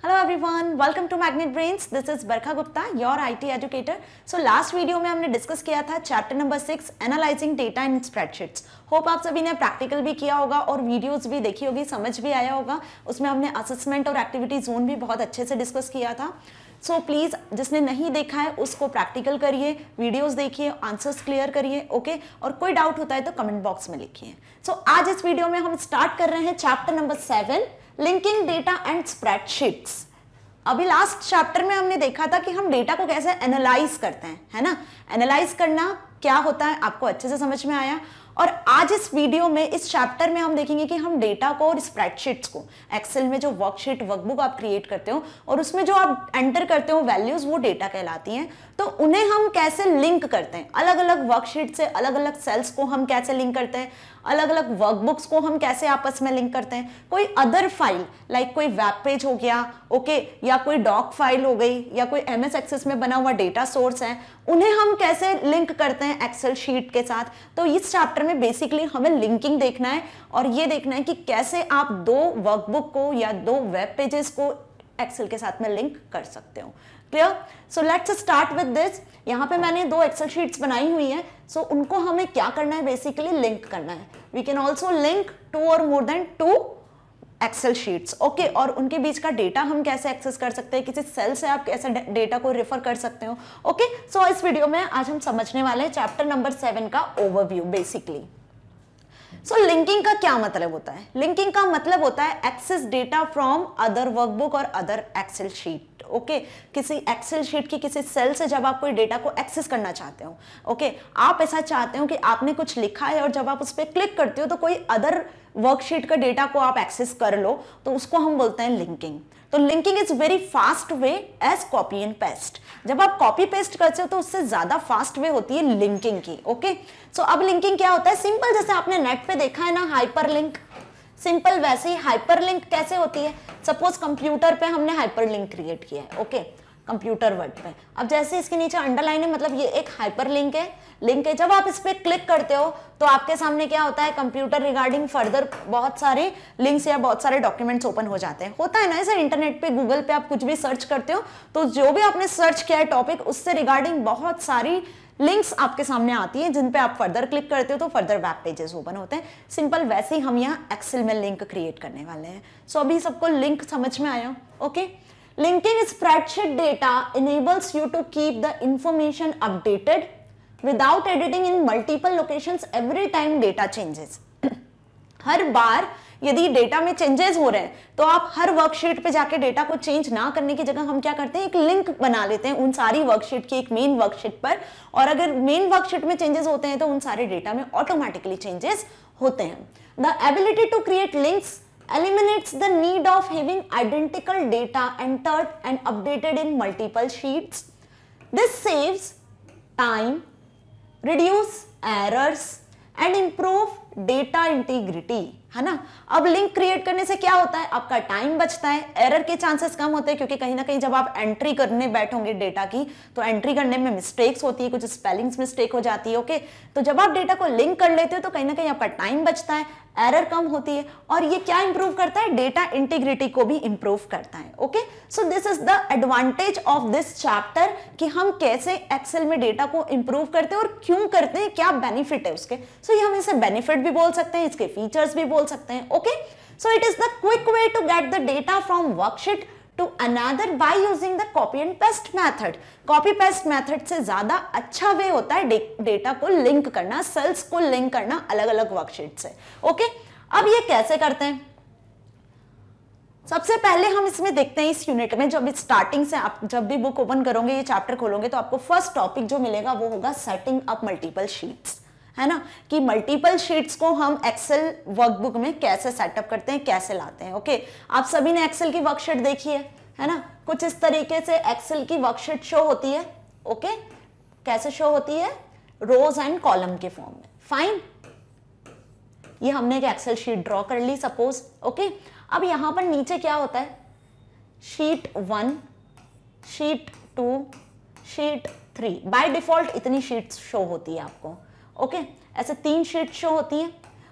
Hello everyone, welcome to Magnet Brains. This is Barkhaa Gupta, your IT educator. So last video में हमने discuss किया था chapter number 6 analysing data in spreadsheets. Hope आप सभी ने practical भी किया होगा और वीडियोस भी देखी होगी, समझ भी आया होगा. उसमें हमने असेसमेंट और एक्टिविटी जोन भी बहुत अच्छे से डिस्कस किया था. सो प्लीज़ जिसने नहीं देखा है उसको प्रैक्टिकल करिए, वीडियोस देखिए, आंसर्स क्लियर करिए, ओके. और कोई डाउट होता है तो कमेंट बॉक्स में लिखिए. सो आज इस वीडियो में हम स्टार्ट कर रहे हैं chapter number 7 linking data and spreadsheets. अभी लास्ट चैप्टर में हमने देखा था कि हम डेटा को कैसे एनालाइज करते हैं, है ना. एनालाइज करना क्या होता है आपको अच्छे से समझ में आया. और आज इस वीडियो में, इस चैप्टर में हम देखेंगे कि हम डेटा को और स्प्रेडशीट्स को, एक्सेल में जो वर्कशीट वर्कबुक आप क्रिएट करते हो और उसमें जो आप एंटर करते हो वैल्यूज, वो डेटा कहलाती हैं. तो उन्हें हम कैसे लिंक करते हैं, अलग अलग वर्कशीट से अलग अलग सेल्स को हम कैसे लिंक करते हैं, अलग अलग वर्कबुक्स को हम कैसे आपस में लिंक करते हैं. कोई अदर फाइल लाइक कोई वेब पेज हो गया, ओके, या कोई डॉक फाइल हो गई, या कोई MS एक्सेस में बना हुआ डेटा सोर्स है, उन्हें हम कैसे लिंक करते हैं एक्सेल शीट के साथ. तो इस चैप्टर में बेसिकली हमें लिंकिंग देखना है और ये देखना है कि कैसे आप दो वर्कबुक को या दो वेब पेजेस को एक्सेल के साथ में लिंक कर सकते हो. Clear. So let's start with this. यहाँ पे मैंने दो एक्सेल शीट्स बनाई हुई है. सो उनको हमें क्या करना है, बेसिकली लिंक करना है. We can also link two और more than two Excel sheets, okay. और उनके बीच का डेटा हम कैसे एक्सेस कर सकते हैं, किसी सेल से आप कैसे डेटा को रेफर कर सकते हो, ओके. सो इस वीडियो में आज हम समझने वाले हैं चैप्टर नंबर 7 का ओवरव्यू बेसिकली. सो लिंकिंग का क्या मतलब होता है. लिंकिंग का मतलब होता है access data from other workbook और अदर एक्सेल शीट, ओके. किसी एक्सेल शीट की किसी सेल से जब आप कोई डेटा को एक्सेस करना चाहते हो, ओके, आप ऐसा चाहते हो कि आपने कुछ लिखा है और जब आप उस पर क्लिक करते हो तो कोई अदर वर्कशीट का डेटा को आप एक्सेस कर लो, तो उसको हम बोलते हैं लिंकिंग. तो linking is very fast way as copy and paste. जब आप कॉपी पेस्ट करते हो तो उससे ज्यादा फास्ट वे होती है लिंकिंग की, ओके. सो अब लिंकिंग क्या होता है, सिंपल जैसे आपने नेट पे देखा है ना हाइपरलिंक, सिंपल वैसे ही हाइपरलिंक कैसे होती है. सपोज कंप्यूटर पे हमने हाइपरलिंक क्रिएट किया है, ओके, कंप्यूटर वर्ड पे. अब जैसे इसके नीचे अंडरलाइन है, मतलब ये एक हाइपरलिंक है, लिंक है. जब आप इस पर क्लिक करते हो तो आपके सामने क्या होता है, कंप्यूटर रिगार्डिंग फर्दर बहुत सारे लिंक्स या बहुत सारे डॉक्यूमेंट्स ओपन हो जाते हैं. होता है ना ऐसा, इंटरनेट पे गूगल पे आप कुछ भी सर्च करते हो तो जो भी आपने सर्च किया है टॉपिक, उससे रिगार्डिंग बहुत सारी लिंक्स आपके सामने आती है, जिन पे आप फर्दर क्लिक करते हो तो फर्दर वेब पेजेस ओपन होते हैं. सिंपल वैसे ही हम यहाँ एक्सेल में लिंक क्रिएट करने वाले हैं. सो अभी सबको लिंक समझ में आया, okay. Linking spreadsheet data enables you to keep the information updated without editing in multiple locations every time data changes. हर बार यदि डेटा में चेंजेस हो रहे हैं तो आप हर वर्कशीट पे जाके डेटा को चेंज ना करने की जगह हम क्या करते हैं, एक लिंक बना लेते हैं उन सारी वर्कशीट की एक मेन वर्कशीट पर. और अगर मेन वर्कशीट में चेंजेस होते हैं तो उन सारे डेटा में ऑटोमेटिकली चेंजेस होते हैं. The ability to create links eliminates the need of having identical data entered and updated in multiple sheets. This saves time, reduces errors and improves data integrity, है ना. अब लिंक क्रिएट करने से क्या होता है, आपका टाइम बचता है, एरर के चांसेस कम होते हैं, क्योंकि कहीं ना कहीं जब आप एंट्री करने बैठोगे डेटा की तो एंट्री करने में मिस्टेक्स होती है, कुछ स्पेलिंग्स मिस्टेक हो जाती है, ओके. तो जब आप डेटा को लिंक कर लेते हो तो कहीं ना कहीं आपका टाइम बचता है, एरर कम होती है. और ये क्या इंप्रूव करता है, डेटा इंटीग्रिटी को भी इंप्रूव करता है, okay. So this is the advantage of this chapter कि हम कैसे एक्सेल में डेटा को इंप्रूव करते हैं और क्यों करते हैं, क्या बेनिफिट है उसके. सो ये हम इसे बेनिफिट भी बोल सकते हैं, इसके फीचर्स भी बोल सकते हैं, okay. So it is the quick way to get the data from worksheet to another by using the copy and paste method. Copy paste method से ज्यादा अच्छा वे होता है डेटा को लिंक करना, सेल्स को लिंक करना अलग अलग वर्कशीट से, ओके. अब ये कैसे करते हैं, सबसे पहले हम इसमें देखते हैं इस यूनिट में. जब स्टार्टिंग से आप जब भी बुक ओपन करोगे, ये चैप्टर खोलोगे, तो आपको फर्स्ट टॉपिक जो मिलेगा वो होगा सेटिंग अप मल्टीपल शीट्स, है ना, कि मल्टीपल शीट्स को हम एक्सेल वर्कबुक में कैसे सेटअप करते हैं, कैसे लाते हैं, ओके. आप सभी ने एक्सेल की वर्कशीट देखी है ना. कुछ इस तरीके से एक्सेल की वर्कशीट शो होती है, ओके. कैसे शो होती है, रोज एंड कॉलम के फॉर्म में, फाइन. ये हमने एक एक्सेल शीट ड्रॉ कर ली सपोज, ओके. अब यहाँ पर नीचे क्या होता है, sheet 1, sheet 2, sheet 3. By default इतनी शीट्स शो होती है आपको, ओके. ऐसे 3 शीट शो होती हैं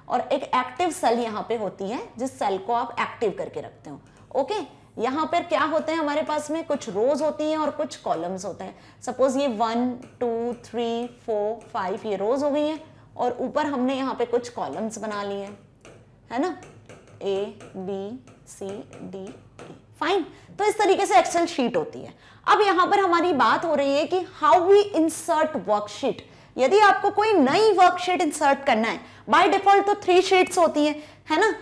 और एक एक्टिव सेल यहाँ पे होती है जिस सेल को आप एक्टिव करके रखते हो, ओके. यहाँ पर क्या होते हैं हमारे पास में, कुछ रोज होती हैं और कुछ कॉलम्स होते हैं. सपोज ये 1 2 3 4 5 ये रोज हो गई हैं और ऊपर हमने यहाँ पे कुछ कॉलम्स बना लिए हैं, है ना, A B C D E. Fine. तो इस तरीके से एक्सेल शीट होती है. अब यहाँ पर हमारी बात हो रही है कि हाउ वी इंसर्ट वर्कशीट. यदि आपको कोई नई वर्कशीट इंसर्ट करना है, बाय डिफॉल्ट तो 3 शीट्स होती हैं, है ना,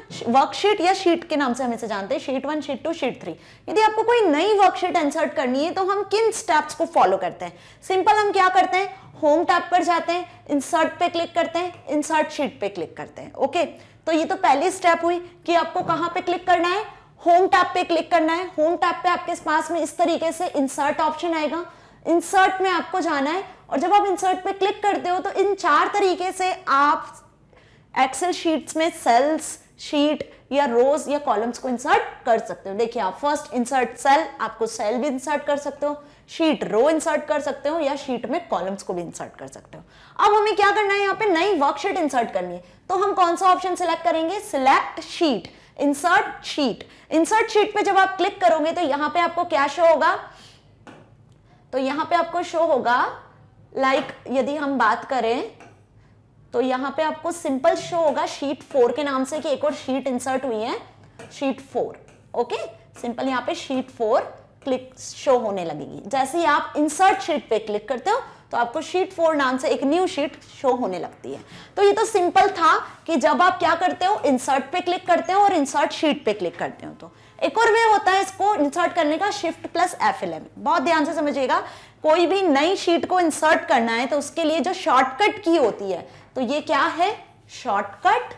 वर्कशीट या शीट के नाम से हम इसे जानते हैं, शीट 1 शीट 2 शीट 3. यदि आपको कोई नई वर्कशीट इंसर्ट करनी है तो हम किन स्टेप्स को फॉलो करते हैं? सिंपल, हम क्या करते हैं, होम टैब पर जाते हैं, इंसर्ट पे क्लिक करते हैं, इंसर्ट शीट पे क्लिक करते हैं. ओके, तो ये तो पहली स्टेप हुई कि आपको कहाँ पे क्लिक करना है, होम टैब पे क्लिक करना है. होम टैब पे आपके पास में इस तरीके से इंसर्ट ऑप्शन आएगा, इंसर्ट में आपको जाना है और जब आप इंसर्ट पे क्लिक करते हो तो इन 4 तरीके से आप एक्सेल शीट्स में सेल्स, शीट या रोज या कॉलम्स को इंसर्ट कर सकते हो. देखिए, आप फर्स्ट इंसर्ट सेल, आपको सेल भी इंसर्ट कर सकते हो, शीट रो इंसर्ट कर सकते हो या शीट में कॉलम्स को भी इंसर्ट कर सकते हो. अब हमें क्या करना है, यहाँ पे नई वर्कशीट इंसर्ट करनी है तो हम कौन सा ऑप्शन सिलेक्ट करेंगे, select sheet, insert sheet. Insert sheet पे जब आप क्लिक करोगे तो यहाँ पे आपको क्या शो होगा, तो यहाँ पे आपको शो होगा लाइक यदि हम बात करें तो यहाँ पे आपको सिंपल शो होगा शीट 4 के नाम से कि एक और शीट इंसर्ट हुई है, शीट 4. ओके, सिंपल यहाँ पे शीट 4 क्लिक शो होने लगेगी. जैसे ही आप इंसर्ट शीट पे क्लिक करते हो तो आपको शीट 4 नाम से एक न्यू शीट शो होने लगती है. तो ये तो सिंपल था कि जब आप क्या करते हो, इंसर्ट पे क्लिक करते हो और इंसर्ट शीट पे क्लिक करते हो. तो एक और वे होता है इसको इंसर्ट करने का, शिफ्ट + F11. बहुत ध्यान से समझिएगा, कोई भी नई शीट को इंसर्ट करना है तो उसके लिए जो शॉर्टकट की होती है, तो ये क्या है, शॉर्टकट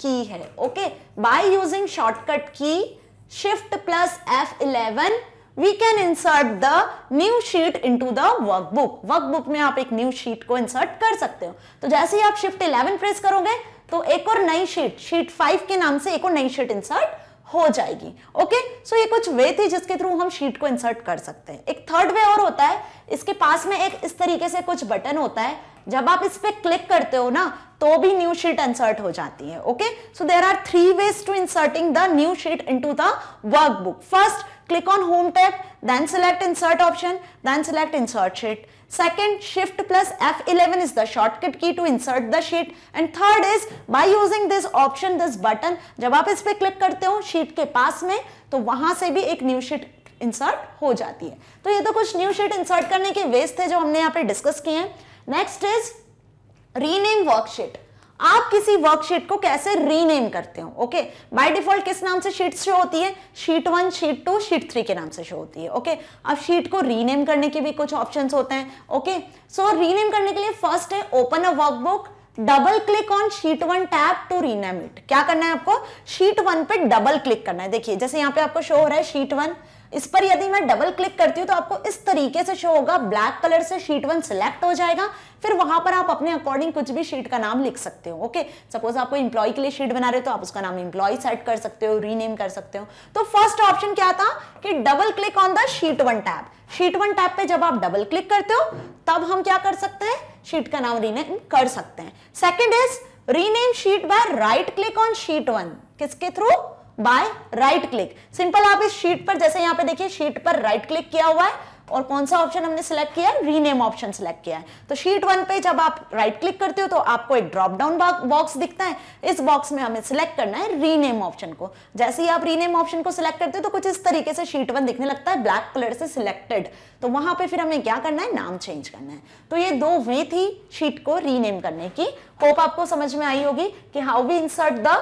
की है. Okay, by using shortcut key shift + F11 we can insert the new sheet into the workbook. Workbook में आप एक न्यू शीट को इंसर्ट कर सकते हो. तो जैसे ही आप शिफ्ट 11 प्रेस करोगे तो एक और नई शीट, शीट 5 के नाम से एक और नई शीट इंसर्ट हो जाएगी. ओके, सो ये कुछ वे थी जिसके थ्रू हम शीट को इंसर्ट कर सकते हैं. एक थर्ड वे और होता है, इसके पास में एक इस तरीके से कुछ बटन होता है, जब आप इस पे क्लिक करते हो ना तो भी न्यू शीट इंसर्ट हो जाती है. Okay, so there are 3 ways to inserting the new sheet into the workbook. First, click on home tab, then select insert option, then select insert sheet. Second, shift + F11 is the shortcut key to insert the sheet. And third is by using this option, this button, जब आप इस पे click करते हो sheet के पास में तो वहां से भी एक न्यू शीट इंसर्ट हो जाती है. तो ये तो कुछ न्यू शीट इंसर्ट करने के वेज थे जो हमने यहाँ पे डिस्कस किए हैं. Next is rename worksheet. आप किसी वर्कशीट को कैसे रीनेम करते हो? ओके, बाय डिफॉल्ट किस नाम से शीट शो होती है, शीट 1 शीट 2 शीट 3 के नाम से शो होती है. ओके, अब शीट को रीनेम करने के भी कुछ ऑप्शंस होते हैं. ओके, सो रीनेम करने के लिए फर्स्ट है open a workbook, double click on sheet 1 tab to rename it. क्या करना है आपको, शीट 1 पे डबल क्लिक करना है. देखिए, जैसे यहाँ पे आपको शो हो रहा है शीट 1, इस पर यदि मैं डबल क्लिक करती हूँ तो आपको इस तरीके से शो होगा, ब्लैक कलर से शीट 1 सिलेक्ट हो जाएगा. फिर वहां पर आप अपने अकॉर्डिंग कुछ भी शीट का नाम लिख सकते हो. ओके, सपोज आपको एम्प्लॉय के लिए शीट बना रहे हो तो आप उसका नाम एम्प्लॉय सेट कर सकते हो, रीनेम कर सकते हो. तो फर्स्ट ऑप्शन क्या था कि double click on the sheet 1 tab. Sheet 1 tab पे जब आप डबल क्लिक करते हो तब हम क्या कर सकते हैं, शीट का नाम रीनेम कर सकते हैं. Second is rename sheet by right click on sheet 1. किसके through, by right click. Simple, आप इस शीट पर, जैसे यहाँ पे देखिए शीट पर राइट क्लिक किया हुआ है और कौन सा ऑप्शन हमने सिलेक्ट किया है, रीनेम ऑप्शन सिलेक्ट किया है. तो शीट 1 पे जब आप राइट क्लिक करते हो तो आपको एक ड्रॉप डाउन बॉक्स दिखता है. इस बॉक्स में हमें सिलेक्ट करना है रीनेम ऑप्शन को. जैसे ही आप रीनेम ऑप्शन को सिलेक्ट करते हो तो कुछ इस तरीके से शीट 1 दिखने लगता है, ब्लैक कलर से सिलेक्टेड. तो वहां पे फिर हमें क्या करना है, नाम चेंज करना है. तो ये 2 वे थी शीट को रीनेम करने की. होप आपको समझ में आई होगी कि how we insert the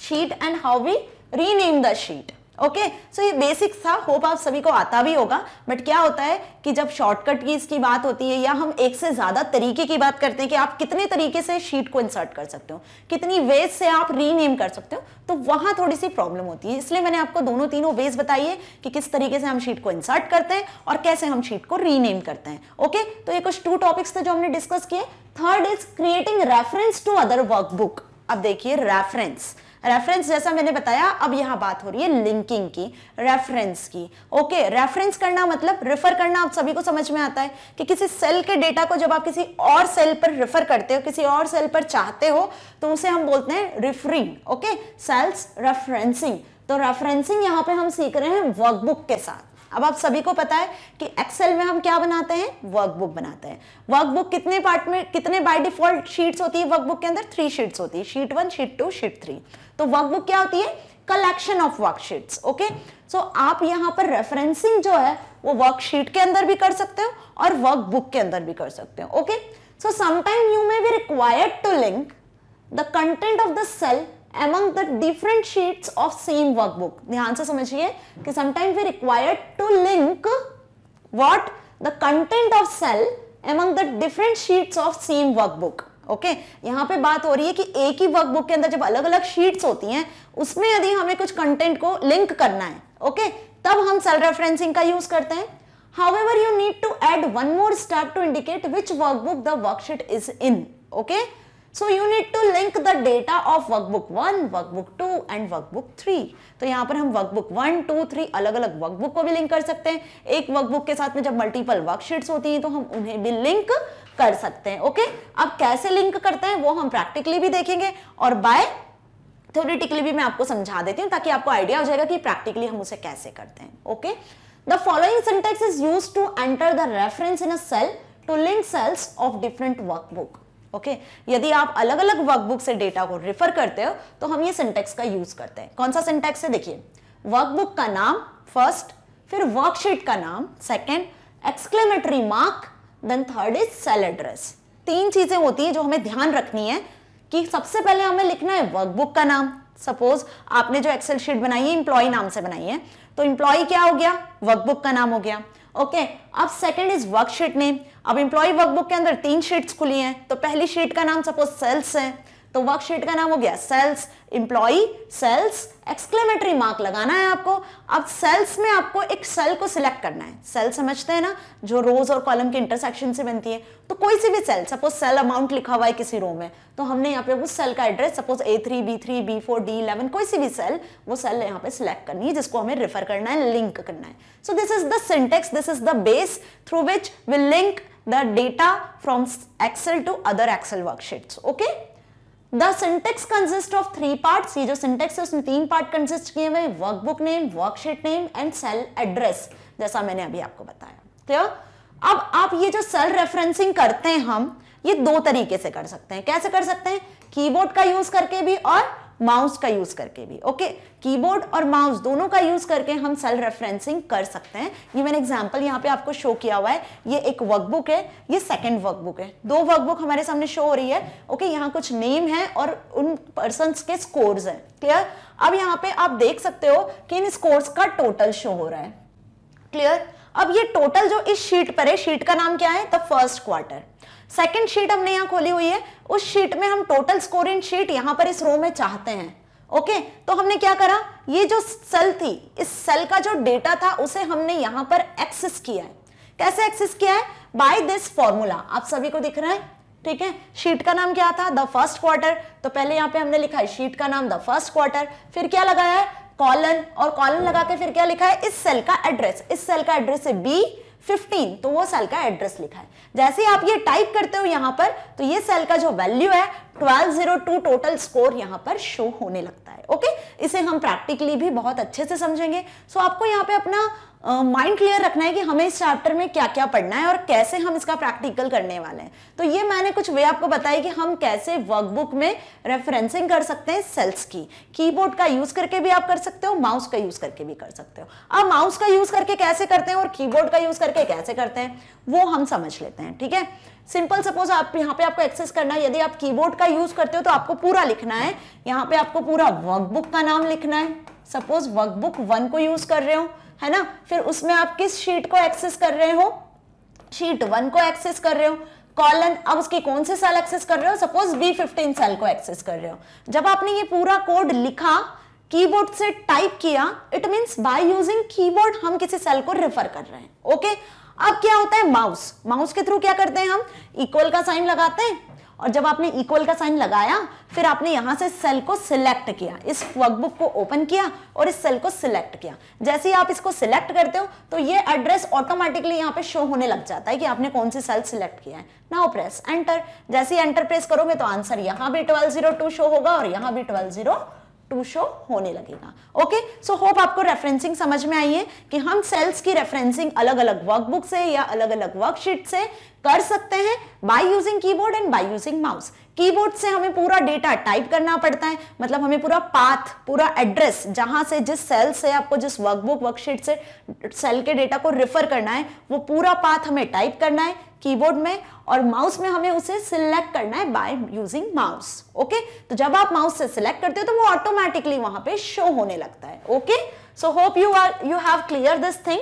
sheet and how we rename the sheet. Okay, so ये बेसिक्स था, होप आप सभी को आता भी होगा. बट क्या होता है कि जब शॉर्टकट कीज की बात होती है या हम एक से ज्यादा तरीके की बात करते हैं कि आप कितने तरीके से शीट को इंसर्ट कर सकते हो, कितनी वेज से आप रीनेम कर सकते हो, तो वहां थोड़ी सी प्रॉब्लम होती है. इसलिए मैंने आपको 2-3 वेज बताई है कि किस तरीके से हम शीट को इंसर्ट करते हैं और कैसे हम शीट को रीनेम करते हैं. ओके, तो ये कुछ 2 टॉपिक्स थे जो हमने डिस्कस किए. Third is creating reference to other workbook. अब देखिए, रेफरेंस जैसा मैंने बताया, अब यहाँ बात हो रही है लिंकिंग की, रेफरेंस की. ओके, रेफरेंस करना मतलब रेफर करना, आप सभी को समझ में आता है कि किसी सेल के डेटा को जब आप किसी और सेल पर रेफर करते हो, किसी और सेल पर चाहते हो, तो उसे हम बोलते हैं रेफरिंग. Okay, cells referencing. तो रेफरेंसिंग यहाँ पे हम सीख रहे हैं वर्कबुक के साथ। अब आप सभी को पता है कि एक्सेल में हम क्या बनाते हैं, वर्कबुक बनाते हैं। वर्कबुक कितने पार्ट में, कितने बाय डिफॉल्ट शीट्स होती है वर्कबुक के अंदर? 3 शीट्स होती है, शीट 1, शीट 2, शीट 3। तो वर्कबुक क्या होती है? Collection of worksheets. Okay, so आप यहाँ पर रेफरेंसिंग जो है वो वर्कशीट के अंदर भी कर सकते हो और वर्कबुक के अंदर भी कर सकते हो। Okay, so sometime you may be required to link the content of the cell among the different sheets of same workbook। ध्यान से समझिए कि sometimes we required to link what the content of cell among the different sheets of same workbook। okay, यहाँ पे बात हो रही है कि एक ही workbook के अंदर जब अलग अलग sheets होती हैं उसमें यदि हमें कुछ content को link करना है, okay, तब हम cell referencing का use करते हैं। However, you need to add one more step to indicate which workbook the worksheet is in। okay, so you need to link the data of workbook 1, workbook 2 and workbook 3। तो यहाँ पर हम workbook 1, 2, 3 अलग अलग workbook को भी link कर सकते हैं। एक workbook के साथ में जब multiple worksheets होती हैं तो हम उन्हें भी link कर सकते हैं। ओके, अब कैसे link करते हैं वो हम practically भी देखेंगे और by theoretically भी मैं आपको समझा देती हूँ ताकि आपको idea हो जाएगा कि practically हम उसे कैसे करते हैं। Okay, the following syntax is used to enter the reference in a cell to link cells of different workbook। Okay, यदि आप अलग अलग वर्कबुक से डेटा को रिफर करते हो तो हम ये सिंटैक्स का यूज करते हैं। कौन सा सिंटैक्स है? देखिए, वर्कबुक का नाम फर्स्ट, फिर वर्कशीट का नाम second, exclamatory mark, then third is cell address. 3 चीजें होती हैं जो हमें ध्यान रखनी है कि सबसे पहले हमें लिखना है वर्कबुक का नाम। सपोज आपने जो एक्सेल शीट बनाई है एम्प्लॉय नाम से बनाई है तो एम्प्लॉय क्या हो गया? वर्कबुक का नाम हो गया। ओके, अब सेकंड इज वर्कशीट नेम। अब एम्प्लॉय वर्कबुक के अंदर 3 शीट्स खुली हैं तो पहली शीट का नाम सपोज सेल्स है तो वर्कशीट का नाम हो गया sales. Employ sales, exclamatory mark लगाना है आपको। अब सेल्स में आपको एक सेल को सिलेक्ट करना है। सेल समझते हैं ना, जो रोज और कॉलम के इंटरसेक्शन से बनती है। तो कोई सी भी सेल, सपोज सेल अमाउंट लिखा हुआ है किसी रो में तो हमने यहाँ पे उस सेल का address suppose A3, B3, B4, D11 कोई सी भी सेल, वो सेल यहाँ पे सिलेक्ट करनी है जिसको हमें रेफर करना है, लिंक करना है। So this is the syntax, this is the base through which will link the data from Excel to other Excel worksheets. Okay, the syntax consist of 3 part. ये जो सिंटेक्स है उसमें 3 पार्ट कंसिस्ट किए हुए हैं, workbook name, worksheet name and cell address, जैसा मैंने अभी आपको बताया। क्लियर? अब आप ये जो सेल रेफरेंसिंग करते हैं हम, ये 2 तरीके से कर सकते हैं। कैसे कर सकते हैं? कीबोर्ड का यूज करके भी और माउस का यूज करके भी। ओके, कीबोर्ड और माउस दोनों का यूज करके हम सेल रेफरेंसिंग कर सकते हैं। ये मैंने एग्जांपल यहाँ पे आपको शो किया हुआ है। ये एक वर्कबुक है, ये सेकंड वर्कबुक है। 2 वर्कबुक हमारे सामने शो हो रही है। ओके, यहाँ कुछ नेम है और उन पर्सन्स के स्कोर्स हैं। क्लियर? अब यहाँ पे आप देख सकते हो कि इन स्कोर्स का टोटल शो हो रहा है। क्लियर? अब ये टोटल जो इस शीट पर है, शीट का नाम क्या है? The first quarter. Second sheet हमने यहाँ खोली हुई है, उस शीट में हम टोटल स्कोर इन शीट यहाँ पर इस रो में चाहते हैं। ओके, तो हमने क्या करा, ये जो सेल थी, इस सेल का जो डेटा था उसे हमने यहाँ पर एक्सेस किया है। कैसे एक्सेस किया है? By this formula. आप सभी को दिख रहा है, ठीक है? शीट का नाम क्या था? The first quarter. तो पहले यहाँ पे हमने लिखा है शीट का नाम द फर्स्ट क्वार्टर, फिर क्या लगाया है? कॉलन, और कॉलन लगा के फिर क्या लिखा है? इस सेल का एड्रेस। इस सेल का एड्रेस है B15, तो वो सेल का एड्रेस लिखा है। जैसे आप ये टाइप करते हो यहाँ पर तो ये सेल का जो वैल्यू है 1202 टोटल स्कोर यहाँ पर शो होने लगता है। ओके, इसे हम प्रैक्टिकली भी बहुत अच्छे से समझेंगे। सो आपको यहाँ पे अपना माइंड क्लियर रखना है कि हमें इस चैप्टर में क्या क्या पढ़ना है और कैसे हम इसका प्रैक्टिकल करने वाले हैं। तो ये मैंने कुछ वे आपको बताया कि हम कैसे वर्कबुक में रेफरेंसिंग कर सकते हैं सेल्स की। कीबोर्ड का यूज करके भी आप कर सकते हो, माउस का यूज करके भी कर सकते हो। अब माउस का यूज करके कैसे करते हैं और कीबोर्ड का यूज करके कैसे करते हैं वो हम समझ लेते हैं। ठीक है, सिंपल। सपोज आप यहाँ पे आपको एक्सेस करना है, यदि आप कीबोर्ड का यूज करते हो तो आपको पूरा लिखना है। यहाँ पे आपको पूरा वर्कबुक का नाम लिखना है। सपोज वर्कबुक 1 को यूज कर रहे हो, है ना? फिर उसमें आप किस शीट को एक्सेस कर रहे हो? शीट 1 को एक्सेस कर रहे हो। कॉलन, अब उसकी कौन सी सेल एक्सेस कर रहे हो? सपोज B15 सेल को एक्सेस कर रहे हो। जब आपने ये पूरा कोड लिखा, कीबोर्ड से टाइप किया, it means by using keyboard हम किसी सेल को रेफर कर रहे हैं। ओके, अब क्या होता है? माउस, माउस के थ्रू क्या करते हैं हम? इक्वल का साइन लगाते हैं, और जब आपने इक्वल का साइन लगाया फिर आपने यहाँ से सेल को सिलेक्ट किया, इस वर्कबुक को ओपन किया और इस सेल को सिलेक्ट किया। जैसे ही आप इसको सिलेक्ट करते हो तो ये एड्रेस ऑटोमेटिकली यहाँ पे शो होने लग जाता है कि आपने कौन सी सेल सिलेक्ट किया है। Now press enter. जैसे ही एंटर प्रेस करोगे तो आंसर यहाँ भी 1202 शो होगा और यहाँ भी 1202। टू शो होने लगेगा। ओके, सो होप आपको रेफरेंसिंग समझ में आई है कि हम सेल्स की रेफरेंसिंग अलग अलग वर्कबुक से या अलग अलग वर्कशीट से कर सकते हैं by using keyboard and by using mouse. Keyboard से हमें पूरा डेटा टाइप करना पड़ता है, मतलब हमें पूरा पाथ, पूरा एड्रेस, जहां से जिस सेल से आपको जिस वर्कबुक वर्कशीट से सेल के डेटा को रिफर करना है वो पूरा पाथ हमें टाइप करना है कीबोर्ड में, और माउस में हमें उसे सिलेक्ट करना है बाय यूजिंग माउस। ओके, तो जब आप माउस से सिलेक्ट करते हो तो वो ऑटोमेटिकली वहां पे शो होने लगता है। Okay, so hope you have clear this thing.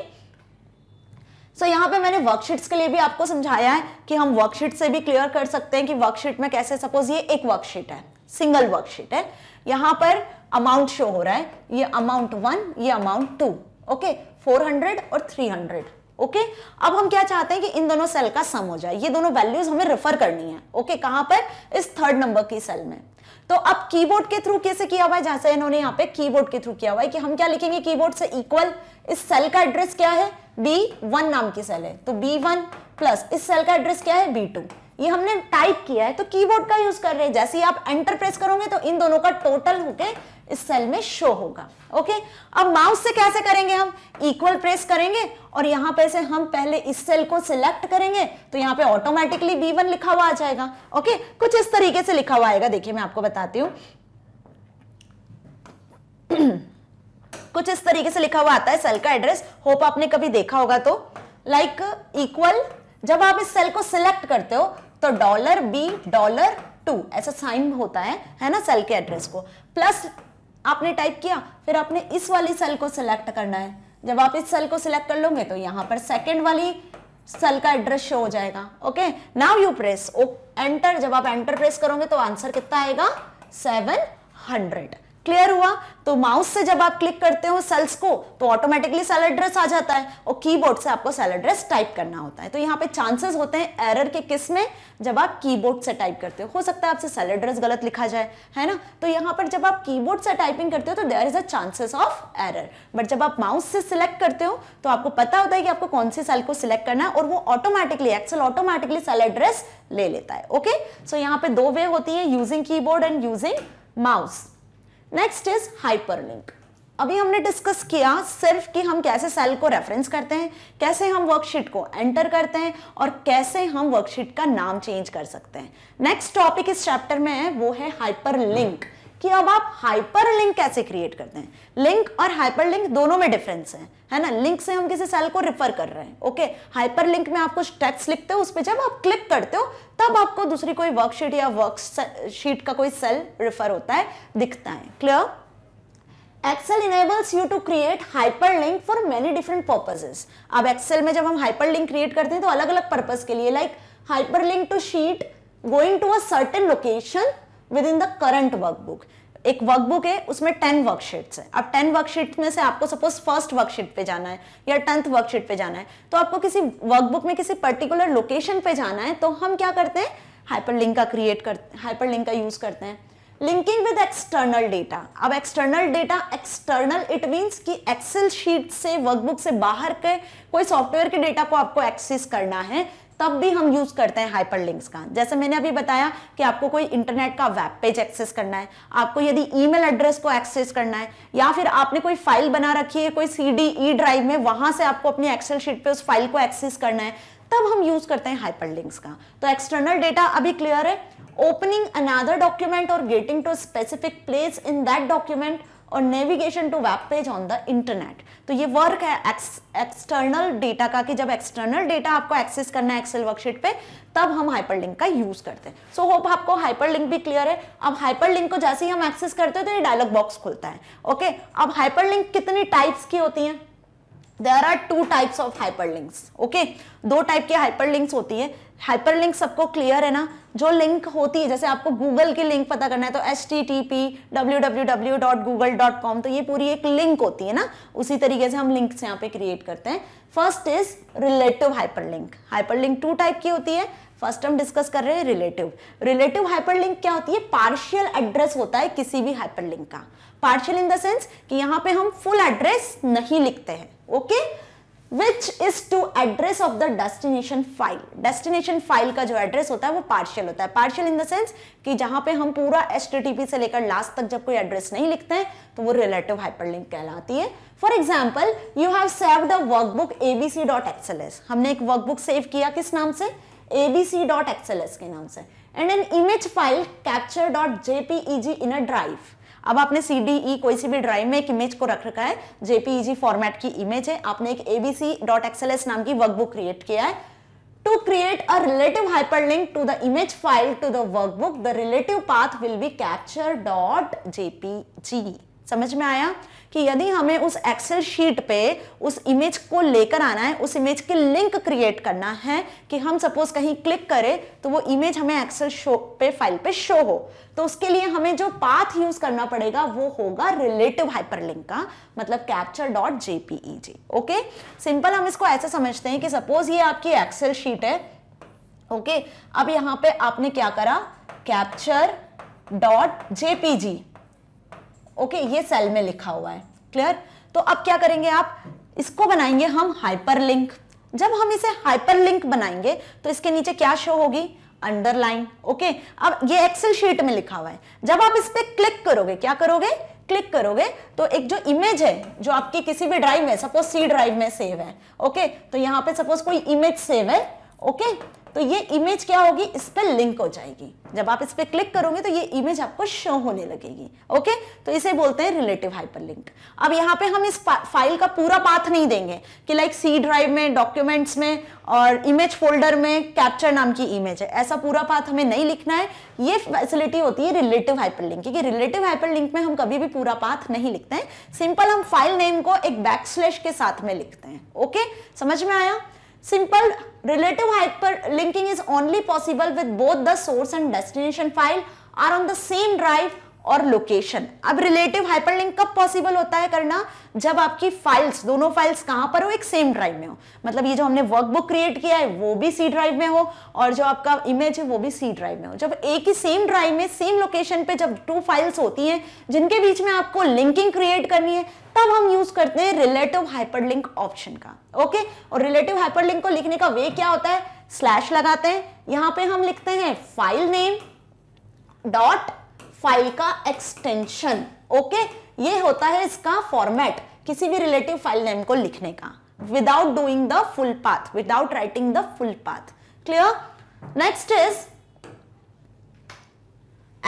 So यहाँ पे मैंने वर्कशीट्स के लिए भी आपको समझाया है कि हम वर्कशीट से भी क्लियर कर सकते हैं कि वर्कशीट में कैसे, सपोज ये एक वर्कशीट है, सिंगल वर्कशीट है, यहाँ पर अमाउंट शो हो रहा है, ये अमाउंट 1, ये अमाउंट 2, ओके, 400 और 300। ओके, अब हम क्या चाहते हैं कि इन दोनों सेल का सम हो जाए, ये दोनों वैल्यूज हमें रेफर करनी है। ओके, कहाँ पर? इस थर्ड नंबर की सेल में। तो अब कीबोर्ड के थ्रू कैसे किया हुआ है, जैसे इन्होंने यहाँ पे कीबोर्ड के थ्रू किया हुआ है कि हम क्या लिखेंगे कीबोर्ड से, इक्वल, इस सेल का एड्रेस क्या है B1 नाम की सेल है तो B1 प्लस इस सेल का एड्रेस क्या है B2, ये हमने टाइप किया है तो कीबोर्ड का यूज कर रहे हैं। जैसे ही आप एंटर प्रेस करोगे तो इन दोनों का टोटल होके इस सेल में शो होगा। ओके, अब माउस से कैसे करेंगे, हम इक्वल प्रेस करेंगे और यहाँ पे से हम पहले इस सेल को सिलेक्ट करेंगे तो यहाँ पे ऑटोमेटिकली B1 लिखा हुआ आ जाएगा। ओके, कुछ इस तरीके से लिखा हुआ आएगा, देखिए मैं आपको बताती हूँ। कुछ इस तरीके से लिखा हुआ आता है सेल का एड्रेस, होप आपने कभी देखा होगा। तो लाइक इक्वल, जब आप इस सेल को सिलेक्ट करते हो तो $B $2 ऐसा साइन होता है ना, सेल के एड्रेस को प्लस आपने टाइप किया, फिर आपने इस वाली सेल को सिलेक्ट करना है। जब आप इस सेल को सिलेक्ट कर लोगे तो यहाँ पर सेकेंड वाली सेल का एड्रेस शो हो जाएगा। Okay, now you press enter, जब आप एंटर प्रेस करोगे तो आंसर कितना आएगा 700। क्लियर हुआ? तो माउस से जब आप क्लिक करते हो सेल्स को तो ऑटोमेटिकली सेल एड्रेस आ जाता है और कीबोर्ड से आपको सेल एड्रेस टाइप करना होता है। तो यहाँ पे चांसेस होते हैं एरर के, किस में, जब आप कीबोर्ड से टाइप करते हो सकता है आपसे सेल एड्रेस गलत लिखा जाए, है ना। तो यहाँ पर जब आप कीबोर्ड से टाइपिंग करते हो तो there is a chances of error, but जब आप माउस से सिलेक्ट करते हो तो आपको पता होता है कि आपको कौन सी सेल को सिलेक्ट करना है और वो automatically Excel automatically cell address ले लेता है। ओके, सो यहाँ पे दो वे होती है, using keyboard and using mouse. Next is hyperlink. अभी हमने डिस्कस किया सिर्फ कि हम कैसे सेल को रेफरेंस करते हैं, कैसे हम वर्कशीट को एंटर करते हैं और कैसे हम वर्कशीट का नाम चेंज कर सकते हैं। नेक्स्ट टॉपिक इस चैप्टर में है वो है हाइपरलिंक, कि अब आप हाइपरलिंक कैसे क्रिएट करते हैं। लिंक और हाइपरलिंक दोनों में डिफरेंस है ना। लिंक से हम किसी सेल को रिफर कर रहे हैं। ओके, हाइपरलिंक में आप कुछ टेक्स्ट लिखते हो, उस पर जब आप क्लिक करते हो तब आपको दूसरी कोई वर्कशीट या वर्कशीट का कोई सेल रिफर होता है, दिखता है। Clear? Excel enables you to create hyperlink for many different purposes. अब एक्सेल में जब हम हाइपरलिंक क्रिएट करते हैं तो अलग अलग पर्पज के लिए, like hyperlink to sheet going to a certain location within the current workbook. एक वर्कबुक है, उसमें 10 वर्कशीट्स है। अब 10 वर्कशीट में से आपको सपोज फर्स्ट वर्कशीट पे जाना है या 10th वर्कशीट पे जाना है, तो आपको किसी वर्कबुक में किसी पर्टिकुलर लोकेशन पे जाना है तो हम क्या करते हैं, हाइपरलिंक का यूज करते हैं। Linking with external data. अब external data, external it means कि एक्सेल शीट से वर्कबुक से बाहर के कोई सॉफ्टवेयर के डेटा को आपको एक्सेस करना है तब भी हम यूज करते हैं हाइपरलिंक्स का। जैसे मैंने अभी बताया कि आपको कोई इंटरनेट का वेब पेज एक्सेस करना है, आपको यदि ईमेल एड्रेस को एक्सेस करना है या फिर आपने कोई फाइल बना रखी है कोई CDE ड्राइव में, वहां से आपको अपनी एक्सेल शीट पे उस फाइल को एक्सेस करना है, तब हम यूज करते हैं हाइपरलिंक्स का। तो एक्सटर्नल डेटा अभी क्लियर है। ओपनिंग अनदर डॉक्यूमेंट और getting to specific place in that document और navigation to web page on the internet. तो ये वर्क है एक्सटर्नल डेटा का, कि जब एक्सटर्नल डेटा आपको एक्सेस करना है एक्सेल वर्कशीट पे तब हम हाइपरलिंक का यूज करते हैं। सो होप आपको हाइपरलिंक भी क्लियर है। अब हाइपरलिंक को जैसे ही हम एक्सेस करते हैं तो ये डायलॉग बॉक्स खुलता है। ओके, अब हाइपरलिंक कितनी टाइप्स की होती हैं? There are 2 types of hyperlinks. Okay, 2 type की हाइपरलिंक्स होती है। हाइपरलिंक सबको क्लियर है ना, जो लिंक होती है, जैसे आपको गूगल की लिंक पता करना है तो http://www.google.com, तो ये पूरी एक लिंक होती है ना, उसी तरीके से हम लिंक्स यहाँ पे क्रिएट करते हैं। First is relative hyperlink. Hyperlink 2 type की होती है। फर्स्ट हम डिस्कस कर रहे हैं रिलेटिव। रिलेटिव हाइपरलिंक क्या होती है? पार्शियल एड्रेस होता है किसी भी हाइपरलिंक का। पार्शियल इन द सेंस कि यहाँ पे हम फुल एड्रेस नहीं लिखते हैं। Okay, which is to address of the destination file. Destination file का जो address होता है वो partial होता है. Partial in the sense कि जहाँ पे हम पूरा HTTP से लेकर last तक जब कोई address नहीं लिखते हैं तो वो relative hyperlink कहलाती है. For example, you have saved a workbook abc.xls. हमने एक workbook save किया किस नाम से? abc.xls के नाम से. And an image file capture.jpeg in a drive. अब आपने CDE कोई सी भी ड्राइव में एक इमेज को रख रखा है, JPEG फॉर्मेट की इमेज है, आपने एक abc.xls नाम की वर्कबुक क्रिएट किया है. To create a relative hyperlink to the image file to the workbook, the relative path will be capture.jpg. समझ में आया कि यदि हमें उस एक्सेल शीट पे उस इमेज को लेकर आना है, उस इमेज के लिंक क्रिएट करना है कि हम सपोज कहीं क्लिक करें तो वो इमेज हमें एक्सेल शो पे फाइल पे शो हो, तो उसके लिए हमें जो पाथ यूज करना पड़ेगा वो होगा रिलेटिव हाइपरलिंक का, मतलब capture.jpeg. ओके, सिंपल हम इसको ऐसे समझते हैं कि सपोज ये आपकी एक्सेल शीट है. ओके, अब यहाँ पे आपने क्या करा, capture.jpg. ओके, ये सेल में लिखा हुआ है. क्लियर? तो अब क्या करेंगे आप, इसको बनाएंगे हम हाइपरलिंक. जब हम इसे हाइपरलिंक बनाएंगे तो इसके नीचे क्या शो होगी, अंडरलाइन. ओके, अब ये एक्सेल शीट में लिखा हुआ है, जब आप इस पे क्लिक करोगे, क्या करोगे, क्लिक करोगे तो एक जो इमेज है जो आपकी किसी भी ड्राइव में, सपोज सी ड्राइव में सेव है. ओके, तो यहाँ पे सपोज कोई इमेज सेव है. ओके, तो ये इमेज क्या होगी, इस पर लिंक हो जाएगी. जब आप इस पर क्लिक करोगे तो ये इमेज आपको शो होने लगेगी. ओके, तो इसे बोलते हैं रिलेटिव हाइपरलिंक. अब यहाँ पे हम इस फाइल का पूरा पाथ नहीं देंगे कि लाइक सी ड्राइव में, डॉक्यूमेंट्स में और इमेज फोल्डर में कैप्चर नाम की इमेज है, ऐसा पूरा पाथ हमें नहीं लिखना है. ये फैसिलिटी होती है रिलेटिव हाइपरलिंक, क्योंकि रिलेटिव हाइपरलिंक में हम कभी भी पूरा पाथ नहीं लिखते हैं, सिंपल हम फाइल नेम को एक बैकस्लैश के साथ में लिखते हैं. ओके, समझ में आया? Simple relative hyperlinking is only possible with both the source and destination file are on the same drive और लोकेशन. अब रिलेटिव हाइपरलिंक कब पॉसिबल होता है करना, जब आपकी फाइल्स, दोनों फाइल्स कहां पर हो, एक सेम ड्राइव में हो. मतलब ये जो हमने वर्कबुक क्रिएट किया है वो भी सी ड्राइव में हो और जो आपका इमेज है वो भी सी ड्राइव में हो. जब एक ही सेम ड्राइव में, सेम लोकेशन पे जब टू फाइल्स होती हैं जिनके बीच में आपको लिंकिंग क्रिएट करनी है, तब हम यूज करते हैं रिलेटिव हाइपरलिंक ऑप्शन का. ओके, और रिलेटिव हाइपरलिंक को लिखने का वे क्या होता है, स्लैश लगाते हैं, यहाँ पे हम लिखते हैं फाइल नेम डॉट फाइल का एक्सटेंशन. ओके, ये होता है इसका फॉर्मेट किसी भी रिलेटिव फाइल नेम को लिखने का, without doing the full path, without writing the full path. Clear? Next is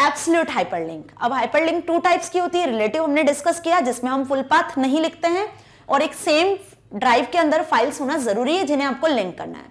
absolute hyperlink. अब हाइपरलिंक टू टाइप्स की होती है. रिलेटिव हमने डिस्कस किया जिसमें हम फुल पाथ नहीं लिखते हैं, और एक सेम ड्राइव के अंदर फाइल्स होना जरूरी है जिन्हें आपको लिंक करना है.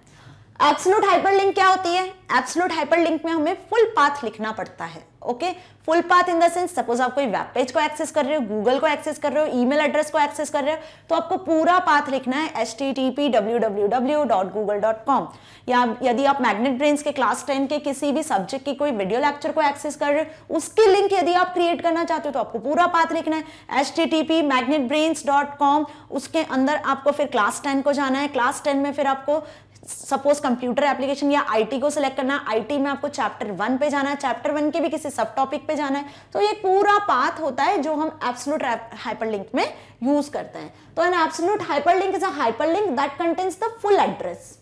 एब्सोल्यूट हाइपरलिंक क्या होती है? एब्सोल्यूट हाइपरलिंक में हमें फुल पाथ लिखना पड़ता है. Okay, full path in the sense suppose आप कोई वेब पेज को एक्सेस कर रहे हो, गूगल को एक्सेस कर रहे हो, ईमेल एड्रेस को एक्सेस कर रहे हो, तो आपको पूरा पाथ लिखना है http://www.google.com. या यदि आप मैग्नेट ब्रेन्स के क्लास 10 के किसी भी सब्जेक्ट की कोई वीडियो लेक्चर को एक्सेस कर रहे हो, उसकी लिंक यदि आप क्रिएट करना चाहते हो तो आपको पूरा पाथ लिखना है http://magnetbrains.com. उसके अंदर आपको फिर क्लास 10 को जाना है. क्लास 10 में फिर आपको सपोज कंप्यूटर एप्लीकेशन या IT को सिलेक्ट करना है. IT में आपको चैप्टर 1 पे जाना है, चैप्टर 1 के भी किसी सब टॉपिक पे जाना है. तो ये पूरा पाथ होता है जो हम एब्सोल्यूट हाइपरलिंक में यूज करते हैं. तो an absolute hyperlink is a hyperlink that contains the full address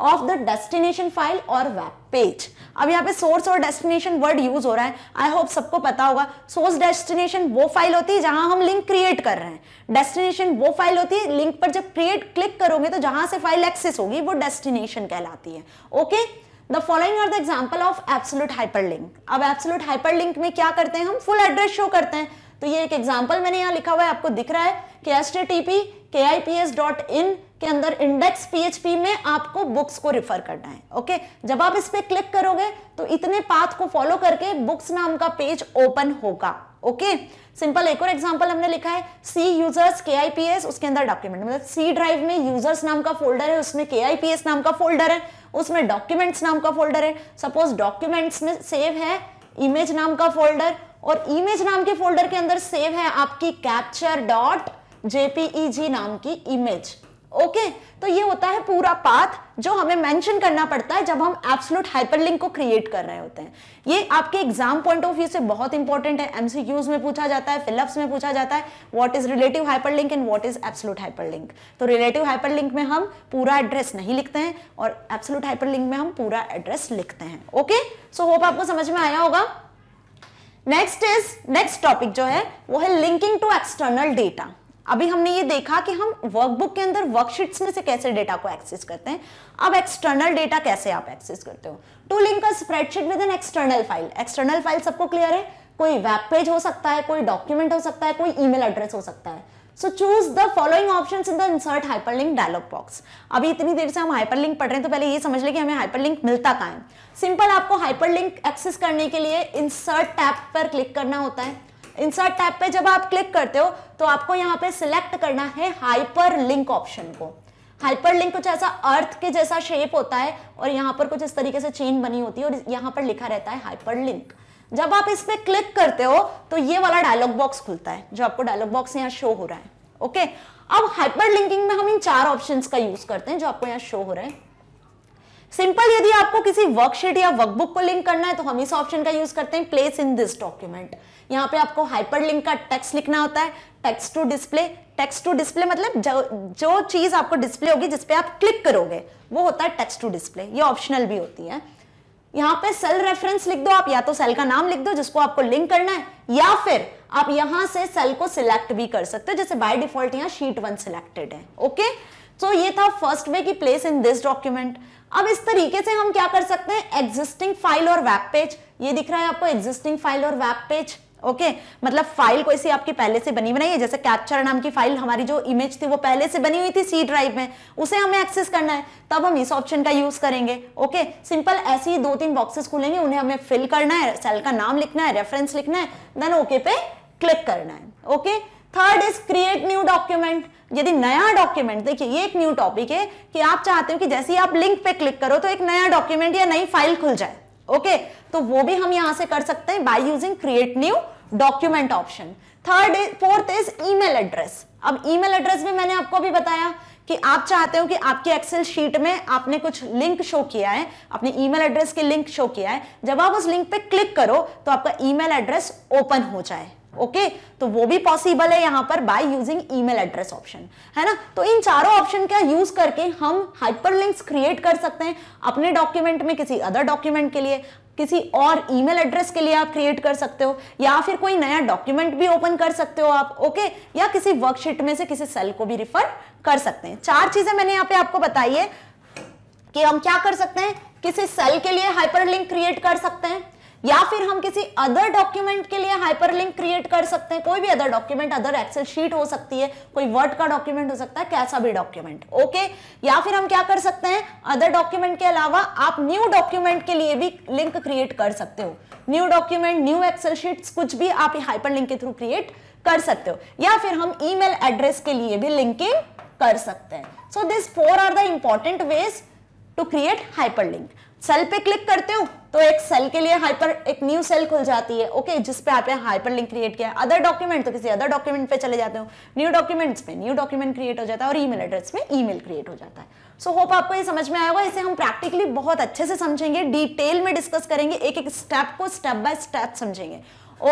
of the destination file और वेब पेज. अब यहाँ पे सोर्स और डेस्टिनेशन वर्ड यूज हो रहा है, आई होप सबको पता होगा. सोर्स डेस्टिनेशन वो फाइल होती है जहां हम लिंक क्रिएट कर रहे हैं, डेस्टिनेशन वो फाइल होती है लिंक पर जब क्रिएट क्लिक करोगे तो जहां से फाइल एक्सेस होगी वो डेस्टिनेशन कहलाती है. Okay, the following are the example of absolute hyperlink. अब एब्सोल्यूट हाइपरलिंक में क्या करते हैं, हम फुल एड्रेस शो करते हैं. तो ये एक एग्जाम्पल मैंने यहाँ लिखा हुआ है, आपको दिख रहा है कि http://kips.in के अंदर इंडेक्स PHP में आपको बुक्स को रिफर करना है. ओके, जब आप इस पे क्लिक करोगे तो इतने पाथ को फॉलो करके बुक्स नाम का पेज ओपन होगा. ओके, सिंपल एक और एग्जांपल हमने लिखा है C users kips, उसके अंदर डॉक्यूमेंट, मतलब C ड्राइव में यूजर्स नाम का फोल्डर है, उसमें kips नाम का फोल्डर है, उसमें डॉक्यूमेंट्स नाम का फोल्डर है. सपोज डॉक्यूमेंट्स में सेव है इमेज नाम का फोल्डर, और इमेज नाम के फोल्डर के अंदर सेव है आपकी capture.jpeg नाम की इमेज. ओके, तो ये होता है पूरा पाथ जो हमें मेंशन करना पड़ता है जब हम एब्सोल्यूट हाइपरलिंक को क्रिएट कर रहे होते हैं। ये आपके एग्जाम पॉइंट ऑफ व्यू से बहुत इंपॉर्टेंट है, एमसीक्यूज में पूछा जाता है, फिलअप्स में पूछा जाता है, what is relative hyperlink and what is absolute hyperlink. तो रिलेटिव हाइपरलिंक में हम पूरा एड्रेस नहीं लिखते हैं और एब्सोल्यूट हाइपरलिंक में हम पूरा एड्रेस लिखते हैं। ओके, सो होप आपको समझ में आया होगा। नेक्स्ट टॉपिक जो है वो है लिंकिंग टू एक्सटर्नल डेटा। अभी हमने ये देखा कि हम वर्कबुक के अंदर वर्कशीट्स में से कैसे डेटा को एक्सेस करते हैं, अब एक्सटर्नल डेटा कैसे आप एक्सेस करते हो। To link a spreadsheet with an external file. External file सबको क्लियर है, कोई वेब पेज हो सकता है, कोई डॉक्यूमेंट हो सकता है, कोई ईमेल एड्रेस हो सकता है। So choose the following options in the insert hyperlink dialog box. अभी इतनी देर से हम हाइपरलिंक पढ़ रहे हैं तो पहले ये समझ लें कि हमें हाइपरलिंक मिलता कहाँ है। सिंपल, आपको हाइपरलिंक एक्सेस करने के लिए इंसर्ट टैब पर क्लिक करना होता है। इंसर्ट टैब पे जब आप क्लिक करते हो तो आपको यहाँ पे सिलेक्ट करना है हाइपरलिंक ऑप्शन को। हाइपरलिंक कुछ ऐसा अर्थ के जैसा शेप होता है और यहाँ पर कुछ इस तरीके से चेन बनी होती है और यहाँ पर लिखा रहता है हाइपरलिंक। जब आप इस पे क्लिक करते हो तो ये वाला डायलॉग बॉक्स खुलता है, जो आपको डायलॉग बॉक्स यहाँ शो हो रहा है। ओके, अब हाइपरलिंकिंग में हम इन चार ऑप्शंस का यूज करते हैं जो आपको यहाँ शो हो रहे हैं। सिंपल, यदि आपको किसी वर्कशीट या वर्कबुक को लिंक करना है तो हम इस ऑप्शन का यूज करते हैं, प्लेस इन दिस डॉक्यूमेंट। यहाँ पे आपको हाइपरलिंक का टेक्स्ट लिखना होता है। Text to display, text to display मतलब जो चीज आपको डिस्प्ले होगी, जिसपे आप क्लिक करोगे वो होता है टेक्स्ट टू डिस्प्ले। ये ऑप्शनल भी होती है। यहाँ पे सेल रेफरेंस लिख दो आप, या तो सेल का नाम लिख दो जिसको आपको लिंक करना है, या फिर आप यहाँ से सेल को सिलेक्ट भी कर सकते हो, जैसे बाय डिफॉल्ट यहाँ शीट 1 सिलेक्टेड है। ओके, तो ये था फर्स्ट वे की प्लेस इन दिस डॉक्यूमेंट। अब इस तरीके से हम क्या कर सकते हैं, एग्जिस्टिंग फाइल और वेब पेज। ये दिख रहा है आपको एग्जिस्टिंग फाइल और वेब पेज। ओके, मतलब फाइल कोई सी आपकी पहले से बनी बनाई है, जैसे कैप्चर नाम की फाइल हमारी जो इमेज थी वो पहले से बनी हुई थी सी ड्राइव में, उसे हमें एक्सेस करना है, तब हम इस ऑप्शन का यूज करेंगे। ओके, सिंपल ऐसे ही 2-3 बॉक्सेस खुलेंगे, उन्हें हमें फिल करना है, सेल का नाम लिखना है, रेफरेंस लिखना है, देन ओके पे क्लिक करना है। Okay, third is create new document. यदि नया डॉक्यूमेंट, देखिए ये एक न्यू टॉपिक है कि आप चाहते हो कि जैसे ही आप लिंक पे क्लिक करो तो एक नया डॉक्यूमेंट या नई फाइल खुल जाए। ओके, तो वो भी हम यहाँ से कर सकते हैं by using create new document option. Fourth is email address. अब ईमेल एड्रेस भी मैंने आपको अभी बताया कि आप चाहते हो कि आपके एक्सेल शीट में आपने कुछ लिंक शो किया है, अपने ईमेल एड्रेस के लिंक शो किया है, जब आप उस लिंक पे क्लिक करो तो आपका ईमेल एड्रेस ओपन हो जाए। ओके, तो वो भी पॉसिबल है यहाँ पर by using email address option, है ना। तो इन चारों ऑप्शन का यूज करके हम हाइपरलिंक्स क्रिएट कर सकते हैं अपने डॉक्यूमेंट में, किसी अदर डॉक्यूमेंट के लिए, किसी और ईमेल एड्रेस के लिए आप क्रिएट कर सकते हो, या फिर कोई नया डॉक्यूमेंट भी ओपन कर सकते हो आप। ओके, या किसी वर्कशीट में से किसी सेल को भी रिफर कर सकते हैं। 4 चीजें मैंने यहाँ पे आपको बताई है कि हम क्या कर सकते हैं, किसी सेल के लिए हाइपरलिंक क्रिएट कर सकते हैं, या फिर हम किसी अदर डॉक्यूमेंट के लिए हाइपरलिंक क्रिएट कर सकते हैं, कोई भी other document, other Excel sheet हो सकती है, कोई वर्ड का डॉक्यूमेंट हो सकता है, कैसा भी डॉक्यूमेंट। ओके, या फिर हम क्या कर सकते हैं, अदर डॉक्यूमेंट के अलावा आप न्यू डॉक्यूमेंट के लिए भी लिंक क्रिएट कर सकते हो। New document, new Excel sheets, कुछ भी आप हाइपरलिंक के थ्रू क्रिएट कर सकते हो, या फिर हम ईमेल एड्रेस के लिए भी लिंकिंग कर सकते हैं। So this 4 are the important ways to create hyperlink. Cell पे क्लिक करते हो तो एक सेल के लिए एक न्यू सेल खुल जाती है। ओके, जिसपे आपने हाइपरलिंक क्रिएट किया। अदर डॉक्यूमेंट तो किसी अदर डॉक्यूमेंट पे चले जाते हो, न्यू डॉक्यूमेंट्स पे न्यू डॉक्यूमेंट क्रिएट हो जाता है और ईमेल एड्रेस में ईमेल क्रिएट हो जाता है। सो होप आपको ये समझ में आया होगा। इसे हम प्रैक्टिकली बहुत अच्छे से समझेंगे, डिटेल में डिस्कस करेंगे, एक एक स्टेप को स्टेप बाय स्टेप समझेंगे।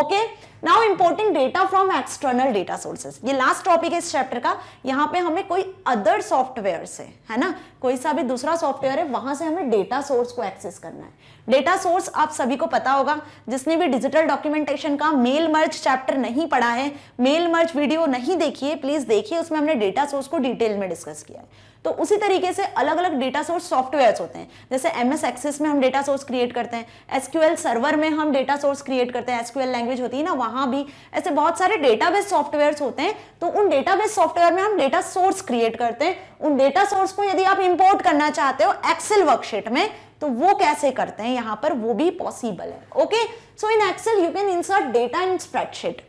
Okay, now importing data from external data sources, ये लास्ट टॉपिक है इस चैप्टर का। यहाँ पे हमें कोई अदर सॉफ्टवेयर से, है ना, कोई सा भी दूसरा सॉफ्टवेयर है, वहां से हमें डेटा सोर्स को एक्सेस करना है। डेटा सोर्स आप सभी को पता होगा, जिसने भी डिजिटल डॉक्यूमेंटेशन का मेल मर्ज चैप्टर नहीं पढ़ा है, मेल मर्ज वीडियो नहीं देखी है, प्लीज देखिए, उसमें हमने डेटा सोर्स को डिटेल में डिस्कस किया है। तो उसी तरीके से अलग अलग डेटा सोर्स सॉफ्टवेयर्स होते हैं, जैसे MS एक्सेस में हम डेटा सोर्स क्रिएट करते हैं, SQL सर्वर में हम डेटा सोर्स क्रिएट करते हैं, SQL लैंग्वेज होती है ना, वहाँ भी ऐसे बहुत सारे डेटाबेस सॉफ्टवेयर्स होते हैं। तो उन डेटाबेस सॉफ्टवेयर में हम डेटा सोर्स क्रिएट करते हैं। उन डेटा सोर्स को यदि आप इंपोर्ट करना चाहते हो एक्सेल वर्कशीट में, तो वो कैसे करते हैं यहाँ पर, वो भी पॉसिबल है। Okay, so in Excel you can insert data in spreadsheet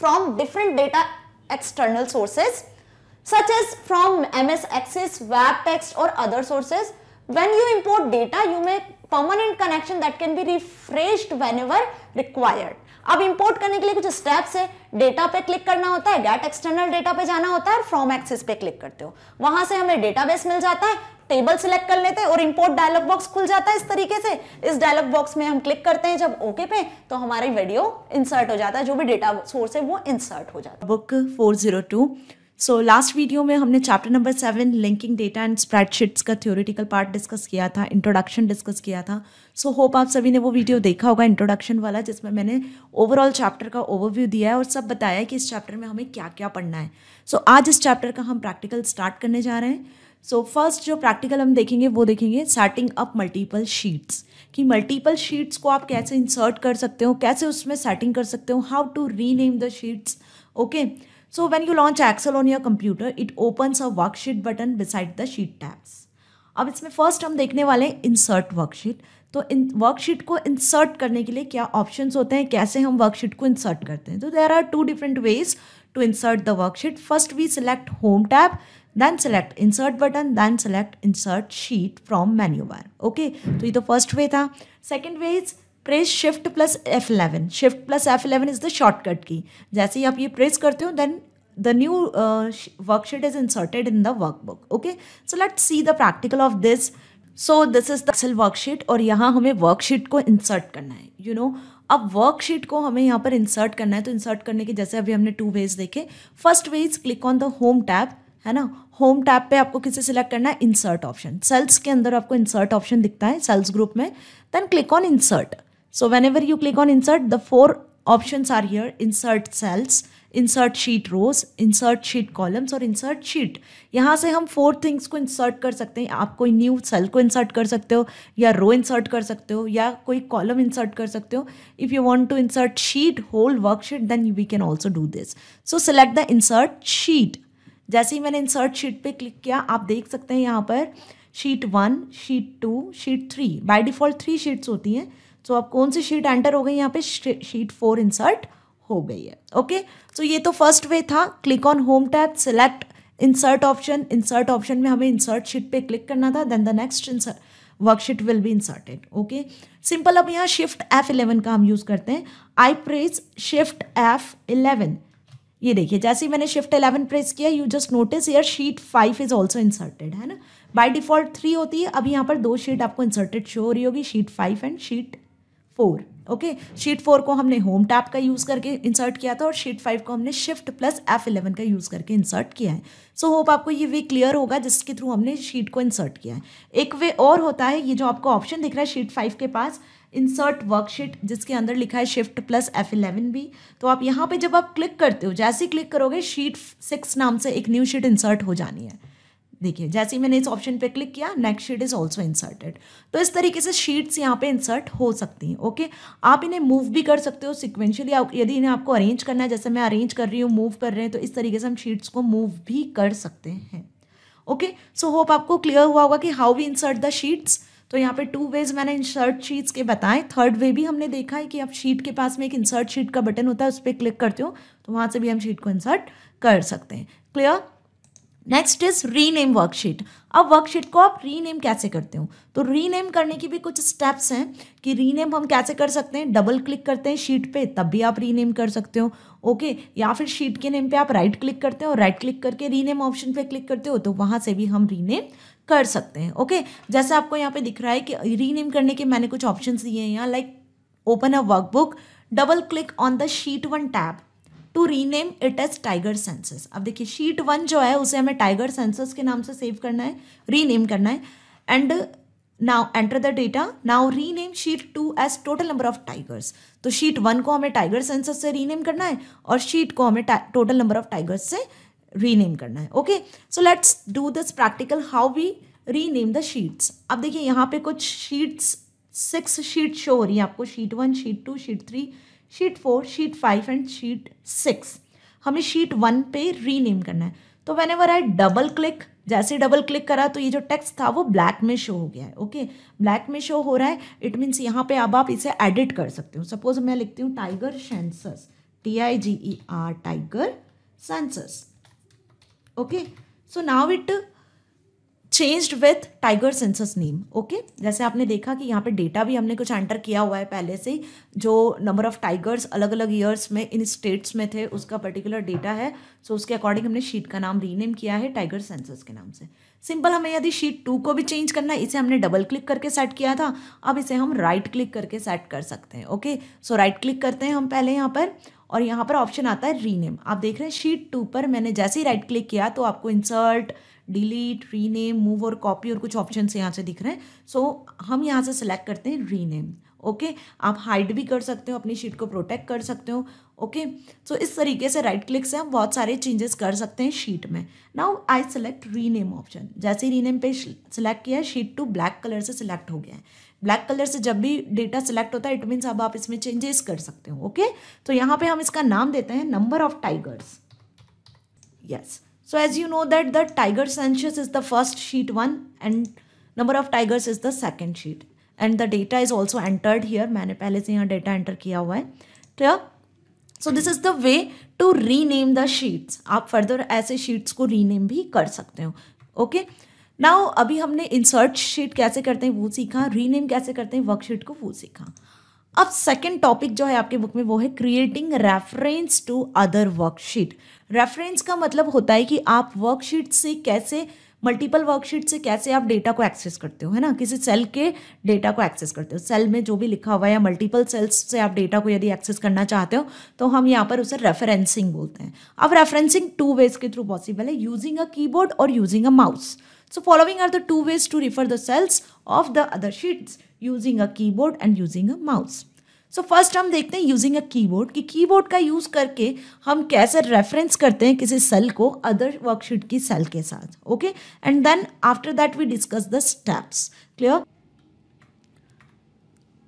from different data external sources such as from MS Access, web text or other sources. When you import data, you make permanent connection that can be refreshed whenever required. अब import करने के लिए कुछ steps है, data पे click करना होता है, गेट एक्सटर्नल डेटा पे जाना होता है और फ्रॉम एक्सेस पे क्लिक करते हो, वहां से हमें डेटाबेस मिल जाता है, टेबल सिलेक्ट कर लेते हैं और इंपोर्ट डायलॉग बॉक्स खुल जाता है इस तरीके से। इस डायलॉग बॉक्स में हम क्लिक करते हैं जब ओके पे, तो हमारी वीडियो इंसर्ट हो जाता है, जो भी डेटा सोर्स है वो इंसर्ट हो जाता है। बुक 402। सो लास्ट वीडियो में हमने chapter number 7 linking data and spreadsheets का थ्योरेटिकल पार्ट डिस्कस किया था, इंट्रोडक्शन डिस्कस किया था। सो होप आप सभी ने वो वीडियो देखा होगा इंट्रोडक्शन वाला, जिसमें मैंने ओवरऑल चैप्टर का ओवरव्यू दिया है और सब बताया है कि इस चैप्टर में हमें क्या क्या पढ़ना है। सो आज इस चैप्टर का हम प्रैक्टिकल स्टार्ट करने जा रहे हैं। सो फर्स्ट जो प्रैक्टिकल हम देखेंगे वो देखेंगे सेटिंग अप मल्टीपल शीट्स, कि मल्टीपल शीट्स को आप कैसे इंसर्ट कर सकते हो, कैसे उसमें सेटिंग कर सकते हो, how to rename the sheets. Okay, so when you launch Excel on your computer, it opens a worksheet button beside the sheet tabs. अब इसमें फर्स्ट हम देखने वाले हैं इंसर्ट वर्कशीट। तो इन वर्कशीट को इंसर्ट करने के लिए क्या ऑप्शंस होते हैं, कैसे हम वर्कशीट को इंसर्ट करते हैं। तो there are two different ways to insert the worksheet. First we select home tab, then select insert button, then select insert sheet from menu bar. Okay, तो ये तो फर्स्ट वे था। Second way is press shift plus F11। Shift plus F11 is the shortcut key. जैसे ही आप ये press करते हो then the new worksheet is inserted in the workbook. Okay, so let's see the practical of this. So this is the Excel worksheet और यहाँ हमें worksheet को insert करना है, you know। अब वर्कशीट को हमें यहाँ पर इंसर्ट करना है, तो इंसर्ट करने के जैसे अभी हमने टू वेज देखे। First way is click on the home tab, है ना। होम टैब पे आपको किसे सिलेक्ट करना है, इंसर्ट ऑप्शन। सेल्स के अंदर आपको इंसर्ट ऑप्शन दिखता है, सेल्स ग्रुप में। Then click on insert. So whenever you click on insert, the four options are here, insert cells, insert sheet rows, insert sheet columns और insert sheet. यहाँ से हम फोर थिंग्स को insert कर सकते हैं। आप कोई न्यू सेल को इंसर्ट कर सकते हो, या रो इंसर्ट कर सकते हो, या कोई कॉलम इंसर्ट कर सकते हो। If you want to insert sheet whole worksheet then we can also do this. So select the insert sheet. जैसे ही मैंने इंसर्ट शीट पे क्लिक किया, आप देख सकते हैं यहाँ पर sheet 1, sheet 2, sheet 3। By default 3 sheets होती हैं। सो आप कौन सी शीट एंटर हो गई, यहाँ पे शीट 4 इंसर्ट हो गई है। ओके, सो ये तो फर्स्ट वे था। Click on home tab, select insert option. Insert option में हमें इंसर्ट शीट पे क्लिक करना था, then the next insert worksheet will be inserted. Okay, simple. अब यहाँ शिफ्ट F11 का हम यूज़ करते हैं। I press shift F11। ये देखिए, जैसे ही मैंने शिफ्ट 11 प्रेस किया, you just notice here sheet 5 is also inserted, है ना। बाई डिफॉल्ट 3 होती है, अब यहाँ पर 2 शीट आपको इंसर्टेड शो हो रही होगी, sheet 5 and sheet 4। Okay, sheet 4 को हमने होम टैब का यूज़ करके इंसर्ट किया था और शीट 5 को हमने शिफ्ट प्लस F11 का यूज़ करके इंसर्ट किया है। सो होप आपको ये वे क्लियर होगा जिसके थ्रू हमने शीट को इंसर्ट किया है। एक वे और होता है, ये जो आपको ऑप्शन दिख रहा है शीट 5 के पास, इंसर्ट वर्कशीट, जिसके अंदर लिखा है शिफ्ट प्लस F11 भी। तो आप यहाँ पे जब आप क्लिक करते हो, जैसे ही क्लिक करोगे शीट 6 नाम से एक न्यू शीट इंसर्ट हो जानी है। देखिए, जैसे ही मैंने इस ऑप्शन पे क्लिक किया, next sheet is also inserted. तो इस तरीके से शीट्स यहाँ पे इंसर्ट हो सकती हैं। ओके, आप इन्हें मूव भी कर सकते हो सिक्वेंशियली। यदि इन्हें आपको अरेंज करना है, जैसे मैं अरेंज कर रही हूँ, मूव कर रहे हैं, तो इस तरीके से हम शीट्स को मूव भी कर सकते हैं। ओके, सो होप आपको क्लियर हुआ होगा कि how we insert the sheets. तो यहाँ पे 2 वेज मैंने इंसर्ट शीट्स के बताएं। थर्ड वे भी हमने देखा है कि आप शीट के पास में एक इंसर्ट शीट का बटन होता है, उस पर क्लिक करते हो तो वहाँ से भी हम शीट को इंसर्ट कर सकते हैं। Clear. Next is rename worksheet. अब वर्कशीट को आप रीनेम कैसे करते हो, तो रीनेम करने की भी कुछ स्टेप्स हैं कि रीनेम हम कैसे कर सकते हैं। डबल क्लिक करते हैं शीट पे, तब भी आप रीनेम कर सकते हो। ओके, या फिर शीट के नेम पे आप राइट क्लिक करते हो और राइट क्लिक करके रीनेम ऑप्शन पे क्लिक करते हो, तो वहाँ से भी हम रीनेम कर सकते हैं। ओके, जैसे आपको यहाँ पे दिख रहा है कि रीनेम करने के मैंने कुछ ऑप्शंस दिए हैं यहाँ, like open a workbook, double click on the sheet 1 tab to rename it as tiger census. अब देखिए, शीट 1 जो है उसे हमें टाइगर सेंसस के नाम से सेव करना है, रीनेम करना है। And now enter the data, now rename sheet 2 as total number of tigers. तो शीट 1 को हमें टाइगर सेंसस से रीनेम करना है और शीट को हमें टोटल नंबर ऑफ टाइगर्स से रीनेम करना है। Okay, so let's do this practical, how we rename the sheets. अब देखिए, यहाँ पे कुछ शीट्स 6 शीट शो हो रही है आपको, sheet 1, sheet 2, sheet 3, sheet 4, sheet 5 and sheet 6। हमें शीट 1 पे रीनेम करना है। तो whenever I double click, जैसे डबल क्लिक करा तो ये जो टेक्स्ट था वो ब्लैक में शो हो गया है। ओके, ब्लैक में शो हो रहा है, इट मीन्स यहाँ पे अब आप इसे एडिट कर सकते हो। सपोज मैं लिखती हूँ tiger census, TIGER, tiger census. Okay, so now it changed with tiger census name. Okay, जैसे आपने देखा कि यहाँ पे डेटा भी हमने कुछ एंटर किया हुआ है पहले से, जो नंबर ऑफ टाइगर्स अलग अलग ईयर्स में इन स्टेट्स में थे उसका पर्टिकुलर डेटा है. सो उसके अकॉर्डिंग हमने शीट का नाम रीनेम किया है टाइगर सेंसस के नाम से. सिंपल हमें यदि शीट 2 को भी चेंज करना है, इसे हमने डबल क्लिक करके सेट किया था, अब इसे हम राइट क्लिक करके सेट कर सकते हैं. ओके, सो राइट क्लिक करते हैं हम पहले यहाँ पर, और यहाँ पर ऑप्शन आता है रीनेम. आप देख रहे हैं शीट 2 पर मैंने जैसे ही राइट क्लिक किया तो आपको इंसर्ट, डिलीट, रीनेम, मूव और कॉपी और कुछ ऑप्शंस यहाँ से दिख रहे हैं. सो हम यहाँ से सिलेक्ट करते हैं रीनेम. ओके, आप हाइड भी कर सकते हो, अपनी शीट को प्रोटेक्ट कर सकते हो. ओके, सो इस तरीके से राइट क्लिक से हम बहुत सारे चेंजेस कर सकते हैं शीट में. Now I select rename option. जैसे ही रीनेम पे सिलेक्ट किया, शीट 2 ब्लैक कलर से सिलेक्ट हो गया है. ब्लैक कलर से जब भी डेटा सिलेक्ट होता है इट मीन्स अब आप इसमें चेंजेस कर सकते हो. ओके, तो यहाँ पे हम इसका नाम देते हैं number of tigers. Yes, so as you know that the tiger census is the first sheet 1 and number of tigers is the second sheet and the data is also entered here. मैंने पहले से यहाँ data enter किया हुआ है. तो so this is the way to rename the sheets. आप further ऐसे sheets को rename भी कर सकते हो. Okay, now अभी हमने insert sheet कैसे करते हैं वो सीखा, rename कैसे करते हैं worksheet को वो सीखा. अब सेकेंड टॉपिक जो है आपके बुक में वो है creating reference to other worksheet. Reference का मतलब होता है कि आप वर्कशीट से कैसे, मल्टीपल वर्कशीट से कैसे आप डेटा को एक्सेस करते हो, है ना, किसी सेल के डेटा को एक्सेस करते हो. सेल में जो भी लिखा हुआ है या मल्टीपल सेल्स से आप डेटा को यदि एक्सेस करना चाहते हो तो हम यहाँ पर उसे रेफरेंसिंग बोलते हैं. अब रेफरेंसिंग 2 वेज के थ्रू पॉसिबल है, यूजिंग अ कीबोर्ड और using a mouse. So following are the 2 ways to refer the cells of the other sheets, using a keyboard and using a mouse. So first हम देखते हैं using a keyboard, कि keyboard का use करके हम कैसे reference करते हैं किसी सेल को अदर वर्कशीट की सेल के साथ. Okay, and then after that we discuss the steps. Clear?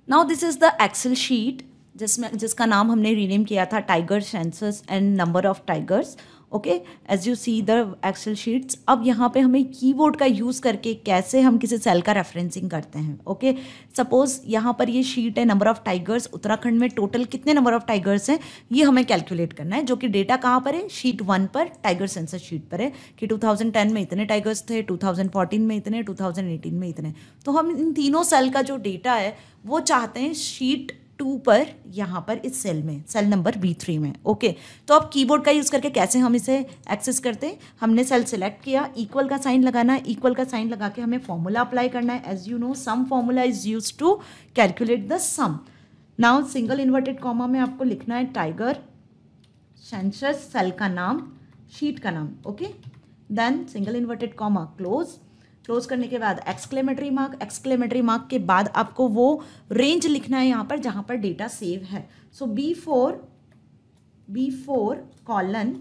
Now this is the Excel sheet जिसमें जिसका नाम हमने रीनेम किया था tiger census and number of tigers. Okay, as you see the Excel sheets. अब यहाँ पे हमें कीबोर्ड का यूज़ करके कैसे हम किसी सेल का रेफरेंसिंग करते हैं. ओके, सपोज यहाँ पर ये शीट है नंबर ऑफ टाइगर्स, उत्तराखंड में टोटल कितने नंबर ऑफ टाइगर्स हैं ये हमें कैलकुलेट करना है, जो कि डेटा कहाँ पर है, शीट 1 पर, टाइगर सेंसस शीट पर है कि 2010 में इतने टाइगर्स थे, 2014 में इतने, 2018 में इतने. तो हम इन तीनों सेल का जो डेटा है वो चाहते हैं शीट 2 पर, यहाँ पर इस सेल में, सेल नंबर B3 में. ओके, तो अब कीबोर्ड का यूज़ करके कैसे हम इसे एक्सेस करते हैं. हमने सेल सेलेक्ट किया, इक्वल का साइन लगाना है, इक्वल का साइन लगा के हमें फॉर्मूला अप्लाई करना है. As you know sum formula is use to calculate the sum. Now single inverted comma में आपको लिखना है टाइगर सेंसस, सेल का नाम, शीट का नाम. Okay, then single inverted comma close, close करने के बाद एक्सक्लेमेटरी मार्क, एक्सक्लेमेटरी मार्क के बाद आपको वो रेंज लिखना है यहाँ पर जहाँ पर डेटा सेव है. सो B4 कॉलन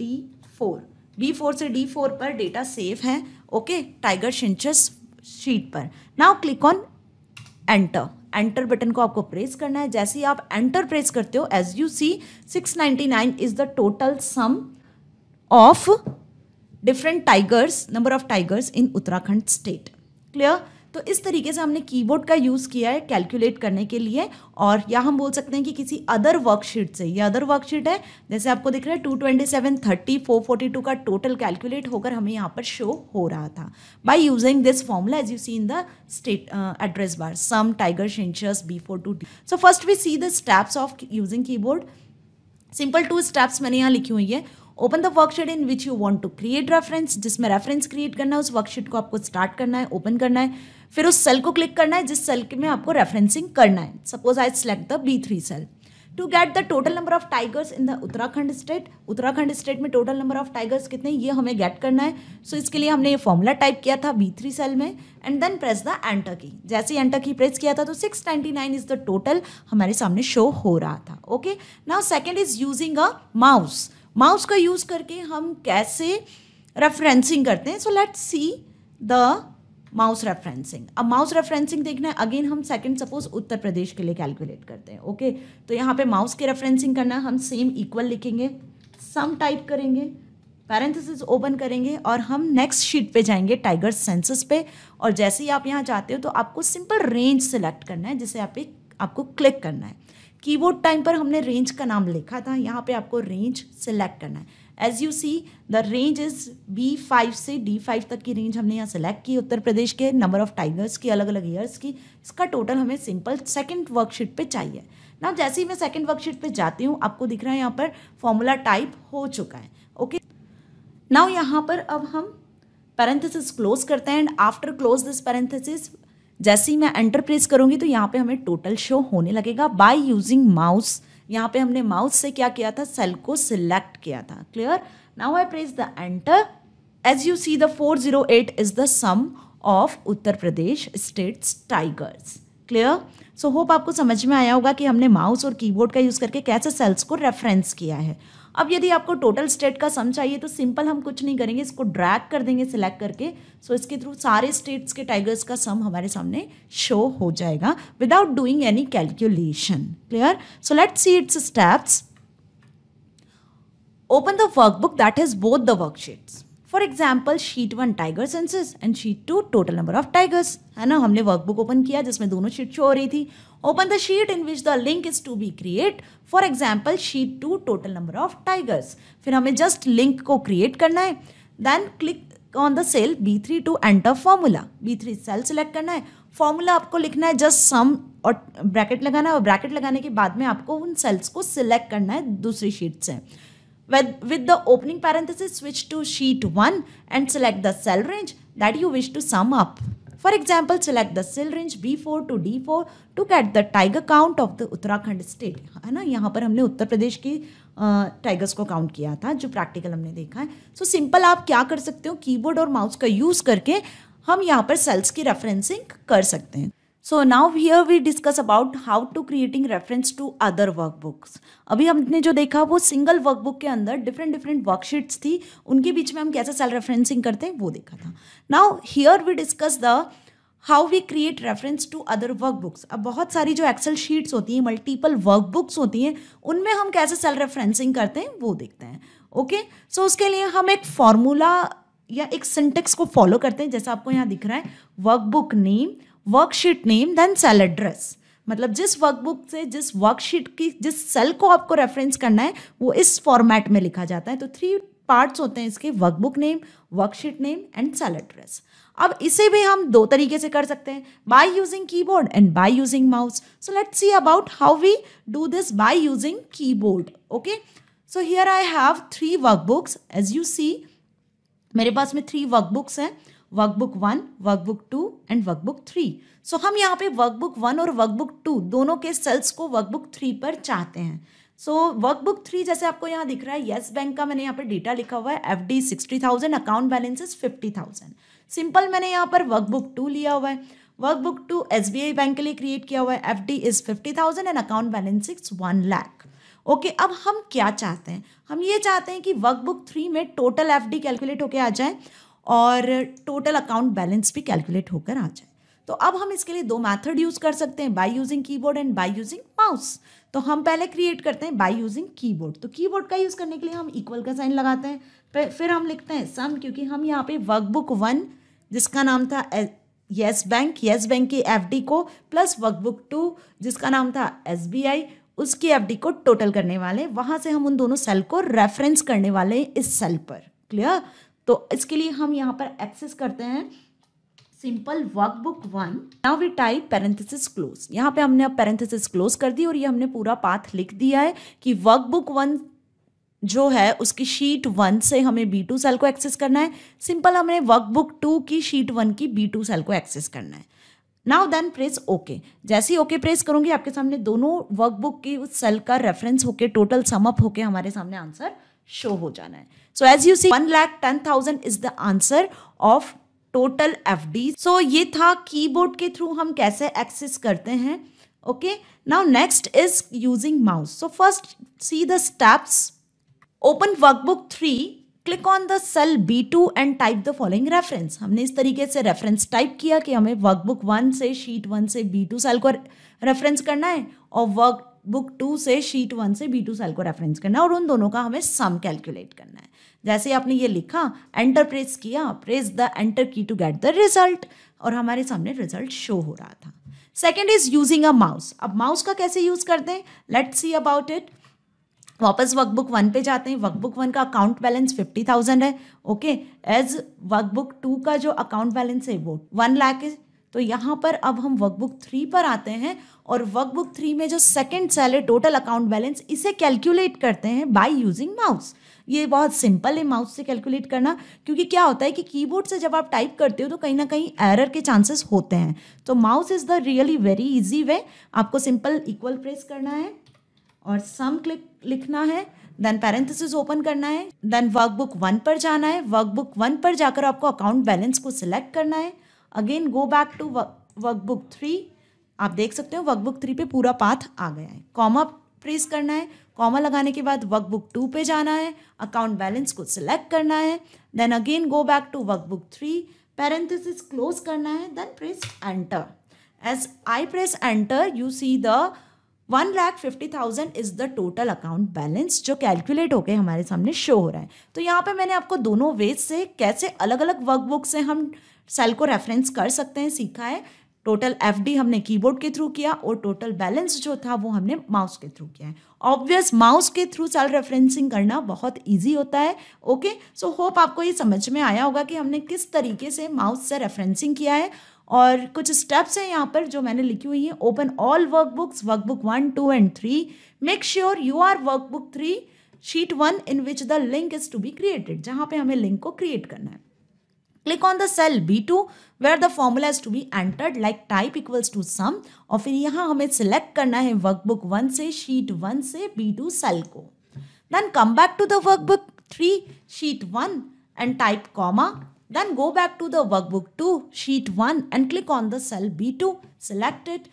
D4, B4 से D4 पर डेटा सेव है. ओके, टाइगर सेंसस शीट पर. Now click on enter. Enter button को आपको प्रेस करना है. जैसे ही आप एंटर प्रेस करते हो, as you see 699 is the total sum of different tigers, number of tigers in Uttarakhand state. Clear? तो इस तरीके से हमने कीबोर्ड का यूज़ किया है कैलकुलेट करने के लिए, और या हम बोल सकते हैं कि किसी अदर वर्कशीट से. ये अदर वर्कशीट है, जैसे आपको दिख रहा है 227, 30, 442 का टोटल कैलकुलेट होकर हमें यहाँ पर शो हो रहा था by using this formula as you see in the state address bar, sum tiger census B4 to D. So first we see the steps of using keyboard. Simple 2 steps मैंने यहाँ लिखी हुई है. Open the worksheet in which you want to create reference, जिसमें reference create करना है उस worksheet को आपको स्टार्ट करना है, ओपन करना है, फिर उस सेल को क्लिक करना है जिस सेल में आपको रेफरेंसिंग करना है. Suppose I select the B3 cell. To get the total number of tigers in the Uttarakhand state, Uttarakhand state में टोटल नंबर ऑफ टाइगर्स कितने ये हमें गेट करना है. सो इसके लिए हमने ये फॉर्मूला टाइप किया था B3 सेल में, and then press the enter key. जैसे ही एंटर की प्रेस किया था तो 699 इज द टोटल हमारे सामने शो हो रहा था. Okay, now second is using a mouse. Mouse का यूज़ करके हम कैसे रेफरेंसिंग करते हैं. So let's see the mouse referencing. अब माउस रेफरेंसिंग देखना है, अगेन हम सेकंड सपोज उत्तर प्रदेश के लिए कैलकुलेट करते हैं. ओके, तो यहाँ पे माउस के रेफरेंसिंग करना है, हम सेम इक्वल लिखेंगे, सम टाइप करेंगे, पैरेंथेसिस ओपन करेंगे, और हम नेक्स्ट शीट पे जाएंगे टाइगर सेंसस पे. और जैसे ही आप यहाँ जाते हो तो आपको सिंपल रेंज सेलेक्ट करना है जिसे आपको क्लिक करना है. कीबोर्ड टाइम पर हमने रेंज का नाम लिखा था, यहाँ पे आपको रेंज सेलेक्ट करना है. As you see the range is B5 से D5 तक की रेंज हमने यहाँ सेलेक्ट की उत्तर प्रदेश के, नंबर ऑफ टाइगर्स की, अलग अलग ईयर्स की। इसका टोटल हमें सिंपल सेकंड वर्कशीट पे चाहिए ना। जैसे ही मैं सेकंड वर्कशीट पे जाती हूँ, आपको दिख रहा है यहाँ पर फॉर्मूला टाइप हो चुका है। ओके नाउ यहाँ पर अब हम पैरेंथेसिस क्लोज करते हैं and after close this parenthesis जैसे ही मैं एंटर प्रेस करूँगी तो यहाँ पे हमें टोटल शो होने लगेगा बाय यूजिंग माउस। यहाँ पे हमने माउस से क्या किया था, सेल को सिलेक्ट किया था। Clear. Now I press the enter. As you see the 408 is the sum of Uttar Pradesh states tigers. Clear. So hope आपको समझ में आया होगा कि हमने माउस और कीबोर्ड का यूज़ करके कैसे सेल्स को रेफरेंस किया है। अब यदि आपको टोटल स्टेट का सम चाहिए तो सिंपल हम कुछ नहीं करेंगे, इसको ड्रैग कर देंगे सिलेक्ट करके। सो इसके थ्रू सारे स्टेट्स के टाइगर्स का सम हमारे सामने शो हो जाएगा without doing any calculation. Clear. So let's see its steps. Open the workbook that has both the worksheets. For example sheet 1 tiger census and sheet 2 total number of tigers. है ना, हमने workbook open किया जिसमें दोनों sheet show हो रही थी। Open the sheet in which the link is to be create. For example sheet 2 total number of tigers. फिर हमें जस्ट लिंक को क्रिएट करना है। Then click on the cell B3 to enter formula. B3 cell select करना है। Formula आपको लिखना है जस्ट सम और ब्रैकेट लगाना है, और ब्रैकेट लगाने के बाद में आपको उन सेल्स को सिलेक्ट करना है दूसरी शीट से। With the opening parenthesis, switch to sheet 1 and select the cell range that you wish to sum up. For example, select the cell range B4 to D4 to get the tiger count of the Uttarakhand state. है ना, यहाँ पर हमने उत्तर प्रदेश की tigers को count किया था जो प्रैक्टिकल हमने देखा है। सो सिंपल आप क्या कर सकते हो, कीबोर्ड और माउस का यूज़ करके हम यहाँ पर सेल्स की रेफरेंसिंग कर सकते हैं। So now here we discuss about how to creating reference to other workbooks. अभी हमने जो देखा वो सिंगल वर्कबुक के अंदर डिफरेंट वर्कशीट्स थी, उनके बीच में हम कैसे सेल रेफरेंसिंग करते हैं वो देखा था। Now here we discuss the how we create reference to other workbooks. अब बहुत सारी जो एक्सेल शीट्स होती हैं, मल्टीपल वर्कबुक्स होती हैं, उनमें हम कैसे सेल रेफरेंसिंग करते हैं वो देखते हैं। ओके सो उसके लिए हम एक फार्मूला या एक सिंटेक्स को फॉलो करते हैं। जैसा आपको यहाँ दिख रहा है, workbook name, worksheet name, then cell address. मतलब जिस वर्कबुक से जिस वर्कशीट की जिस सेल को आपको रेफरेंस करना है वो इस फॉर्मेट में लिखा जाता है। तो 3 पार्ट्स होते हैं इसके, workbook name, worksheet name and cell address. अब इसे भी हम 2 तरीके से कर सकते हैं, by using keyboard and by using mouse. So let's see about how we do this by using keyboard. Okay so here I have 3 workbooks. As you see मेरे पास में 3 वर्कबुक्स हैं, वर्कबुक 1, वर्कबुक 2 एंड वर्कबुक 3। सो हम यहाँ पे workbook 1 और workbook 2 दोनों के सेल्स को वर्कबुक 3 पर चाहते हैं। सो वर्कबुक 3 जैसे आपको यहाँ दिख रहा है, येस बैंक का मैंने यहाँ पे डेटा लिखा हुआ है, FD 60,000, अकाउंट बैलेंसेस 50,000। सिंपल मैंने यहाँ पर वर्कबुक 2 लिया हुआ है। वर्कबुक 2 SBI बैंक के लिए क्रिएट किया हुआ है, FD is 50,000 and account balance is 1 lakh. Okay अब हम क्या चाहते हैं, हम ये चाहते हैं कि वर्कबुक 3 में टोटल FD कैलकुलेट होकर आ जाए और टोटल अकाउंट बैलेंस भी कैलकुलेट होकर आ जाए। तो अब हम इसके लिए 2 मेथड यूज़ कर सकते हैं, by using keyboard and by using mouse. तो हम पहले क्रिएट करते हैं बाय यूजिंग कीबोर्ड। तो कीबोर्ड का यूज़ करने के लिए हम इक्वल का साइन लगाते हैं, फिर हम लिखते हैं सम, क्योंकि हम यहाँ पे वर्कबुक 1 जिसका नाम था येस बैंक की FD को प्लस वर्कबुक 2 जिसका नाम था SBI उसकी FD को टोटल करने वाले, वहाँ से हम उन दोनों सेल को रेफरेंस करने वाले इस सेल पर। क्लियर। तो इसके लिए हम यहाँ पर एक्सेस करते हैं simple workbook 1। Now we type parenthesis close. यहाँ पे हमने अब पैरेंथेसिस क्लोज कर दी और ये हमने पूरा पाथ लिख दिया है कि वर्कबुक 1 जो है उसकी शीट 1 से हमें B2 सेल को एक्सेस करना है। सिंपल हमने वर्कबुक 2 की शीट 1 की B2 सेल को एक्सेस करना है। Now then press okay. जैसे ही ओके प्रेस करूँगी आपके सामने दोनों वर्कबुक की उस सेल का रेफरेंस होके टोटल समअप होके हमारे सामने आंसर शो हो जाना है। So as you see 1,10,000 is the answer of total FD। So ये था कीबोर्ड के थ्रू हम कैसे एक्सेस करते हैं। Okay now next is using mouse. So first see the steps. Open workbook 3, click on the cell B2 and type the following reference. हमने इस तरीके से रेफरेंस टाइप किया कि हमें वर्कबुक 1 से शीट 1 से B2 सेल को रेफरेंस करना है और वर्कबुक 2 से शीट 1 से B2 सेल को रेफरेंस करना है और उन दोनों का हमें सम कैलकुलेट करना है। जैसे आपने ये लिखा, एंटर प्रेस किया, press the enter key to get the result और हमारे सामने रिजल्ट शो हो रहा था। Second is using a mouse. अब माउस का कैसे यूज करते हैं, लेट्स सी अबाउट इट। वापस वर्कबुक वन पे जाते हैं। वर्कबुक वन का अकाउंट बैलेंस 50,000 है, ओके, एज वर्कबुक टू का जो अकाउंट बैलेंस है वो 1 लाख है। तो यहाँ पर अब हम वर्कबुक थ्री पर आते हैं और वर्कबुक थ्री में जो सेकंड सेल है टोटल अकाउंट बैलेंस, इसे कैलकुलेट करते हैं बाय यूजिंग माउस। ये बहुत सिंपल है माउस से कैलकुलेट करना, क्योंकि क्या होता है कि कीबोर्ड से जब आप टाइप करते हो तो कहीं ना कहीं एरर के चांसेस होते हैं। तो mouse is the really very easy way. आपको सिंपल इक्वल प्रेस करना है और सम क्लिक लिखना है, देन पैरेंथेसिस ओपन करना है, देन वर्कबुक वन पर जाना है। वर्कबुक वन पर जाकर आपको अकाउंट बैलेंस को सिलेक्ट करना है। Again go back to workbook three. आप देख सकते हो वर्कबुक थ्री पे पूरा पाथ आ गया है। कॉमा प्रेस करना है, कॉमा लगाने के बाद वर्कबुक टू पे जाना है, अकाउंट बैलेंस को सिलेक्ट करना है, then again go back to workbook three, parenthesis close करना है, then press enter. As I press enter you see the 1,50,000 is the total account balance जो कैलकुलेट होके हमारे सामने शो हो रहा है। तो यहाँ पे मैंने आपको दोनों वेज से कैसे अलग अलग वर्कबुक से हम सेल को रेफरेंस कर सकते हैं सीखा है। टोटल एफडी हमने कीबोर्ड के थ्रू किया और टोटल बैलेंस जो था वो हमने माउस के थ्रू किया है। ऑब्वियस माउस के थ्रू सेल रेफरेंसिंग करना बहुत इजी होता है। ओके, सो होप आपको ये समझ में आया होगा कि हमने किस तरीके से माउस से रेफरेंसिंग किया है। और कुछ स्टेप्स हैं यहाँ पर जो मैंने लिखी हुई है। Open all workbooks, workbook 1, 2 and 3। Make sure you are workbook 3 sheet 1 in which the link is to be created, जहाँ पे हमें लिंक को क्रिएट करना है। Click on the cell B2 where the formula is to be entered like type equals to sum, और फिर यहाँ हमें सिलेक्ट करना है वर्कबुक 1 से शीट 1 से B2 सेल को। Then come back to the workbook 3 sheet 1 and type comma, then go back to the workbook 2 sheet 1 and click on the cell B2, select it,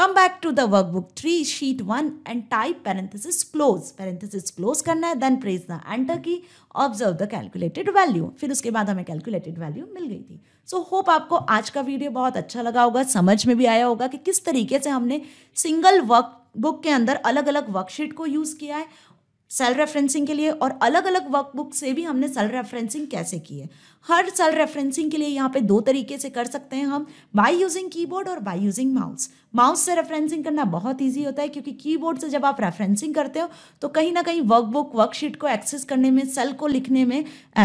come back to the workbook 3 sheet 1 and type parenthesis close करना है, then press the enter key, observe the calculated value। फिर उसके बाद हमें calculated value मिल गई थी। So hope आपको आज का वीडियो बहुत अच्छा लगा होगा, समझ में भी आया होगा कि किस तरीके से हमने सिंगल वर्कबुक के अंदर अलग अलग वर्कशीट को यूज़ किया है सेल रेफरेंसिंग के लिए, और अलग अलग वर्कबुक से भी हमने सेल रेफरेंसिंग कैसे की है। हर सेल रेफरेंसिंग के लिए यहाँ पे दो तरीके से कर सकते हैं हम, बाय यूजिंग कीबोर्ड और बाय यूजिंग माउस। माउस से रेफरेंसिंग करना बहुत इजी होता है, क्योंकि कीबोर्ड से जब आप रेफरेंसिंग करते हो तो कहीं ना कहीं वर्कबुक वर्कशीट को एक्सेस करने में, सेल को लिखने में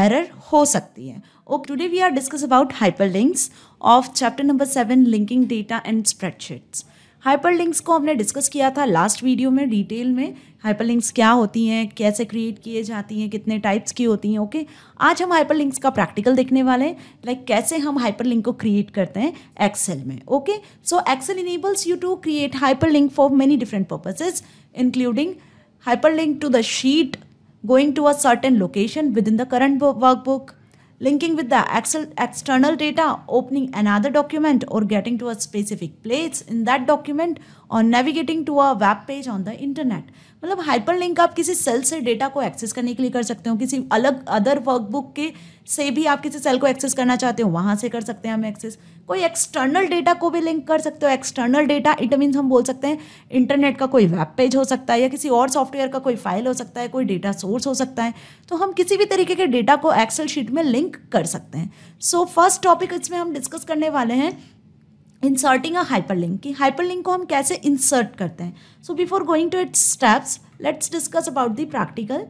एरर हो सकती है। Okay, today we are discuss about hyperlinks of chapter number 7 linking data and spreadsheets. Hyperlinks को हमने डिस्कस किया था लास्ट वीडियो में डिटेल में, हाइपरलिंक्स क्या होती हैं, कैसे क्रिएट किए जाती हैं, कितने टाइप्स की होती हैं। ओके, आज हम हाइपरलिंक्स का प्रैक्टिकल देखने वाले हैं, लाइक कैसे हम हाइपरलिंक को क्रिएट करते हैं एक्सेल में। Okay, so Excel enables you to create hyperlink for many different purposes including hyperlink to the sheet going to a certain location within the current workbook, linking with the external data, opening another document or getting to a specific place in that document, और navigating to a web page on the internet। मतलब hyperlink आप किसी cell से data को access करने के लिए कर सकते हो, किसी अलग अदर वर्कबुक के से भी आप किसी सेल को एक्सेस करना चाहते हो वहाँ से कर सकते हैं हम एक्सेस। कोई एक्सटर्नल डेटा को भी लिंक कर सकते हो। एक्सटर्नल डेटा इट मीन्स हम बोल सकते हैं इंटरनेट का कोई वेब पेज हो सकता है, या किसी और सॉफ्टवेयर का कोई फाइल हो सकता है, कोई डेटा सोर्स हो सकता है। तो हम किसी भी तरीके के डेटा को एक्सेल शीट में लिंक कर सकते हैं। सो फर्स्ट टॉपिक इसमें हम डिस्कस करने वाले हैं इंसर्टिंग अ हाइपरलिंक, कि हाइपरलिंक को हम कैसे इंसर्ट करते हैं। So before going to its steps let's discuss about the practical.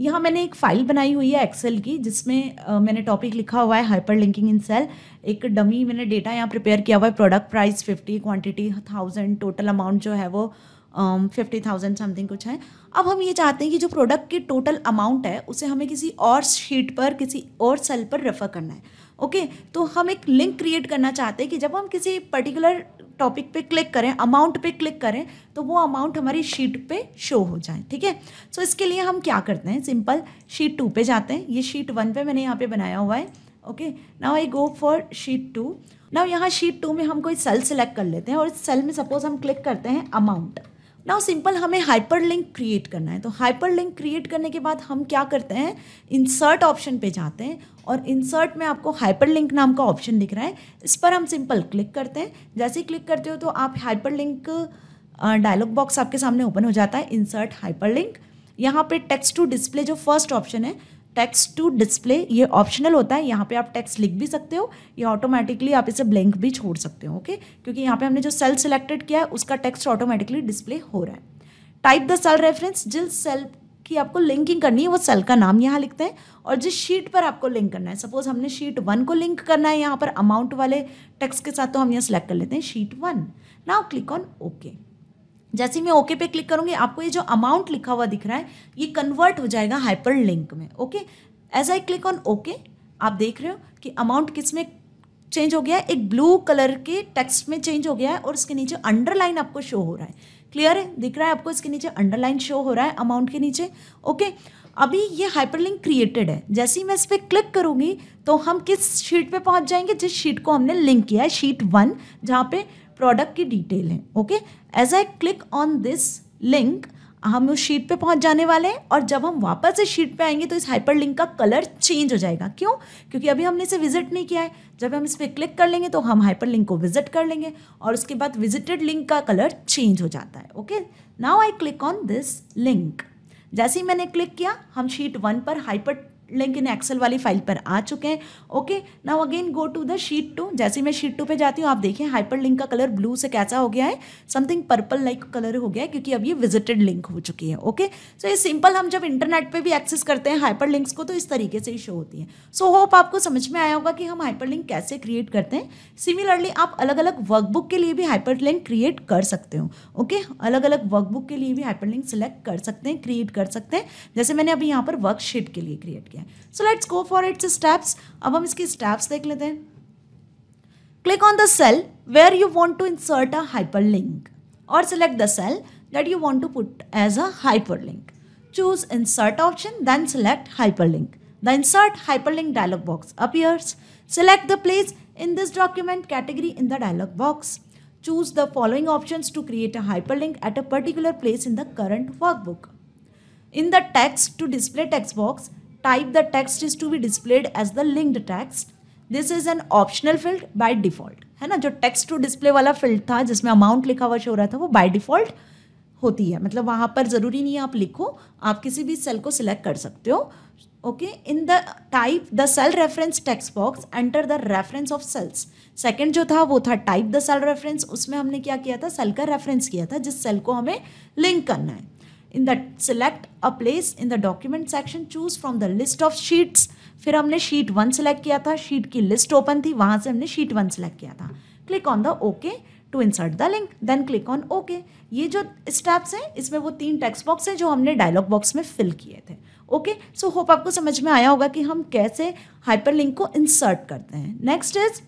यहाँ मैंने एक फाइल बनाई हुई है एक्सेल की, जिसमें मैंने टॉपिक लिखा हुआ है हाइपरलिंकिंग इन सेल। एक डमी मैंने डेटा यहाँ प्रिपेयर किया हुआ है, product price 50, quantity 1000, total amount जो है वो 50,000 समथिंग कुछ है। अब हम ये चाहते हैं कि जो प्रोडक्ट की टोटल अमाउंट है उसे हमें किसी और शीट पर, किसी और सेल पर रेफर करना है। ओके तो हम एक लिंक क्रिएट करना चाहते हैं कि जब हम किसी पर्टिकुलर टॉपिक पे क्लिक करें, अमाउंट पे क्लिक करें, तो वो अमाउंट हमारी शीट पे शो हो जाए। ठीक है, सो इसके लिए हम क्या करते हैं, सिंपल शीट 2 पे जाते हैं। ये शीट 1 पे मैंने यहाँ पे बनाया हुआ है। Okay, now I go for sheet 2। Now यहाँ शीट 2 में हम कोई सेल सेलेक्ट कर लेते हैं और इस सेल में सपोज हम क्लिक करते हैं अमाउंट। नाउ सिंपल हमें हाइपरलिंक क्रिएट करना है, तो हाइपरलिंक क्रिएट करने के बाद हम क्या करते हैं, इंसर्ट ऑप्शन पे जाते हैं और इंसर्ट में आपको हाइपरलिंक नाम का ऑप्शन दिख रहा है, इस पर हम सिंपल क्लिक करते हैं। जैसे ही क्लिक करते हो तो आप हाइपरलिंक डायलॉग बॉक्स आपके सामने ओपन हो जाता है, इंसर्ट हाइपरलिंक। यहाँ पे टेक्स्ट टू डिस्प्ले जो फर्स्ट ऑप्शन है, टेक्स्ट टू डिस्प्ले ये ऑप्शनल होता है, यहाँ पे आप टेक्स्ट लिख भी सकते हो या ऑटोमेटिकली आप इसे ब्लैंक भी छोड़ सकते हो। ओके, क्योंकि यहाँ पे हमने जो सेल सिलेक्टेड किया है उसका टेक्स्ट ऑटोमेटिकली डिस्प्ले हो रहा है। टाइप द सेल रेफरेंस, जिस सेल कि आपको लिंकिंग करनी है वो सेल का नाम यहाँ लिखते हैं, और जिस शीट पर आपको लिंक करना है, सपोज हमने शीट 1 को लिंक करना है यहाँ पर अमाउंट वाले टेक्स्ट के साथ, तो हम यहाँ सेलेक्ट कर लेते हैं sheet 1। Now click on okay. जैसे मैं ओके पे क्लिक करूँगी आपको ये जो अमाउंट लिखा हुआ दिख रहा है ये कन्वर्ट हो जाएगा हाइपर लिंक में। Okay, as I click on okay आप देख रहे हो कि अमाउंट किस में चेंज हो गया है, एक ब्लू कलर के टेक्स्ट में चेंज हो गया है, और उसके नीचे अंडरलाइन आपको शो हो रहा है। क्लियर है, दिख रहा है आपको इसके नीचे अंडरलाइन शो हो रहा है अमाउंट के नीचे। ओके, अभी ये हाइपरलिंक क्रिएटेड है, जैसे ही मैं इस पर क्लिक करूँगी तो हम किस शीट पे पहुँच जाएंगे, जिस शीट को हमने लिंक किया है शीट 1, जहाँ पे प्रोडक्ट की डिटेल है। Okay, as I click on this link हम उस शीट पे पहुंच जाने वाले हैं, और जब हम वापस इस शीट पे आएंगे तो इस हाइपरलिंक का कलर चेंज हो जाएगा। क्यों? क्योंकि अभी हमने इसे विजिट नहीं किया है। जब हम इस पर क्लिक कर लेंगे तो हम हाइपरलिंक को विजिट कर लेंगे, और उसके बाद विजिटेड लिंक का कलर चेंज हो जाता है। Okay, now I click on this link. जैसे ही मैंने क्लिक किया हम शीट 1 पर हाइपर लिंक इन एक्सेल वाली फाइल पर आ चुके हैं। Okay, now again go to the sheet 2। जैसे मैं शीट 2 पे जाती हूँ आप देखें हाइपर लिंक का कलर ब्लू से कैसा हो गया है, समथिंग पर्पल लाइक कलर हो गया है, क्योंकि अब ये विजिटेड लिंक हो चुकी है। ओके, सो ये सिंपल हम जब इंटरनेट पे भी एक्सेस करते हैं हाइपर लिंक्स को तो इस तरीके से ही शो होती है। सो होप आपको समझ में आया होगा कि हम हाइपर लिंक कैसे क्रिएट करते हैं। सिमिलरली आप अलग अलग वर्कबुक के लिए भी हाइपर लिंक क्रिएट कर सकते हो। ओके, अलग अलग वर्कबुक के लिए भी हाइपर लिंक सिलेक्ट कर सकते हैं, क्रिएट कर सकते हैं, जैसे मैंने अभी यहाँ पर वर्कशीट के लिए क्रिएट किया। So let's go for its steps. अब हम इसके steps देख लेते हैं। Click on the cell where you want to insert a hyperlink or select the cell that you want to put as a hyperlink. Choose insert option, then select hyperlink. The insert hyperlink dialog box appears. Select the place in this document category in the dialog box. Choose the following options to create a hyperlink at a particular place in the current workbook. In the text to display text box, type the text is to be displayed as the linked text. This is an optional field by default. है ना, जो text to display वाला field था जिसमें amount लिखा हुआ show रहा था वो by default होती है, मतलब वहाँ पर ज़रूरी नहीं है आप लिखो, आप किसी भी cell को select कर सकते हो। Okay, in the type the cell reference text box enter the reference of cells. Second जो था वो था टाइप द सेल रेफरेंस, उसमें हमने क्या किया था, सेल का रेफरेंस किया था जिस सेल को हमें लिंक करना है। In the select a place in the document section, choose from the list of sheets. फिर हमने शीट 1 सेलेक्ट किया था, शीट की लिस्ट ओपन थी वहाँ से हमने शीट 1 सेलेक्ट किया था। Click on the okay to insert the link, then click on okay. ये जो स्टेप्स हैं इसमें वो 3 टेक्स्ट बॉक्स हैं जो हमने डायलॉग बॉक्स में फिल किए थे। ओके, सो होप आपको समझ में आया होगा कि हम कैसे हाइपर लिंक को इंसर्ट करते हैं। Next is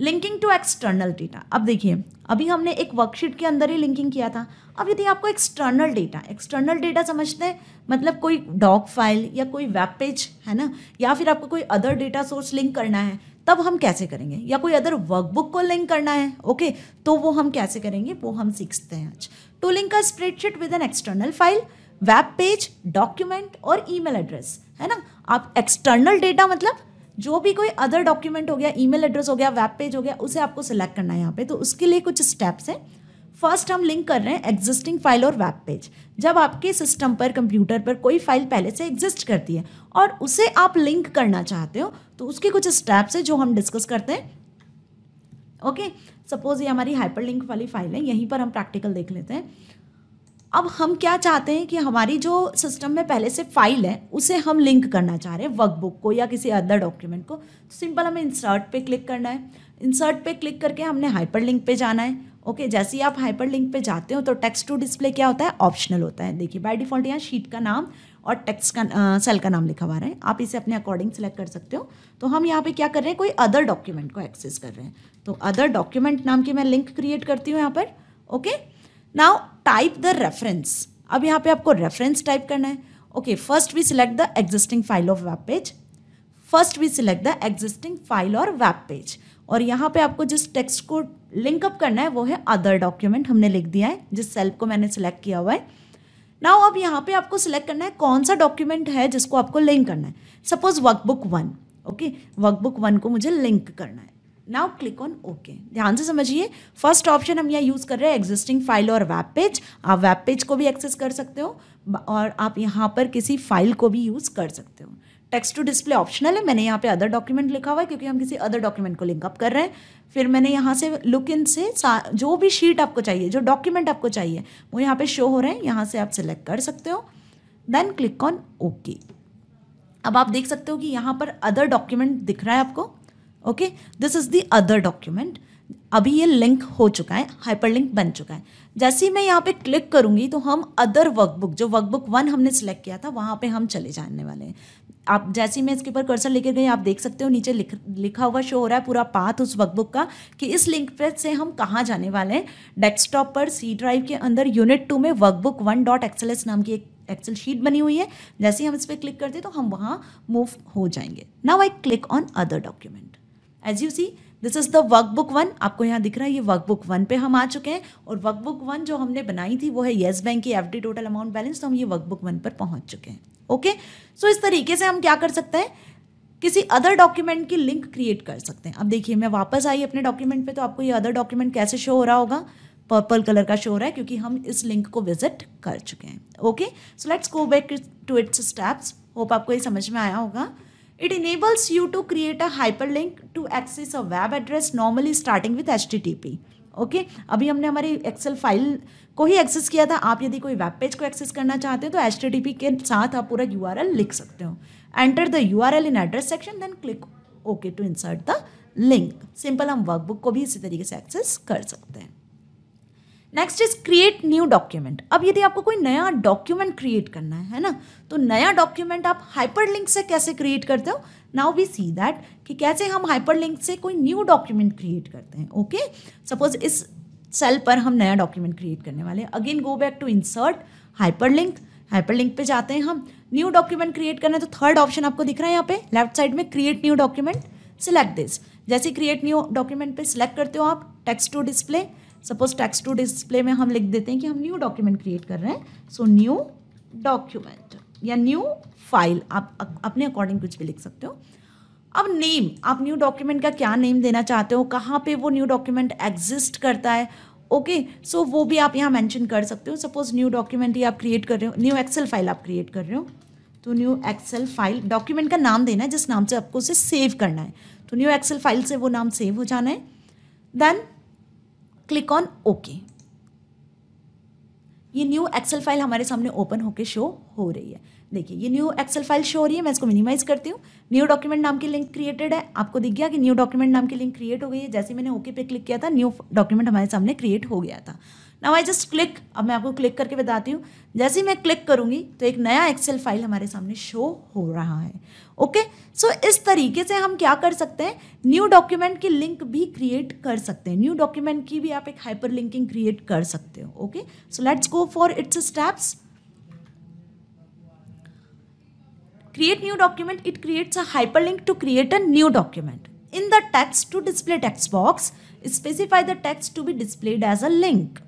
linking to external data. अब देखिए अभी हमने एक वर्कशीट के अंदर ही लिंकिंग किया था, अब यदि आपको एक्सटर्नल डेटा समझते हैं मतलब कोई डॉक फाइल या कोई वेब पेज है ना, या फिर आपको कोई अदर डेटा सोर्स लिंक करना है तब हम कैसे करेंगे, या कोई अदर वर्कबुक को लिंक करना है। ओके, तो वो हम कैसे करेंगे वो हम सीखते हैं आज। To link a spreadsheet with an external file, web page, document और ईमेल एड्रेस, है ना। आप एक्सटर्नल डेटा मतलब जो भी कोई अदर डॉक्यूमेंट हो गया, ईमेल एड्रेस हो गया, वेब पेज हो गया, उसे आपको सिलेक्ट करना है यहाँ पे। तो उसके लिए कुछ स्टेप्स हैं। फर्स्ट हम लिंक कर रहे हैं एग्जिस्टिंग फाइल और वेब पेज। जब आपके सिस्टम पर, कंप्यूटर पर कोई फाइल पहले से एग्जिस्ट करती है और उसे आप लिंक करना चाहते हो तो उसके कुछ स्टेप्स हैं जो हम डिस्कस करते हैं। ओके, सपोज ये हमारी हाइपर लिंक वाली फाइल है, यहीं पर हम प्रैक्टिकल देख लेते हैं। अब हम क्या चाहते हैं कि हमारी जो सिस्टम में पहले से फाइल है उसे हम लिंक करना चाह रहे हैं वर्कबुक को या किसी अदर डॉक्यूमेंट को। सिंपल हमें इंसर्ट पे क्लिक करना है, इंसर्ट पे क्लिक करके हमने हाइपर लिंक पे जाना है। ओके, जैसे ही आप हाइपर लिंक पे जाते हो तो टेक्स्ट टू डिस्प्ले क्या होता है, ऑप्शनल होता है। देखिए बाय डिफ़ॉल्ट यहाँ शीट का नाम और टेक्स्ट का सेल का नाम लिखा हुआ है, आप इसे अपने अकॉर्डिंग सेलेक्ट कर सकते हो। तो हम यहाँ पे क्या कर रहे हैं, कोई अदर डॉक्यूमेंट को एक्सेस कर रहे हैं, तो अदर डॉक्यूमेंट नाम की मैं लिंक क्रिएट करती हूँ यहाँ पर। Okay, now type the reference. अब यहाँ पे आपको रेफरेंस टाइप करना है। Okay, first we select the existing file of web page, first we select the existing file और वेब पेज, और यहाँ पे आपको जिस टेक्स्ट को लिंकअप करना है वो है अदर डॉक्यूमेंट, हमने लिख दिया है जिस सेल को मैंने सिलेक्ट किया हुआ है। नाउ अब यहाँ पे आपको सिलेक्ट करना है कौन सा डॉक्यूमेंट है जिसको आपको लिंक करना है। सपोज वर्कबुक 1, ओके वर्कबुक 1 को मुझे लिंक करना है। Now click on okay. ध्यान से समझिए, फर्स्ट ऑप्शन हम यहाँ यूज़ कर रहे हैं एग्जिस्टिंग फाइल और वेब पेज। आप वेब पेज को भी एक्सेस कर सकते हो और आप यहाँ पर किसी फाइल को भी यूज़ कर सकते हो। टेक्स्ट टू डिस्प्ले ऑप्शनल है, मैंने यहाँ पे अदर डॉक्यूमेंट लिखा हुआ है क्योंकि हम किसी अदर डॉक्यूमेंट को लिंकअप कर रहे हैं। फिर मैंने यहाँ से लुक इन से जो भी शीट आपको चाहिए, जो डॉक्यूमेंट आपको चाहिए वो यहाँ पे शो हो रहे हैं, यहाँ से आप सिलेक्ट कर सकते हो, देन क्लिक ऑन ओके। अब आप देख सकते हो कि यहाँ पर अदर डॉक्यूमेंट दिख रहा है आपको। Okay, this is the other document. अभी ये लिंक हो चुका है, हाइपरलिंक बन चुका है। जैसे ही मैं यहाँ पे क्लिक करूँगी तो हम अदर वर्कबुक, जो वर्कबुक 1 हमने सेलेक्ट किया था, वहाँ पे हम चले जाने वाले हैं। आप जैसे ही मैं इसके ऊपर कर्सर लेकर गई, आप देख सकते हो नीचे लिखा हुआ शो हो रहा है पूरा पाथ उस वर्कबुक का कि इस लिंक पर से हम कहाँ जाने वाले हैं। डेस्कटॉप पर सी ड्राइव के अंदर यूनिट 2 में वर्कबुक 1.xls नाम की एक एक्सेल शीट बनी हुई है। जैसे ही हम इस पर क्लिक करते हैं तो हम वहाँ मूव हो जाएंगे। Now I click on other document. As you see this is the workbook 1। आपको यहाँ दिख रहा है ये वर्कबुक 1 पे हम आ चुके हैं और वर्कबुक 1 जो हमने बनाई थी वो है येस बैंक की एफडी टोटल अमाउंट बैलेंस। तो हम ये वर्कबुक 1 पर पहुँच चुके हैं। ओके, सो इस तरीके से हम क्या कर सकते हैं, किसी अदर डॉक्यूमेंट की लिंक क्रिएट कर सकते हैं। अब देखिए मैं वापस आई अपने डॉक्यूमेंट पे, तो आपको ये अदर डॉक्यूमेंट कैसे शो हो रहा होगा, पर्पल कलर का शो हो रहा है क्योंकि हम इस लिंक को विजिट कर चुके हैं। Okay, so let's go back to its steps. Hope आपको ये समझ में आया होगा। It enables you to create a hyperlink to access a web address normally starting with HTTP. Okay, अभी हमने हमारी Excel फाइल को ही एक्सेस किया था। आप यदि कोई वेब पेज को एक्सेस करना चाहते हो तो HTTP के साथ आप पूरा URL लिख सकते हो। Enter the URL in address section, then click OK to insert the link. Simple, हम वर्कबुक को भी इसी तरीके से एक्सेस कर सकते हैं। Next is create new document. अब यदि आपको कोई नया डॉक्यूमेंट क्रिएट करना है ना, तो नया डॉक्यूमेंट आप हाइपरलिंक से कैसे क्रिएट करते हो, नाउ वी सी दैट कि कैसे हम हाइपरलिंक से कोई न्यू डॉक्यूमेंट क्रिएट करते हैं। ओके, सपोज इस सेल पर हम नया डॉक्यूमेंट क्रिएट करने वाले हैं। Again go back to insert hyperlink, hyperlink पे जाते हैं हम। न्यू डॉक्यूमेंट क्रिएट करना है तो थर्ड ऑप्शन आपको दिख रहा है यहाँ पे लेफ्ट साइड में, create new document, select this. जैसे क्रिएट न्यू डॉक्यूमेंट पे सिलेक्ट करते हो आप, text to display, suppose text to display में हम लिख देते हैं कि हम न्यू डॉक्यूमेंट क्रिएट कर रहे हैं। सो न्यू डॉक्यूमेंट या न्यू फाइल, आप अपने अकॉर्डिंग कुछ भी लिख सकते हो। अब नेम, आप न्यू डॉक्यूमेंट का क्या नेम देना चाहते हो, कहाँ पे वो न्यू डॉक्यूमेंट एग्जिस्ट करता है, ओके, सो वो भी आप यहाँ मेंशन कर सकते हो। सपोज न्यू डॉक्यूमेंट ही आप क्रिएट कर रहे हो, न्यू एक्सेल फाइल आप क्रिएट कर रहे हो, तो न्यू एक्सेल फाइल डॉक्यूमेंट का नाम देना है जिस नाम से आपको उसे सेव करना है, तो न्यू एक्सेल फाइल से वो नाम सेव हो जाना है। Then click on okay. ये न्यू एक्सेल फाइल हमारे सामने ओपन होके शो हो रही है। देखिए ये न्यू एक्सेल फाइल शो हो रही है, मैं इसको मिनिमाइज करती हूँ। न्यू डॉक्यूमेंट नाम की लिंक क्रिएटेड है, आपको दिख गया कि न्यू डॉक्यूमेंट नाम की लिंक क्रिएट हो गई है। जैसे मैंने ओके पे क्लिक किया था न्यू डॉक्यूमेंट हमारे सामने क्रिएट हो गया था। नाउ आई जस्ट क्लिक, अब मैं आपको क्लिक करके बताती हूँ। जैसे ही मैं क्लिक करूँगी तो एक नया एक्सेल फाइल हमारे सामने शो हो रहा है। ओके, सो इस तरीके से हम क्या कर सकते हैं, न्यू डॉक्यूमेंट की लिंक भी क्रिएट कर सकते हैं। न्यू डॉक्यूमेंट की भी आप एक हाइपर लिंकिंग क्रिएट कर सकते हो। Okay, so let's go for its steps. Create new document, it creates a hyper link to create a new document. In the text to display text box, specify the text to be displayed as a link.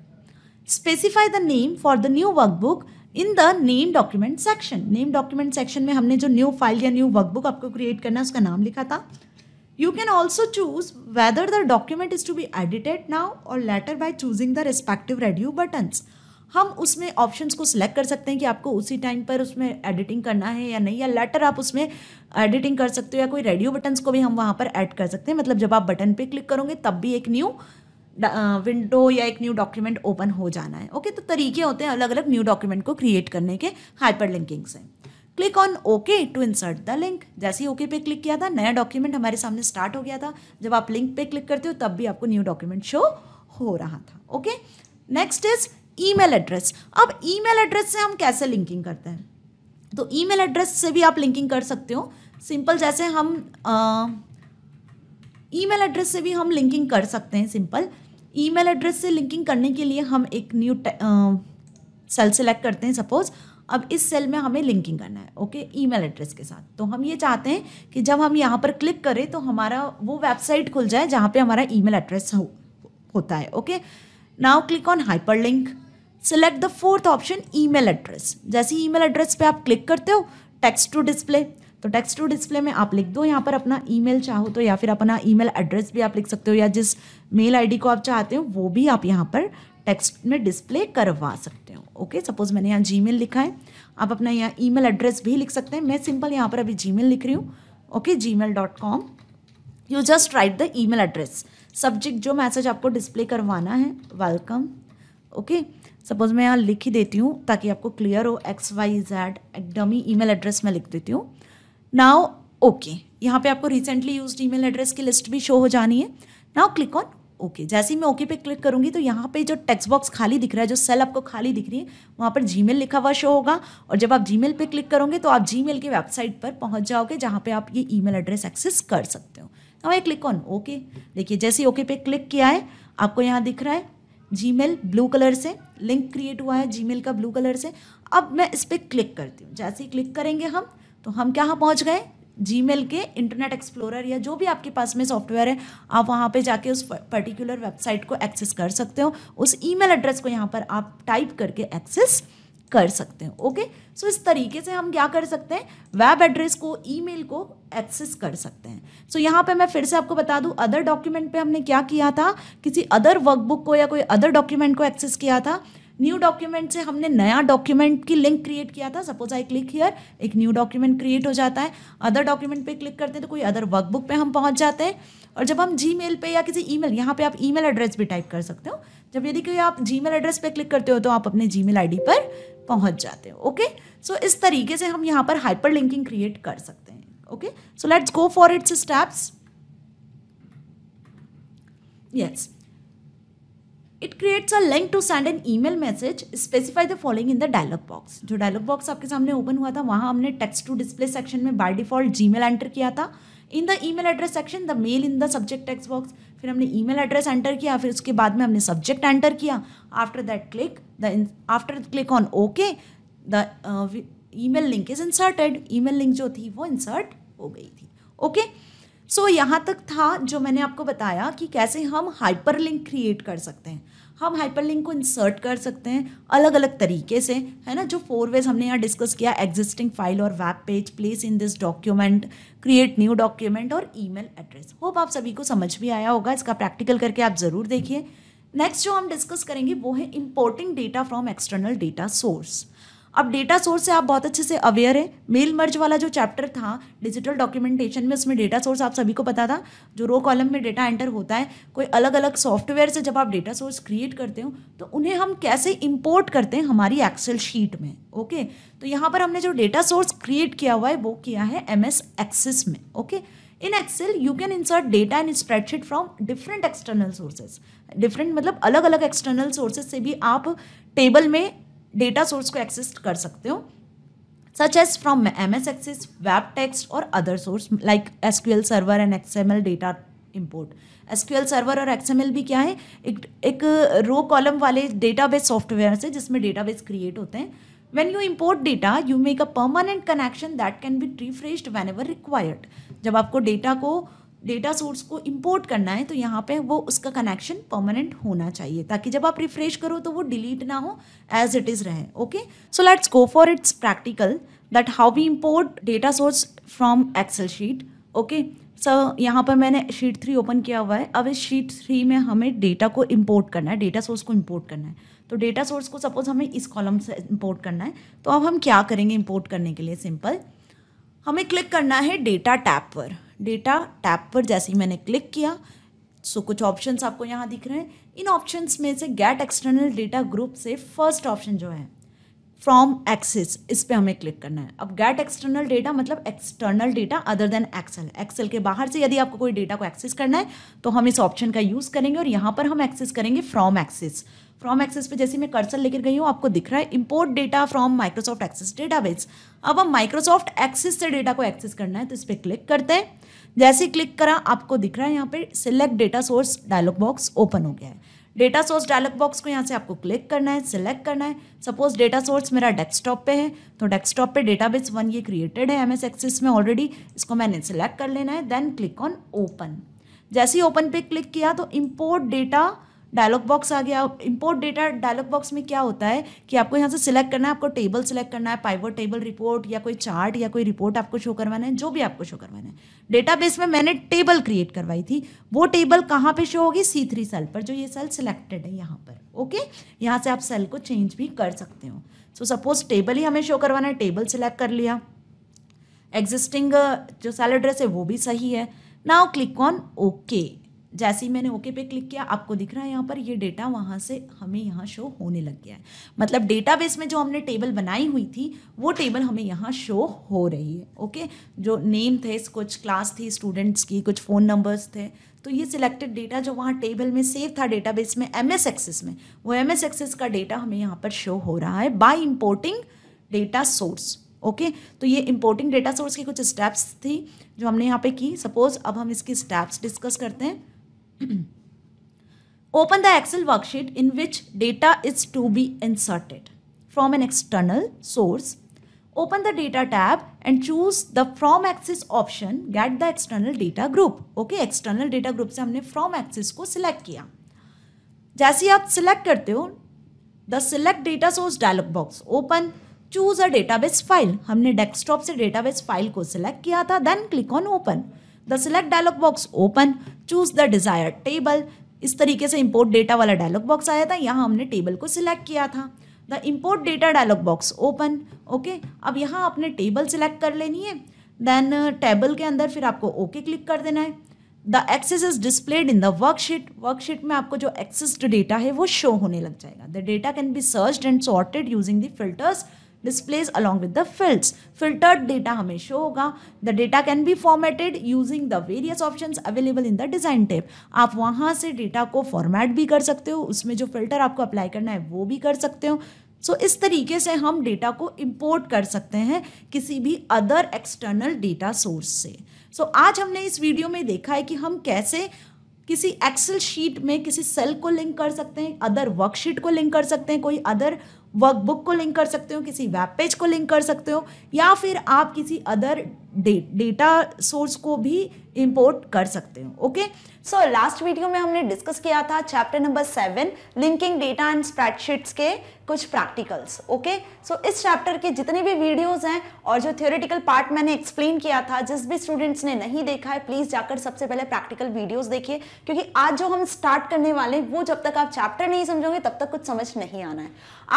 Specify the name for the new workbook in the name document section. Name document section में हमने जो new file या new workbook आपको create करना है उसका नाम लिखा था। You can also choose whether the document is to be edited now or later by choosing the respective radio buttons. हम उसमें options को select कर सकते हैं कि आपको उसी time पर उसमें editing करना है या नहीं, या later आप उसमें editing कर सकते हो, या कोई radio buttons को भी हम वहाँ पर add कर सकते हैं। मतलब जब आप बटन पे क्लिक करोगे तब भी एक new विंडो या एक न्यू डॉक्यूमेंट ओपन हो जाना है। ओके, तो तरीके होते हैं अलग अलग न्यू डॉक्यूमेंट को क्रिएट करने के हाइपर लिंकिंग से। Click on okay to insert the link. जैसे ही ओके पे क्लिक किया था नया डॉक्यूमेंट हमारे सामने स्टार्ट हो गया था। जब आप लिंक पे क्लिक करते हो तब भी आपको न्यू डॉक्यूमेंट शो हो रहा था। Okay, next is email address. अब ईमेल एड्रेस से हम कैसे लिंकिंग करते हैं, तो ईमेल एड्रेस से भी आप लिंकिंग कर सकते हो। सिंपल, जैसे हम ईमेल एड्रेस से भी हम लिंकिंग कर सकते हैं। सिंपल, ईमेल एड्रेस से लिंकिंग करने के लिए हम एक न्यू सेल सेलेक्ट करते हैं। सपोज अब इस सेल में हमें लिंकिंग करना है, ओके, ईमेल एड्रेस के साथ। तो हम ये चाहते हैं कि जब हम यहाँ पर क्लिक करें तो हमारा वो वेबसाइट खुल जाए जहाँ पे हमारा ईमेल एड्रेस होता है। Okay, now click on hyperlink, select the fourth option email address. जैसे ईमेल एड्रेस पे आप क्लिक करते हो टेक्स्ट टू डिस्प्ले, तो टेक्स्ट टू डिस्प्ले में आप लिख दो यहाँ पर अपना ईमेल चाहो तो, या फिर अपना ईमेल एड्रेस भी आप लिख सकते हो, या जिस मेल आईडी को आप चाहते हो वो भी आप यहाँ पर टेक्स्ट में डिस्प्ले करवा सकते हो। ओके, सपोज मैंने यहाँ जीमेल लिखा है, आप अपना यहाँ ईमेल एड्रेस भी लिख सकते हैं। मैं सिंपल यहाँ पर अभी जीमेल लिख रही हूँ। Okay, gmail.com। You just write the email address, subject जो मैसेज आपको डिस्प्ले करवाना है, वेलकम। ओके, सपोज मैं यहाँ लिख ही देती हूँ ताकि आपको क्लियर हो, xyz एकदम ही ईमेल एड्रेस मैं लिख देती हूँ। नाउ ओके, यहाँ पे आपको रिसेंटली यूज्ड ईमेल एड्रेस की लिस्ट भी शो हो जानी है। Now click on okay. जैसे ही मैं ओके पे क्लिक करूँगी तो यहाँ पे जो टेक्स्ट बॉक्स खाली दिख रहा है, जो सेल आपको खाली दिख रही है, वहाँ पर जीमेल लिखा हुआ शो होगा। और जब आप जीमेल पे क्लिक करोगे तो आप जीमेल की वेबसाइट पर पहुँच जाओगे, जहाँ पे आप ये ईमेल एड्रेस एक्सेस कर सकते हो। Now I click on okay. देखिए जैसे ओके पे क्लिक किया है, आपको यहाँ दिख रहा है जीमेल ब्लू कलर से लिंक क्रिएट हुआ है, जीमेल का ब्लू कलर से। अब मैं इस पर क्लिक करती हूँ। जैसे ही क्लिक करेंगे हम तो हम कहाँ पहुँच गए, जीमेल के इंटरनेट एक्सप्लोरर या जो भी आपके पास में सॉफ्टवेयर है, आप वहाँ पे जाके उस पर्टिकुलर वेबसाइट को एक्सेस कर सकते हो। उस ईमेल एड्रेस को यहाँ पर आप टाइप करके एक्सेस कर सकते हो। ओके, सो इस तरीके से हम क्या कर सकते हैं, वेब एड्रेस को, ईमेल को एक्सेस कर सकते हैं। सो यहाँ पे मैं फिर से आपको बता दूँ, अदर डॉक्यूमेंट पे हमने क्या किया था, किसी अदर वर्कबुक को या कोई अदर डॉक्यूमेंट को एक्सेस किया था। न्यू डॉक्यूमेंट से हमने नया डॉक्यूमेंट की लिंक क्रिएट किया था। सपोज आई क्लिक हियर, एक न्यू डॉक्यूमेंट क्रिएट हो जाता है। अदर डॉक्यूमेंट पे क्लिक करते हैं तो कोई अदर वर्कबुक पे हम पहुंच जाते हैं। और जब हम जीमेल पे या किसी ईमेल, यहाँ पे आप ईमेल एड्रेस भी टाइप कर सकते हो, जब यदि कोई आप जीमेल एड्रेस पे क्लिक करते हो तो आप अपने जीमेल आईडी पर पहुँच जाते हो। ओके, सो इस तरीके से हम यहाँ पर हाइपर लिंकिंग क्रिएट कर सकते हैं। Okay, so let's go for its steps. Yes, It creates a link to send an email message. Specify the following in the dialog box. जो dialog box आपके सामने ओपन हुआ था, वहाँ हमने text to display section में by default Gmail enter किया था। In the email address section, the mail in the subject text box. फिर हमने email address enter किया, फिर उसके बाद में हमने subject enter किया। After that click, after click on OK, the email link is inserted. Email link जो थी वो insert हो गई थी। Okay? सो यहाँ तक था जो मैंने आपको बताया कि कैसे हम हाइपर लिंक क्रिएट कर सकते हैं। हम हाइपर लिंक को इंसर्ट कर सकते हैं अलग अलग तरीके से, है ना। जो 4 वेज हमने यहाँ डिस्कस किया, एग्जिस्टिंग फाइल और web page, place in this document, create new document और ईमेल एड्रेस। होप आप सभी को समझ भी आया होगा। इसका प्रैक्टिकल करके आप ज़रूर देखिए। नेक्स्ट जो हम डिस्कस करेंगे वो है importing data from external data source. अब डेटा सोर्स से आप बहुत अच्छे से अवेयर है। मेल मर्ज वाला जो चैप्टर था डिजिटल डॉक्यूमेंटेशन में, उसमें डेटा सोर्स आप सभी को पता था, जो रो कॉलम में डेटा एंटर होता है। कोई अलग अलग सॉफ्टवेयर से जब आप डेटा सोर्स क्रिएट करते हो तो उन्हें हम कैसे इंपोर्ट करते हैं हमारी एक्सेल शीट में। ओके, तो यहाँ पर हमने जो डेटा सोर्स क्रिएट किया हुआ है वो किया है MS एक्सेस में। Okay, in Excel you can insert data in spreadsheet from different external sources. Different मतलब अलग अलग एक्सटर्नल सोर्सेज से भी आप टेबल में डेटा सोर्स को एक्सेस कर सकते हो, such as from MS Access, web text और other source like SQL server and XML data import. SQL server और XML भी क्या है, एक रो कॉलम वाले डेटाबेस सॉफ्टवेयर से जिसमें डेटाबेस क्रिएट होते हैं। When you import data, you make a permanent connection that can be refreshed whenever required. जब आपको डेटा सोर्स को इंपोर्ट करना है तो यहाँ पे वो उसका कनेक्शन परमानेंट होना चाहिए, ताकि जब आप रिफ्रेश करो तो वो डिलीट ना हो, एज इट इज़ रहे। Okay, so let's go for its practical that how we import data source from Excel sheet. Okay, so यहाँ पर मैंने शीट 3 ओपन किया हुआ है। अब इस शीट 3 में हमें डेटा को इम्पोर्ट करना है, डेटा सोर्स को इम्पोर्ट करना है। तो डेटा सोर्स को सपोज हमें इस कॉलम से इम्पोर्ट करना है, तो अब हम क्या करेंगे इम्पोर्ट करने के लिए, सिंपल हमें क्लिक करना है डेटा टैब पर। डेटा टैब पर जैसे ही मैंने क्लिक किया सो कुछ ऑप्शंस आपको यहाँ दिख रहे हैं। इन ऑप्शंस में से गेट एक्सटर्नल डेटा ग्रुप से फर्स्ट ऑप्शन जो है फ्रॉम एक्सेस, इस पे हमें क्लिक करना है। अब गेट एक्सटर्नल डेटा मतलब external data other than Excel. Excel के बाहर से यदि आपको कोई डेटा को एक्सेस करना है तो हम इस ऑप्शन का यूज़ करेंगे और यहाँ पर हम एक्सेस करेंगे फ्रॉम एक्सेस। फ्रॉम एक्सेस पे जैसे मैं कर्सर लेकर गई हूँ आपको दिख रहा है import data from Microsoft access database. अब हम माइक्रोसॉफ्ट एक्सेस से डेटा को एक्सेस करना है तो इस पर क्लिक करते हैं। जैसे ही क्लिक करा आपको दिख रहा है यहाँ पे select data source dialog box open हो गया है। डेटा सोर्स डायलॉग बॉक्स को यहाँ से आपको क्लिक करना है, सिलेक्ट करना है। सपोज डेटा सोर्स मेरा डेस्कटॉप पे है तो डेस्कटॉप पे डेटाबेस 1 ये क्रिएटेड है MS एक्सेस में ऑलरेडी, इसको मैंने सिलेक्ट कर लेना है। Then click on open. जैसे ही ओपन पे क्लिक किया तो इम्पोर्ट डेटा डायलॉग बॉक्स आ गया। इंपोर्ट डेटा डायलॉग बॉक्स में क्या होता है कि आपको यहाँ से सिलेक्ट करना है, आपको टेबल सिलेक्ट करना है, पाइवट टेबल, रिपोर्ट या कोई चार्ट या कोई रिपोर्ट आपको शो करवाना है, जो भी आपको शो करवाना है। डेटाबेस में मैंने टेबल क्रिएट करवाई थी, वो टेबल कहाँ पे शो होगी? C3 सेल पर, जो ये सेल सिलेक्टेड है यहाँ पर। ओके, यहाँ से आप सेल को चेंज भी कर सकते हो। सो सपोज टेबल ही हमें शो करवाना है, टेबल सिलेक्ट कर लिया, एग्जिस्टिंग जो सेल एड्रेस है वो भी सही है। Now click on okay. जैसे ही मैंने ओके पे क्लिक किया, आपको दिख रहा है यहाँ पर ये डेटा वहाँ से हमें यहाँ शो होने लग गया है। मतलब डेटाबेस में जो हमने टेबल बनाई हुई थी वो टेबल हमें यहाँ शो हो रही है। ओके, जो नेम थे, कुछ क्लास थी स्टूडेंट्स की, कुछ फ़ोन नंबर्स थे, तो ये सिलेक्टेड डेटा जो वहाँ टेबल में सेव था डेटाबेस में MS एक्सेस में, वो MS एक्सेस का डेटा हमें यहाँ पर शो हो रहा है by importing data source. Okay तो ये इम्पोर्टिंग डेटा सोर्स की कुछ स्टेप्स थी जो हमने यहाँ पे की। सपोज अब हम इसकी स्टेप्स डिस्कस करते हैं। Open the Excel worksheet in which data is to be inserted from an external source. Open the data tab and choose the from access option. Get the external data group. Okay, external data group से हमने from access को select किया। जैसे ही आप select करते हो, the select data source dialog box open. Choose a database file. हमने desktop से database file को select किया था, then click on open. The select dialog box open, choose the desired table. इस तरीके से इम्पोर्ट डेटा वाला डायलॉग बॉक्स आया था, यहाँ हमने टेबल को सिलेक्ट किया था। The import data dialog box open. Okay, अब यहाँ आपने टेबल सिलेक्ट कर लेनी है, देन टेबल के अंदर फिर आपको ओके क्लिक कर देना है। The access is displayed in the worksheet. Worksheet में आपको जो एक्सेस्ड डेटा है वो शो होने लग जाएगा। The data can be searched and sorted using the filters displays along with the fields. Filtered data हमें show होगा। The data can be formatted using the various options available in the design tab. आप वहाँ से data को format भी कर सकते हो, उसमें जो filter आपको apply करना है वो भी कर सकते हो। So इस तरीके से हम data को import कर सकते हैं किसी भी other external data source से। So आज हमने इस video में देखा है कि हम कैसे किसी एक्सेल शीट में किसी सेल को लिंक कर सकते हैं, अदर वर्कशीट को लिंक कर सकते हैं, कोई अदर वर्कबुक को लिंक कर सकते हो, किसी वेब पेज को लिंक कर सकते हो, या फिर आप किसी अदर डेटा सोर्स को भी इंपोर्ट कर सकते हो। ओके, सो लास्ट वीडियो में हमने डिस्कस किया था chapter number 7 linking data and spreadsheets के कुछ प्रैक्टिकल्स। ओके, सो इस चैप्टर के जितने भी वीडियोस हैं और जो थ्योरेटिकल पार्ट मैंने एक्सप्लेन किया था, जिस भी स्टूडेंट्स ने नहीं देखा है प्लीज़ जाकर सबसे पहले प्रैक्टिकल वीडियोस देखिए, क्योंकि आज जो हम स्टार्ट करने वाले हैं वो जब तक आप चैप्टर नहीं समझोगे तब तक कुछ समझ नहीं आना है।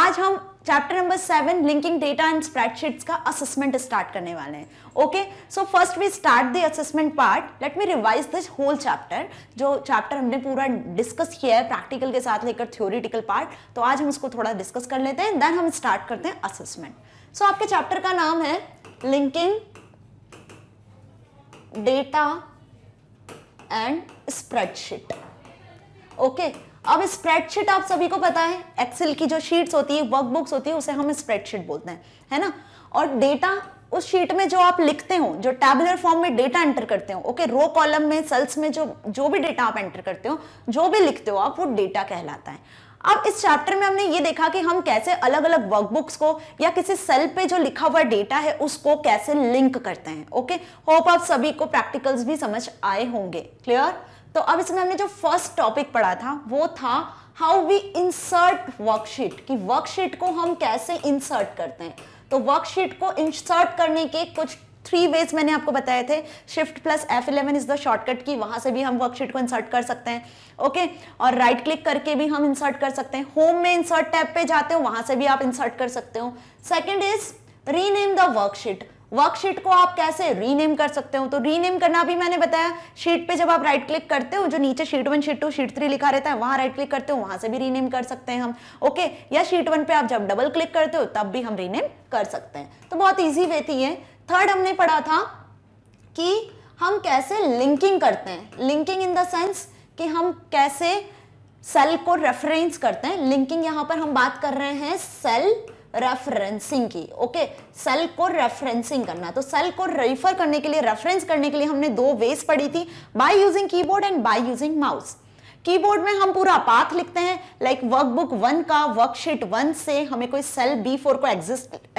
आज हम chapter number 7 linking data and spreadsheets का असेसमेंट स्टार्ट करने वाले हैं। Okay, so first we start the assessment part. Let me revise this whole chapter. जो चैप्टर हमने पूरा डिस्कस किया है प्रैक्टिकल के साथ लेकर थ्योरेटिकल पार्ट, तो आज हम उसको थोड़ा डिस्कस कर लेते हैं, देन हम स्टार्ट करते हैं असेसमेंट। सो आपके चैप्टर का नाम है linking data and spreadsheet. Okay, अब स्प्रेडशीट आप सभी को पता है एक्सेल की जो शीट्स होती है, वर्कबुक्स होती है, उसे हम स्प्रेडशीट बोलते हैं, है ना। और डेटा उस शीट में जो आप लिखते हो, जो टैबुलर फॉर्म में डेटा एंटर करते हो, ओके, रो कॉलम में, सेल्स में जो भी डेटा आप एंटर करते हो, जो भी लिखते हो आप, वो डेटा कहलाता है। अब इस चैप्टर में हमने ये देखा कि हम कैसे अलग अलग वर्कबुक्स को या किसी सेल पे जो लिखा हुआ डेटा है उसको कैसे लिंक करते हैं। ओके, होप आप सभी को प्रैक्टिकल्स भी समझ आए होंगे। क्लियर? तो अब इसमें हमने जो फर्स्ट टॉपिक पढ़ा था वो था हाउ वी इंसर्ट वर्कशीट, कि वर्कशीट को हम कैसे इंसर्ट करते हैं। तो वर्कशीट को इंसर्ट करने के कुछ 3 वेज मैंने आपको बताए थे। Shift+F11 is the shortcut key, वहां से भी हम वर्कशीट को इंसर्ट कर सकते हैं। ओके, और राइट क्लिक करके भी हम इंसर्ट कर सकते हैं। होम में इंसर्ट टैब पे जाते हो, वहां से भी आप इंसर्ट कर सकते हो। Second is rename the worksheet. Worksheet को आप कैसे रीनेम कर सकते हो, तो रीनेम करना भी मैंने बताया। शीट पे जब आप राइट क्लिक करते हो, जो नीचे शीट 1, शीट 2, शीट 3 लिखा रहता है, वहां राइट क्लिक करते हो, वहां से भी रीनेम कर सकते हैं हम। ओके, या शीट 1 पे आप जब डबल क्लिक करते हो तब भी हम रीनेम कर सकते हैं। तो बहुत ईजी वे थी ये। थर्ड हमने पढ़ा था कि हम कैसे लिंकिंग करते हैं, लिंकिंग इन द सेंस कि हम कैसे सेल को रेफरेंस करते हैं। लिंकिंग यहाँ पर हम बात कर रहे हैं सेल रेफरेंसिंग की। ओके, सेल को रेफरेंसिंग करना, तो सेल को रेफर करने के लिए, रेफरेंस करने के लिए हमने 2 वेज पढ़ी थी, by using keyboard and by using mouse. Keyboard में हम पूरा पाथ लिखते हैं, लाइक वर्कबुक 1 का वर्कशीट 1 से हमें कोई सेल B4 को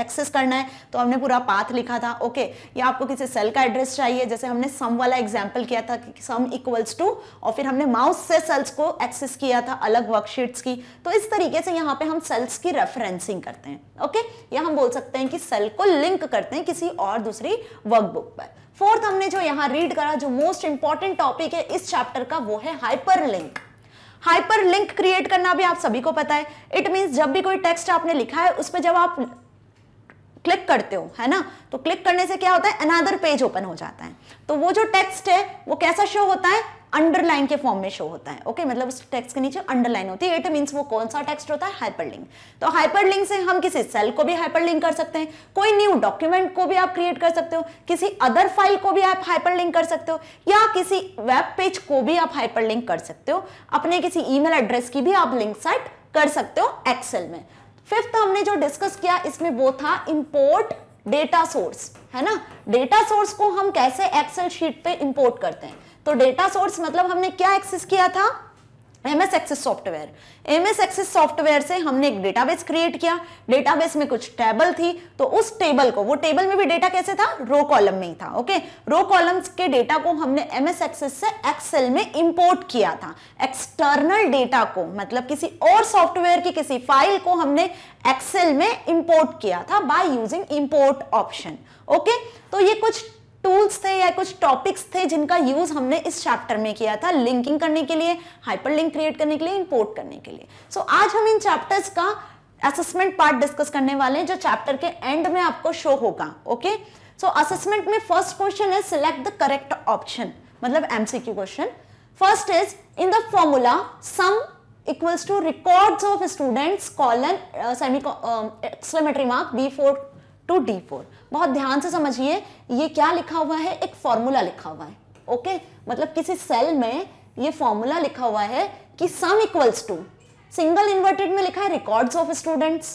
एक्सेस करना है तो हमने पूरा पाथ लिखा था, ओके। या आपको किसी सेल का एड्रेस चाहिए, जैसे हमने सम वाला एग्जांपल किया था कि सम इक्वल्स टू, और फिर हमने माउस से सेल्स को एक्सेस किया था अलग वर्कशीट्स की। तो इस तरीके से यहाँ पे हम सेल्स की रेफरेंसिंग करते हैं, ओके। या हम बोल सकते हैं कि सेल को लिंक करते हैं किसी और दूसरी वर्कबुक पर। फोर्थ हमने जो यहाँ रीड करा, जो मोस्ट इंपॉर्टेंट टॉपिक है इस चैप्टर का, वो है हाइपरलिंक। हाइपरलिंक क्रिएट करना भी आप सभी को पता है। इट मींस जब भी कोई टेक्स्ट आपने लिखा है उस पे जब आप क्लिक करते हो, है ना, तो क्लिक करने से क्या होता है, अनदर पेज ओपन हो जाता है। तो वो जो टेक्स्ट है वो कैसा शो होता है, अंडरलाइन के फॉर्म में शो होता है, ओके। मतलब उस टेक्स्ट के नीचे अंडरलाइन होती है। इट मींस वो कौन सा टेक्स्ट होता है, हाइपरलिंक। तो हाइपरलिंक से हम किसी सेल को भी हाइपरलिंक कर सकते हैं, कोई न्यू डॉक्यूमेंट को भी आप क्रिएट कर सकते हो, किसी अदर फाइल को भी आप हाइपरलिंक कर सकते हो, या किसी वेब पेज को भी आप हाइपरलिंक कर सकते हो, अपने किसी ईमेल एड्रेस की भी आप लिंक सेट कर सकते हो एक्सेल में। फिफ्थ हमने जो डिस्कस किया इसमें वो था इंपोर्ट डेटा सोर्स, है ना। डेटा सोर्स को हम कैसे एक्सेल शीट पे इंपोर्ट करते हैं। तो डेटा सोर्स मतलब हमने क्या एक्सेस किया था, MS Access software. MS Access software से हमने एक डेटाबेस क्रिएट किया। डेटाबेस में कुछ टेबल थी, तो उस टेबल को, वो टेबल में भी डेटा कैसे था, रो कॉलम में ही था, ओके। रो कॉलम्स के डेटा को हमने MS Access से एक्सेल में इंपोर्ट किया था। एक्सटर्नल डेटा को, मतलब किसी और सॉफ्टवेयर की किसी फाइल को हमने एक्सेल में इंपोर्ट किया था by using import option, okay. तो ये कुछ टूल्स थे या कुछ टॉपिक्स थे जिनका यूज हमने इस चैप्टर में किया था, लिंकिंग करने के लिए, हाइपरलिंक क्रिएट करने के लिए, इंपोर्ट करने के लिए। सो आज हम इन चैप्टर्स का असेसमेंट पार्ट डिस्कस करने वाले हैं जो चैप्टर के एंड में आपको शो होगा, ओके। सो असेसमेंट में फर्स्ट क्वेश्चन है सिलेक्ट द करेक्ट ऑप्शन, मतलब MCQ question. First is in the formula sum equals to records of students colon exclamatory mark B4 to D4। बहुत ध्यान से समझिए ये क्या लिखा हुआ है, एक फॉर्मूला लिखा हुआ है, ओके। मतलब किसी सेल में ये फॉर्मूला लिखा हुआ है कि sum equals to, single inverted में लिखा है records of students,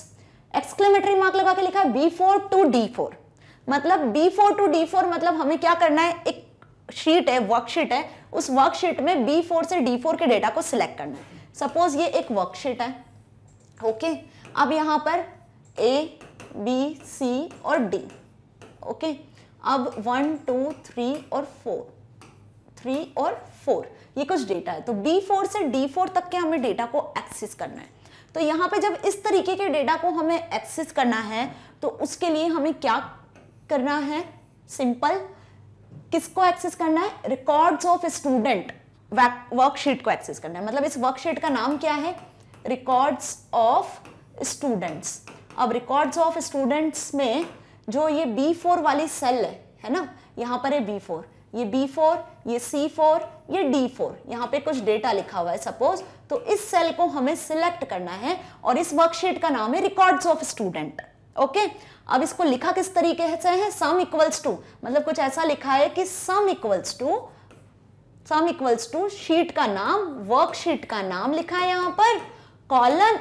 exclamatory mark लगा के लिखा है B4 टू D4। मतलब B4 टू D4 मतलब हमें क्या करना है, एक शीट है, वर्कशीट है, उस वर्कशीट में B4 से D4 के डेटा को सिलेक्ट करना है। सपोज ये एक वर्कशीट है, ओके। अब यहाँ पर A, B, C और D, ओके। अब 1, 2, 3 और 4 ये कुछ डेटा है। तो B4 से D4 तक के हमें डेटा को एक्सेस करना है। तो यहाँ पे जब इस तरीके के डेटा को हमें एक्सेस करना है तो उसके लिए हमें क्या करना है, सिंपल, किसको एक्सेस करना है, रिकॉर्ड्स ऑफ स्टूडेंट वर्कशीट को एक्सेस करना है। मतलब इस वर्कशीट का नाम क्या है, रिकॉर्ड्स ऑफ स्टूडेंट्स। अब रिकॉर्ड्स ऑफ स्टूडेंट्स में जो ये B4 वाली सेल है ना, यहाँ पर है B4, ये B4, ये C4, ये D4, यहाँ पे कुछ डेटा लिखा हुआ है सपोज। तो इस सेल को हमें सिलेक्ट करना है और इस वर्कशीट का नाम है रिकॉर्ड्स ऑफ स्टूडेंट, ओके। अब इसको लिखा किस तरीके से है, सम इक्वल्स टू, मतलब कुछ ऐसा लिखा है कि सम इक्वल्स टू शीट का नाम, वर्कशीट का नाम लिखा है यहाँ पर, कॉलन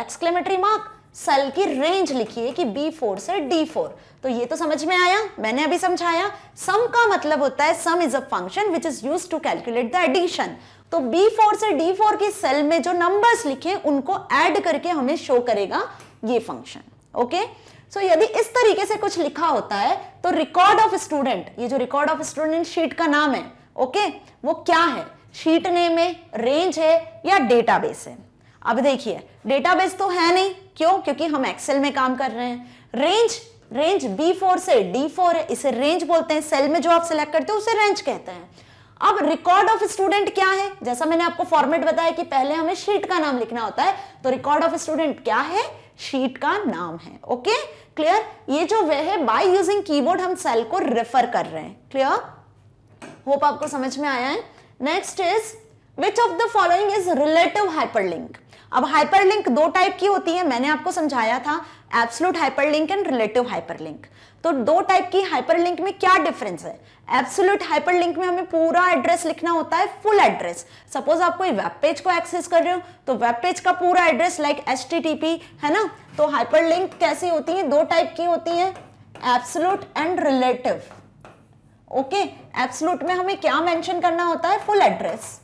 एक्सक्लेमेटरी मार्क, सेल की रेंज लिखी है कि B4 से D4। तो ये तो समझ में आया, मैंने अभी समझाया। सम का मतलब होता है sum is a function which is used to calculate the addition. तो B4 से D4 की सेल में जो नंबर्स लिखे उनको ऐड करके हमें शो करेगा ये फंक्शन, ओके। सो यदि इस तरीके से कुछ लिखा होता है तो रिकॉर्ड ऑफ स्टूडेंट, ये जो रिकॉर्ड ऑफ स्टूडेंट शीट का नाम है, ओके, वो क्या है, शीट नेम है, रेंज है या डेटाबेस है। अब देखिए डेटाबेस तो है नहीं, क्यों, क्योंकि हम एक्सेल में काम कर रहे हैं। रेंज B4 से D4 है, इसे रेंज बोलते हैं। सेल में जो आप सिलेक्ट करते हो उसे रेंज कहते हैं। अब रिकॉर्ड ऑफ स्टूडेंट क्या है, जैसा मैंने आपको फॉर्मेट बताया कि पहले हमें शीट का नाम लिखना होता है, तो रिकॉर्ड ऑफ स्टूडेंट क्या है, शीट का नाम है, ओके, क्लियर। ये जो वे है, बाय यूजिंग कीबोर्ड हम सेल को रेफर कर रहे हैं, क्लियर, होप आपको समझ में आया है। Next is Which of the following is relative hyperlink? अब hyperlink दो टाइप की होती है, मैंने आपको समझाया था, absolute hyperlink and relative hyperlink। तो दो टाइप की hyperlink में क्या difference है? Absolute hyperlink में हमें पूरा address लिखना होता है, full address। Suppose आप कोई web page को access कर रहे हो, तो web page का पूरा address like HTTP है ना। तो hyperlink कैसी होती है, दो टाइप की होती है, absolute and relative, okay. Absolute में हमें क्या mention करना होता है, full address,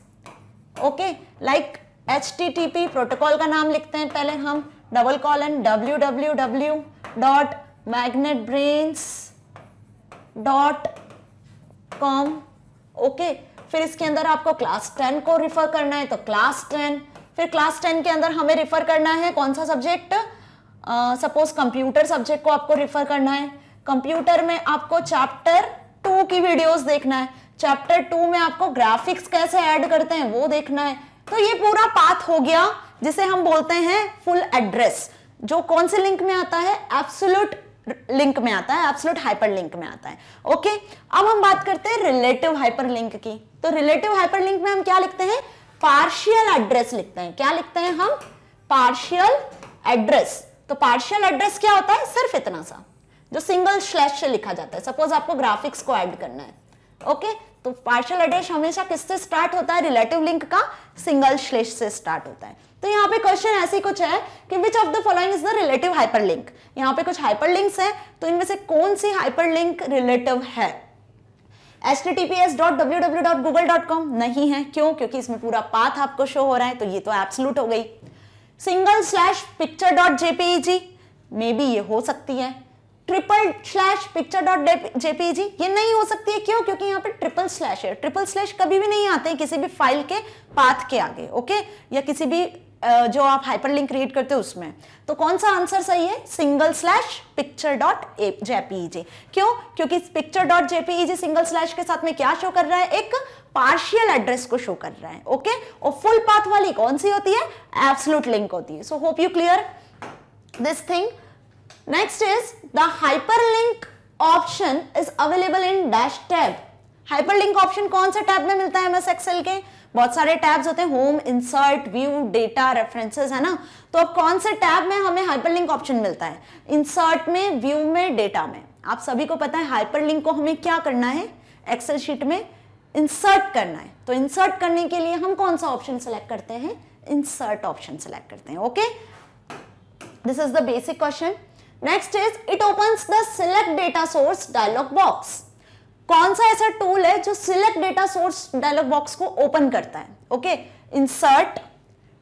okay, like HTTP protocol का नाम लिखते हैं पहले हम, डबल कॉलन www.magnetbrains.com. ओके, फिर इसके अंदर आपको क्लास 10 को रिफर करना है, तो क्लास 10, फिर क्लास 10 के अंदर हमें रिफर करना है कौन सा सब्जेक्ट, सपोज कंप्यूटर सब्जेक्ट को आपको रिफर करना है. कंप्यूटर में आपको चैप्टर 2 की वीडियोस देखना है, चैप्टर 2 में आपको ग्राफिक्स कैसे ऐड करते हैं वो देखना है. तो ये पूरा पाथ हो गया जिसे हम बोलते हैं फुल एड्रेस, जो कौन से लिंक में आता है, एब्सोल्यूट लिंक में आता है, एब्सोल्यूट हाइपरलिंक में आता है. ओके, अब हम बात करते हैं रिलेटिव हाइपरलिंक की. तो रिलेटिव हाइपरलिंक में हम क्या लिखते हैं, पार्शियल एड्रेस लिखते हैं. क्या लिखते हैं हम, पार्शियल एड्रेस. तो पार्शियल एड्रेस क्या होता है, सिर्फ इतना सा जो सिंगल स्लैश से लिखा जाता है. सपोज आपको ग्राफिक्स को ऐड करना है, ओके, तो पार्शियल एड्रेस हमेशा किससे स्टार्ट होता है, रिलेटिव लिंक का सिंगल स्लैश से स्टार्ट होता है. तो यहाँ पे क्वेश्चन ऐसे कुछ है कि which of the following is the relative hyperlink. यहाँ पे कुछ हाइपरलिंक्स हैं, तो इनमें से कौन सी हाइपरलिंक रिलेटिव है. https.www.google.com नहीं है, क्यों, क्योंकि इसमें पूरा पाथ आपको शो हो रहा है, तो ये तो एब्सोल्यूट हो गई. Single slash picture.jpeg may be ये हो सकती है. ट्रिपल स्लैश picture.jpeg ये नहीं हो सकती है, क्यों, क्योंकि यहाँ पे ट्रिपल स्लैश है. ट्रिपल स्लैश कभी भी नहीं आते हैं किसी भी फाइल के पाथ के आगे, ओके, या किसी भी जो आप हाइपरलिंक क्रिएट करते हो उसमें. तो कौन सा आंसर सही है, सिंगल स्लैश picture.jpeg. क्यों, क्योंकि picture.jpeg सिंगल स्लैश के साथ में क्या शो कर रहा है, एक पार्शियल एड्रेस को शो कर रहा है. ओके, और फुल पाथ वाली कौन सी होती है, एब्सोल्यूट लिंक होती है. So hope you clear this thing. Next is the hyperlink option is available in dash tab. Hyperlink option कौन से टैब में मिलता है, MS Excel के बहुत सारे टैब्स होते हैं, home, insert, view, data, references, है ना. तो अब कौन से टैब में हमें हाइपरलिंक ऑप्शन मिलता है, इंसर्ट में, व्यू में, डेटा में. आप सभी को पता है हाइपरलिंक को हमें क्या करना है, एक्सेल शीट में इंसर्ट करना है. तो इंसर्ट करने के लिए हम कौन सा ऑप्शन सेलेक्ट करते हैं, इंसर्ट ऑप्शन सेलेक्ट करते हैं. Okay, this is the basic question. Next is it opens the select data source dialog box. कौन सा ऐसा टूल है जो select data source dialog box को ओपन करता है. Okay, insert,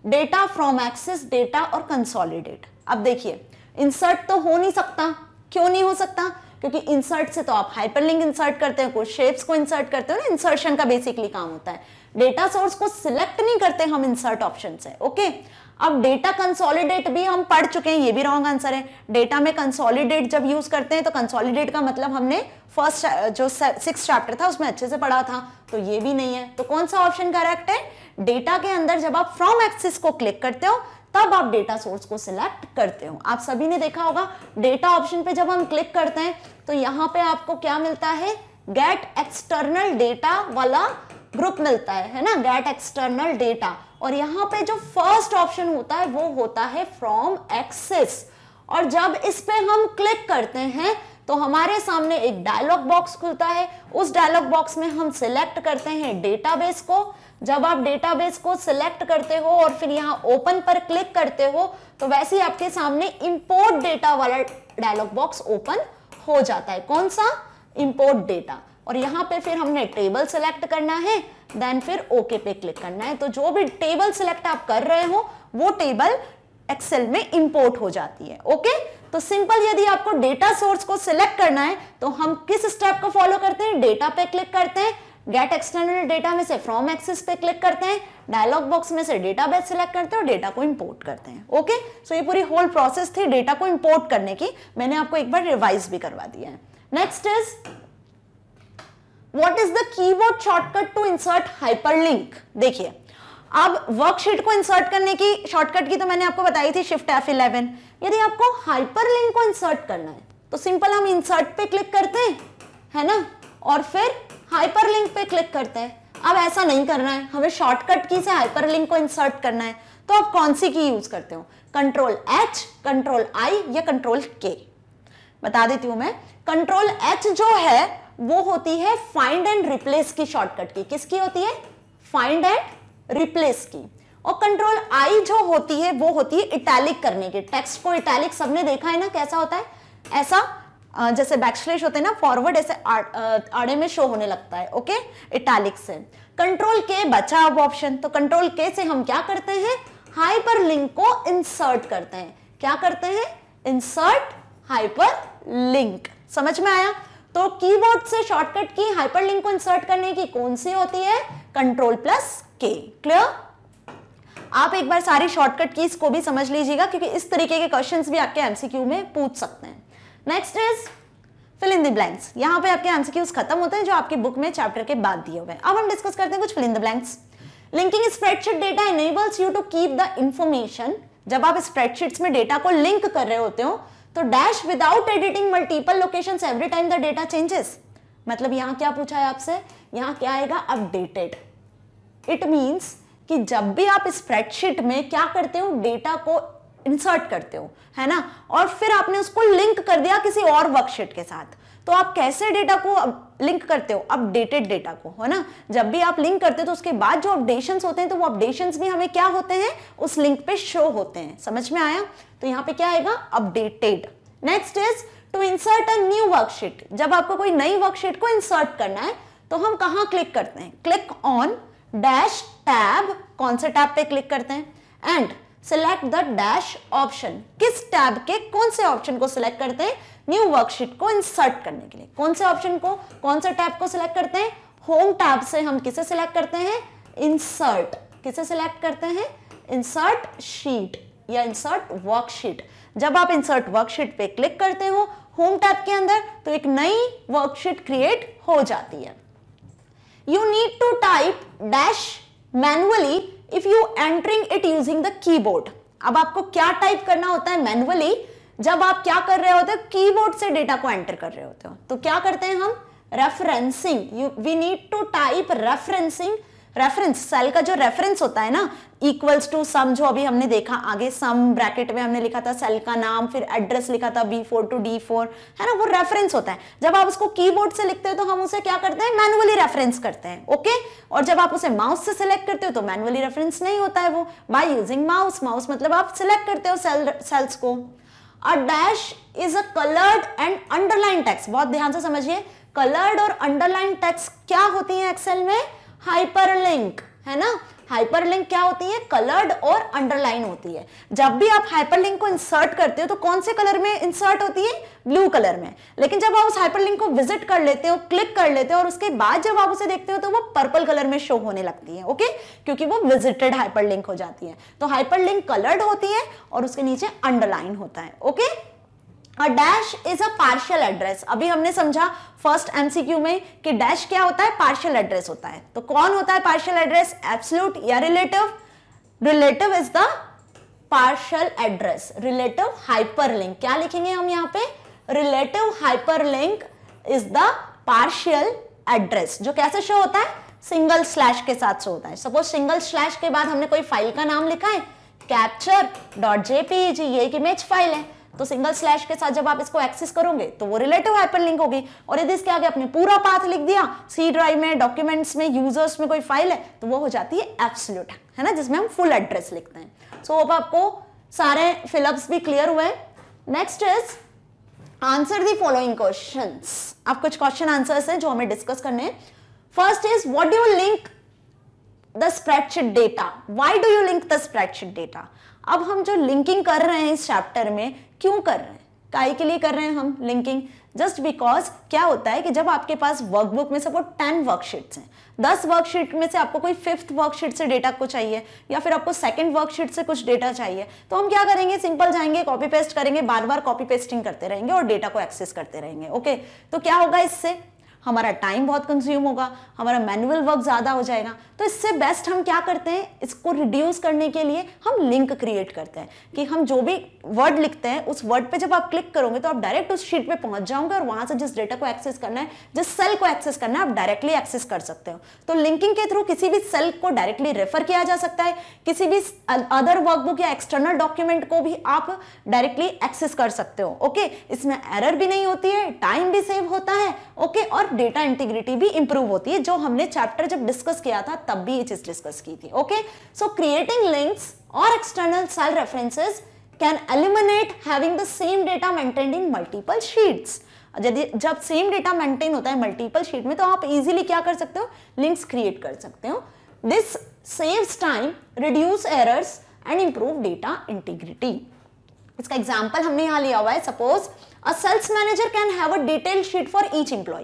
data from access, data और कंसोलिडेट. अब देखिए, इंसर्ट तो हो नहीं सकता. क्यों नहीं हो सकता, क्योंकि इंसर्ट से तो आप हाइपरलिंक इंसर्ट करते हो, कुछ शेप्स को इंसर्ट करते हो ना, इंसर्शन का बेसिकली काम होता है. डेटा सोर्स को सिलेक्ट नहीं करते हम इंसर्ट ऑप्शन से. ओके, अब डेटा कंसोलिडेट भी हम पढ़ चुके हैं, ये भी रॉन्ग आंसर है. डेटा में कंसोलिडेट जब यूज करते हैं तो कंसोलिडेट का मतलब हमने फर्स्ट जो 6 चैप्टर था उसमें अच्छे से पढ़ा था, तो ये भी नहीं है. तो कौन सा ऑप्शन करेक्ट है, डेटा के अंदर जब आप फ्रॉम एक्सेस को क्लिक करते हो तब आप डेटा सोर्स को सिलेक्ट करते हो. आप सभी ने देखा होगा डेटा ऑप्शन पे जब हम क्लिक करते हैं तो यहाँ पे आपको क्या मिलता है, गेट एक्सटर्नल डेटा वाला ग्रुप मिलता है ना, गेट एक्सटर्नल डेटा. और यहाँ पे जो फर्स्ट ऑप्शन होता है वो होता है फ्रॉम एक्सेस. और जब इस पे हम क्लिक करते हैं तो हमारे सामने एक डायलॉग बॉक्स खुलता है. उस डायलॉग बॉक्स में हम सिलेक्ट करते हैं डेटाबेस को. जब आप डेटाबेस को सिलेक्ट करते हो और फिर यहाँ ओपन पर क्लिक करते हो तो वैसे ही आपके सामने इंपोर्ट डेटा वाला डायलॉग बॉक्स ओपन हो जाता है. कौन सा, इंपोर्ट डेटा. और यहाँ पे फिर हमने टेबल सेलेक्ट करना है, देन फिर ओके पे क्लिक करना है. तो जो भी टेबल सेलेक्ट आप कर रहे हो वो टेबल एक्सेल में इंपोर्ट हो जाती है. ओके, तो सिंपल, यदि आपको डेटा सोर्स को सिलेक्ट करना है तो हम किस स्टेप को फॉलो करते हैं, डेटा पे क्लिक करते हैं, गेट एक्सटर्नल डेटा में से फ्रॉम एक्सेस पे क्लिक करते हैं, डायलॉग बॉक्स में से डेटाबेस सिलेक्ट करते हैं और डेटा को इंपोर्ट करते हैं. ओके, सो ये पूरी होल प्रोसेस थी डेटा को इंपोर्ट करने की. मैंने आपको एक बार रिवाइज भी करवा दिया है. Next is What is the keyboard shortcut to insert hyperlink? देखिए, अब वर्कशीट को इंसर्ट करने की शॉर्टकट की तो मैंने आपको बताई थी, शिफ्ट F11. यदि आपको हाइपरलिंक को इंसर्ट करना है तो सिंपल हम इंसर्ट पे क्लिक करते हैं, है ना, और फिर हाइपरलिंक पे क्लिक करते हैं. अब ऐसा नहीं करना है, हमें शॉर्टकट की से हाइपरलिंक को इंसर्ट करना है, तो आप कौन सी की यूज करते हो, Ctrl H, Ctrl I या Ctrl K. बता देती हूँ मैं. Ctrl H जो है वो होती है फाइंड एंड रिप्लेस की शॉर्टकट की. किसकी होती है, फाइंड एंड रिप्लेस की. और Ctrl I जो होती है वो होती है इटैलिक करने की. टेक्स्ट को इटैलिक सबने देखा है ना कैसा होता है, ऐसा जैसे बैकस्लैश होते हैं ना, फॉरवर्ड ऐसे आड़े में शो होने लगता है. ओके, इटैलिक से. कंट्रोल के बचा अब ऑप्शन, तो कंट्रोल के से हम क्या करते हैं, हाइपरलिंक को इंसर्ट करते हैं। क्या करते हैं, इंसर्ट हाइपरलिंक। समझ में आया। तो कीबोर्ड से शॉर्टकट की हाइपरलिंक को इंसर्ट करने की कौन सी होती है, कंट्रोल प्लस के। क्लियर। आप एक बार सारी शॉर्टकट कीज को भी समझ लीजिएगा क्योंकि इस तरीके के क्वेश्चंस भी आपके एमसीक्यू में पूछ सकते हैं। Next is fill in the blanks. यहाँ पे आपके एमसीक्यूज खत्म होते हैं जो आपकी बुक में चैप्टर के बाद दिए हुए हैं। अब हम डिस्कस करते हैं कुछ fill in the blanks. Linking spreadsheet data enables you to keep the information. जब आप स्प्रेडशीट्स में डेटा को लिंक कर रहे होते हो तो dash without editing multiple locations every time the data changes. मतलब यहाँ क्या पूछा है आपसे, यहाँ क्या आएगा, अपडेटेड। इट मीन्स कि जब भी आप स्प्रेडशीट में क्या करते हो, डेटा को इंसर्ट करते हो, है ना, और फिर आपने उसको लिंक कर दिया किसी और वर्कशीट के साथ, तो आप कैसे डेटा को लिंक करते हो, अपडेटेड डेटा को, है ना। जब भी आप लिंक करते हो तो उसके बाद जो अपडेशंस होते हैं तो वो अपडेशंस भी हमें क्या होते हैं, उस लिंक पे शो होते हैं। समझ में आया। तो यहाँ पे क्या आएगा, updated. Next is to insert a new worksheet. जब आपको कोई नई वर्कशीट को इंसर्ट करना है तो हम कहाँ क्लिक करते हैं, क्लिक ऑन डैश टैब। कौन से टैब पे क्लिक करते हैं, and select the dash option. किस टैब के कौन से ऑप्शन को सिलेक्ट करते हैं, न्यू वर्कशीट को इंसर्ट करने के लिए। कौन से ऑप्शन को, कौन से टैब को सिलेक्ट करते हैं, होम टैब से हम किसे सिलेक्ट करते हैं, इंसर्ट। किसे सिलेक्ट करते हैं, इंसर्ट शीट या इंसर्ट वर्कशीट। जब आप इंसर्ट वर्कशीट पे क्लिक करते हो होम टैब के अंदर तो एक नई वर्कशीट क्रिएट हो जाती है। You need to type dash manually if you entering it using the keyboard. अब आपको क्या टाइप करना होता है मैनुअली, जब आप क्या कर रहे होते हो, कीबोर्ड से डेटा को एंटर कर रहे होते हो, तो क्या करते हैं हम, referencing. We need to type referencing. Reference cell का जो रेफरेंस होता है ना, इक्वल्स टू सम, जो अभी हमने देखा आगे सम ब्रैकेट में हमने लिखा था सेल का नाम, फिर एड्रेस लिखा था B4 टू D4, है ना, वो रेफरेंस होता है। जब आप उसको कीबोर्ड से लिखते हो तो हम उसे क्या करते हैं, मैनुअली रेफरेंस करते हैं। ओके। और जब आप उसे माउस से सिलेक्ट करते हो तो मैनुअली रेफरेंस नहीं होता है वो, बाय यूजिंग माउस। माउस मतलब आप सिलेक्ट करते हो सेल्स को। A dash is a coloured and underline text. बहुत ध्यान से समझिए, कलर्ड और अंडरलाइन टेक्स्ट क्या होती है एक्सेल में, हाइपरलिंक, है ना। हाइपरलिंक क्या होती है, कलर्ड और अंडरलाइन होती है। जब भी आप हाइपरलिंक को इंसर्ट करते हो तो कौन से कलर में इंसर्ट होती है, ब्लू कलर में। लेकिन जब आप उस हाइपरलिंक को विजिट कर लेते हो, क्लिक कर लेते हो और उसके बाद जब आप उसे देखते हो तो वो पर्पल कलर में शो होने लगती है। ओके, क्योंकि वो विजिटेड हाइपरलिंक हो जाती है। तो हाइपरलिंक कलर्ड होती है और उसके नीचे अंडरलाइन होता है। ओके। और dash is a partial address. अभी हमने समझा फर्स्ट एमसीक्यू में कि डैश क्या होता है, पार्शियल एड्रेस होता है। तो कौन होता है पार्शियल एड्रेस, एब्सोल्यूट या relative. Relative is the partial address. Relative hyperlink क्या लिखेंगे हम यहाँ पे, relative hyperlink is the partial address, जो कैसे शो होता है, सिंगल स्लैश के साथ शो होता है। सपोज सिंगल स्लैश के बाद हमने कोई फाइल का नाम लिखा है, capture.jpg, ये एक इमेज फाइल है, तो सिंगल स्लैश के साथ जब आप इसको एक्सेस करोगे तो वो रिलेटिव हाइपरलिंक होगी। और यदि इसके आगे आपने पूरा पाथ लिख दिया, सी ड्राइव में, डॉक्यूमेंट्स में, यूजर्स में कोई फाइल है, तो वो हो जाती है एब्सोल्यूट, है ना, जिसमें हम फुल एड्रेस लिखते हैं। सो अब आपको सारे फिलअप्स भी क्लियर हुए। Next is answer the following questions. अब कुछ क्वेश्चन आंसर्स हैं जो हमें डिस्कस करने हैं। First is what do you link the spreadsheet data, why do you link the spreadsheet data. अब हम जो लिंकिंग कर रहे हैं इस चैप्टर में, क्यों कर रहे हैं, काहे के लिए कर रहे हैं हम लिंकिंग, जस्ट बिकॉज क्या होता है कि जब आपके पास वर्कबुक में सपोज 10 वर्कशीट्स हैं, 10 वर्कशीट में से आपको कोई फिफ्थ वर्कशीट से डेटा को चाहिए या फिर आपको सेकंड वर्कशीट से कुछ डेटा चाहिए, तो हम क्या करेंगे, सिंपल जाएंगे, कॉपी पेस्ट करेंगे, बार बार कॉपी पेस्टिंग करते रहेंगे और डेटा को एक्सेस करते रहेंगे। ओके, तो क्या होगा, इससे हमारा टाइम बहुत कंज्यूम होगा, हमारा मैनुअल वर्क ज़्यादा हो जाएगा। तो इससे बेस्ट हम क्या करते हैं, इसको रिड्यूस करने के लिए हम लिंक क्रिएट करते हैं कि हम जो भी वर्ड लिखते हैं उस वर्ड पे जब आप क्लिक करोगे तो आप डायरेक्ट उस शीट पे पहुंच जाओगे और वहां से जिस डेटा को एक्सेस करना है, जिस सेल को एक्सेस करना है, आप डायरेक्टली एक्सेस कर सकते हो। तो लिंकिंग के थ्रू किसी भी सेल को डायरेक्टली रेफर किया जा सकता है, किसी भी अदर वर्कबुक या एक्सटर्नल डॉक्यूमेंट को भी आप डायरेक्टली एक्सेस कर सकते हो। ओके, इसमें एरर भी नहीं होती है, टाइम भी सेव होता है। ओके, और डेटा इंटीग्रिटी भी इंप्रूव होती है, जो हमने चैप्टर जब डिस्कस किया था तब भी ये चीज डिस्कस की थी। ओके, सो क्रिएटिंग लिंक्स और external cell references can eliminate having the same data maintained in multiple sheets. यदि जब सेम डेटा मेंटेन होता है मल्टीपल शीट में तो आप इजीली क्या कर सकते हो, लिंक्स क्रिएट कर सकते हो. This saves time, reduce errors and improve data integrity. इसका एग्जाम्पल हमने यहाँ लिया हुआ है. Suppose a sales manager can have a detail sheet for each employee.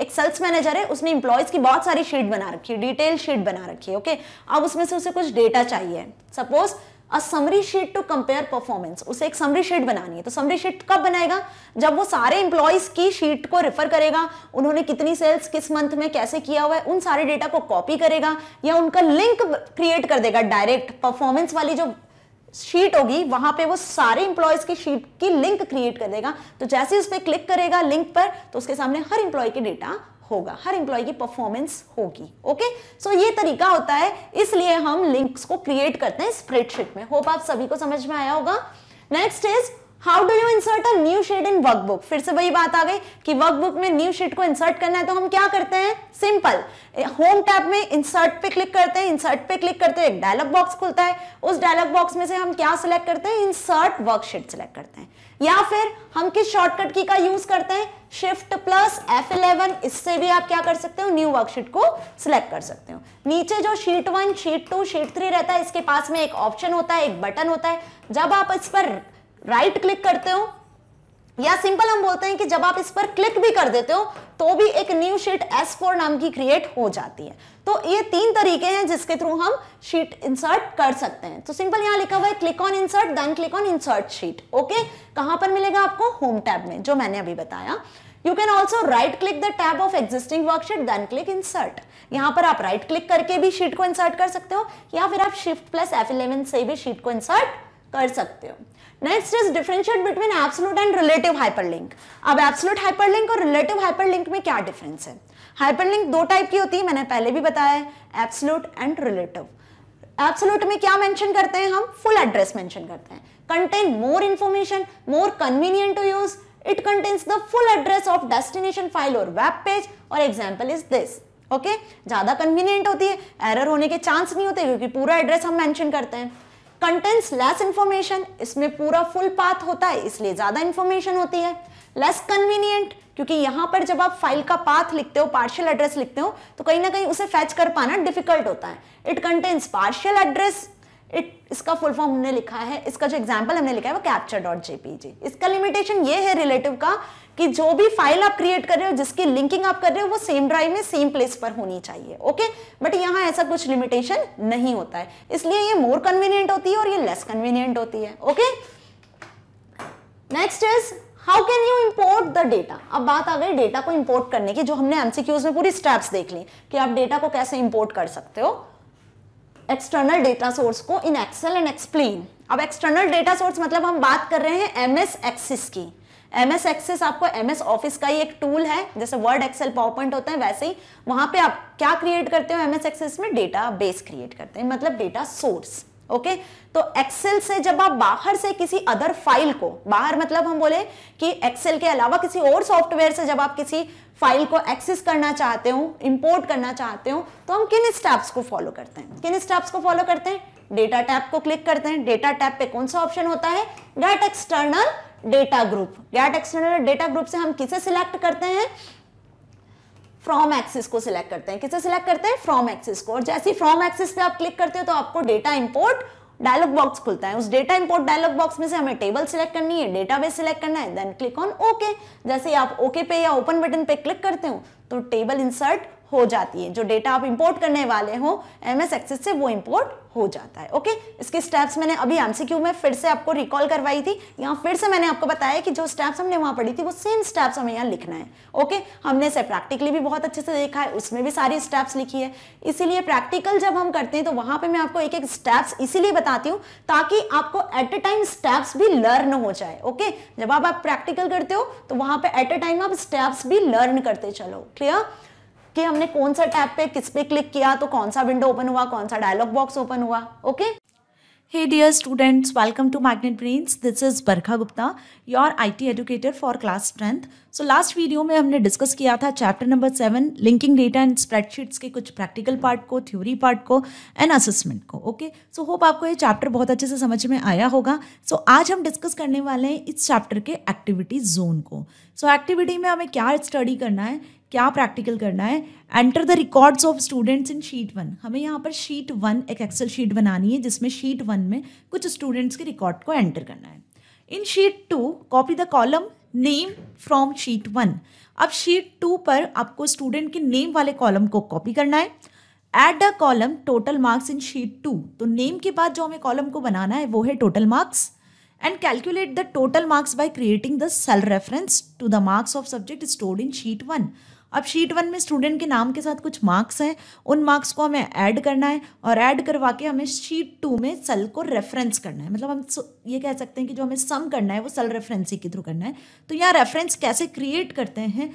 एक सेल्स मैनेजर है, उसने एम्प्लॉयज की बहुत सारी शीट बना रखी है, डिटेल शीट बना रखी है. ओके, अब उसमें से उसे कुछ डेटा चाहिए. Suppose a summary sheet to compare performance, उसे एक समरी शीट बनानी है. तो समरी शीट कब बनाएगा, जब वो सारे एम्प्लॉयज की शीट को रेफर करेगा, उन्होंने कितनी सेल्स किस मंथ में कैसे किया हुआ है, उन सारे डेटा को कॉपी करेगा या उनका लिंक क्रिएट कर देगा डायरेक्ट. परफॉर्मेंस वाली जो शीट होगी वहां पे वो सारे एम्प्लॉयज की शीट की लिंक क्रिएट कर देगा. तो जैसे ही उस पर क्लिक करेगा लिंक पर, तो उसके सामने हर एम्प्लॉय की डेटा होगा, हर एम्प्लॉय की परफॉर्मेंस होगी. ओके, सो ये तरीका होता है, इसलिए हम लिंक्स को क्रिएट करते हैं स्प्रेडशीट में. होप आप सभी को समझ में आया होगा. Next is how do you insert a new sheet in workbook. फिर से वही बात आ गई कि वर्कबुक में न्यू शीट को इंसर्ट करना है तो हम क्या करते हैं, सिंपल होम टैब में इंसर्ट पे क्लिक करते हैं. इंसर्ट पे क्लिक करते हैं एक डायलॉग बॉक्स खुलता है. उस डायलॉग बॉक्स में से हम क्या सिलेक्ट करते हैं, इंसर्ट वर्कशीट सिलेक्ट करते हैं. या फिर हम किस शॉर्टकट की का यूज करते हैं, शिफ्ट प्लस F11. इससे भी आप क्या कर सकते हो, न्यू वर्कशीट को सिलेक्ट कर सकते हो. नीचे जो शीट 1, शीट 2, शीट 3 रहता है, इसके पास में एक ऑप्शन होता है, एक बटन होता है. जब आप इस पर राइट क्लिक करते हो या सिंपल हम बोलते हैं कि जब आप इस पर क्लिक भी कर देते हो तो भी एक न्यू शीट S4 नाम की क्रिएट हो जाती है. तो ये तीन तरीके हैं जिसके थ्रू हम शीट इंसर्ट कर सकते हैं. तो सिंपल यहाँ लिखा हुआ है click on insert, then click on insert sheet. Okay, कहाँ पर मिलेगा आपको, होम टैब में जो मैंने अभी बताया. You can also right click the tab of existing worksheet, then click insert. यहाँ पर आप राइट क्लिक करके भी शीट को इंसर्ट कर सकते हो या फिर आप shift plus F11 से भी शीट को इंसर्ट कर सकते हो. Next is differentiate between absolute and relative hyperlink. अब एब्सोल्यूट हाइपरलिंक और रिलेटिव हाइपरलिंक में क्या डिफरेंस है. हाइपरलिंक दो टाइप की होती है, मैंने पहले भी बताया है, एब्सोल्यूट एंड रिलेटिव. एब्सोल्यूट में क्या मेंशन करते हैं हम, फुल एड्रेस मेंशन करते हैं. Contain more information, more convenient to use, it contains the full address of destination file और वेब पेज और एग्जाम्पल इज दिस. ओके, ज्यादा कन्वीनियंट होती है, एरर होने के चांस नहीं होते क्योंकि पूरा एड्रेस हम मेंशन करते हैं. कंटेंट्स लेस इन्फॉर्मेशन, इसमें पूरा फुल पाथ होता है इसलिए ज्यादा इन्फॉर्मेशन होती है. लेस कन्वीनियंट, क्योंकि यहाँ पर जब आप फाइल का पाथ लिखते हो, पार्शियल एड्रेस लिखते हो, तो कहीं ना कहीं उसे फैच कर पाना डिफिकल्ट होता है. इट कंटेंट्स पार्शियल एड्रेस, इसका फुल फॉर्म हमने लिखा है, इसका जो एग्जाम्पल हमने लिखा है वो capture.jpg. इसका लिमिटेशन ये है रिलेटिव का कि जो भी फाइल आप क्रिएट कर रहे हो, जिसकी लिंकिंग आप कर रहे हो, वो सेम ड्राइव में सेम प्लेस पर होनी चाहिए. ओके, बट यहाँ ऐसा कुछ लिमिटेशन नहीं होता है, इसलिए ये मोर कन्वीनियंट होती है और ये लेस कन्वीनियंट होती है. Okay, next is how can you import the data. अब बात आ गई डेटा को इम्पोर्ट करने की, जो हमने एमसीक्यूज में पूरी स्टेप्स देख ली कि आप डेटा को कैसे इम्पोर्ट कर सकते हो, एक्सटर्नल डेटा सोर्स को इन एक्सेल एंड एक्सप्लेन. अब एक्सटर्नल डेटा सोर्स मतलब हम बात कर रहे हैं MS एक्सेस की. MS एक्सेस आपको MS ऑफिस का ही एक टूल है, जैसे वर्ड, एक्सेल, पावर पॉइंट होता है, वैसे ही वहां पे आप क्या क्रिएट करते हो, MS एक्सेस में डेटा बेस क्रिएट करते हैं, मतलब डेटा सोर्स. ओके, तो एक्सेल से जब आप बाहर से किसी अदर फाइल को, बाहर मतलब हम बोले कि एक्सेल के अलावा किसी और सॉफ्टवेयर से जब आप किसी फाइल को एक्सेस करना चाहते हो, इंपोर्ट करना चाहते हो, तो हम किन स्टेप्स को फॉलो करते हैं, किन स्टेप्स को फॉलो करते हैं, डेटा टैब को क्लिक करते हैं. डेटा टैब पे कौन सा ऑप्शन होता है, get external data group. Get external data group से हम किसे सिलेक्ट करते हैं, फ्रॉम एक्सेस को सिलेक्ट करते हैं. किसे सिलेक्ट करते हैं, फ्रॉम एक्सेस को. और जैसे ही फ्रॉम एक्सेस पे आप क्लिक करते हो तो आपको डेटा इंपोर्ट डायलॉग बॉक्स खुलता है. उस डेटा इंपोर्ट डायलॉग बॉक्स में से हमें टेबल सिलेक्ट करनी है, डेटाबेस सिलेक्ट करना है, देन क्लिक ऑन ओके. जैसे ही आप ओके पे या ओपन बटन पे क्लिक करते हो तो टेबल इंसर्ट हो जाती है. जो डेटा आप इंपोर्ट करने वाले हो MS एक्सेस से, वो इंपोर्ट हो जाता है. ओके, इसके स्टेप्स मैंने अभी एमसीक्यू में फिर से आपको रिकॉल करवाई थी. यहाँ फिर से मैंने आपको बताया कि जो स्टेप्स हमने वहाँ पढ़ी थी वो सेम स्टेप्स हमें यहाँ लिखना है. ओके, हमने इसे प्रैक्टिकली भी बहुत अच्छे से देखा है, उसमें भी सारी स्टेप्स लिखी है. इसीलिए प्रैक्टिकल जब हम करते हैं तो वहाँ पे मैं आपको एक एक स्टेप्स इसीलिए बताती हूँ ताकि आपको एट अ टाइम स्टेप्स भी लर्न हो जाए. ओके, जब आप प्रैक्टिकल करते हो तो वहाँ पे एट अ टाइम आप स्टेप्स भी लर्न करते चलो. क्लियर कि हमने कौन सा टैब पे किस पे क्लिक किया तो कौन सा विंडो ओपन हुआ, कौन सा डायलॉग बॉक्स ओपन हुआ. Okay, hey dear students, welcome to Magnet Brains. This is Barkha Gupta, your IT educator for class 10th. So last video में हमने डिस्कस किया था chapter number 7 linking data and spreadsheets के कुछ प्रैक्टिकल पार्ट को, theory part को and assessment को. Okay, so hope आपको ये चैप्टर बहुत अच्छे से समझ में आया होगा. सो आज हम डिस्कस करने वाले हैं इस चैप्टर के एक्टिविटी जोन को. सो एक्टिविटी में हमें क्या स्टडी करना है, क्या प्रैक्टिकल करना है. Enter the records of students in sheet 1. हमें यहाँ पर शीट 1 एक एक्सेल शीट बनानी है जिसमें शीट 1 में कुछ स्टूडेंट्स के रिकॉर्ड को एंटर करना है. In sheet 2 copy the column name from sheet 1. अब शीट 2 पर आपको स्टूडेंट के नेम वाले कॉलम को कॉपी करना है. Add the column total marks in sheet 2. तो नेम के बाद जो हमें कॉलम को बनाना है वो है total marks. And calculate the total marks by creating the cell reference to the marks of subject stored in sheet 1. अब शीट 1 में स्टूडेंट के नाम के साथ कुछ मार्क्स हैं, उन मार्क्स को हमें ऐड करना है और ऐड करवा के हमें शीट 2 में सेल को रेफरेंस करना है. मतलब हम ये कह सकते हैं कि जो हमें सम करना है वो सेल रेफरेंस के थ्रू करना है. तो यहाँ रेफरेंस कैसे क्रिएट करते हैं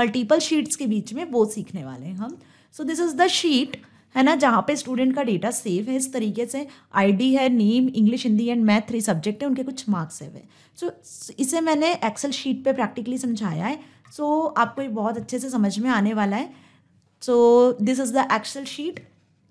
मल्टीपल शीट्स के बीच में वो सीखने वाले हैं हम. So this is the sheet, है ना, जहाँ पे स्टूडेंट का डेटा सेव है. इस तरीके से आईडी है, name, English, Hindi and math 3 subject है, उनके कुछ मार्क्स सेव है. सो इसे मैंने एक्सेल शीट पे प्रैक्टिकली समझाया है. सो आपको ये बहुत अच्छे से समझ में आने वाला है. So this is the Excel sheet.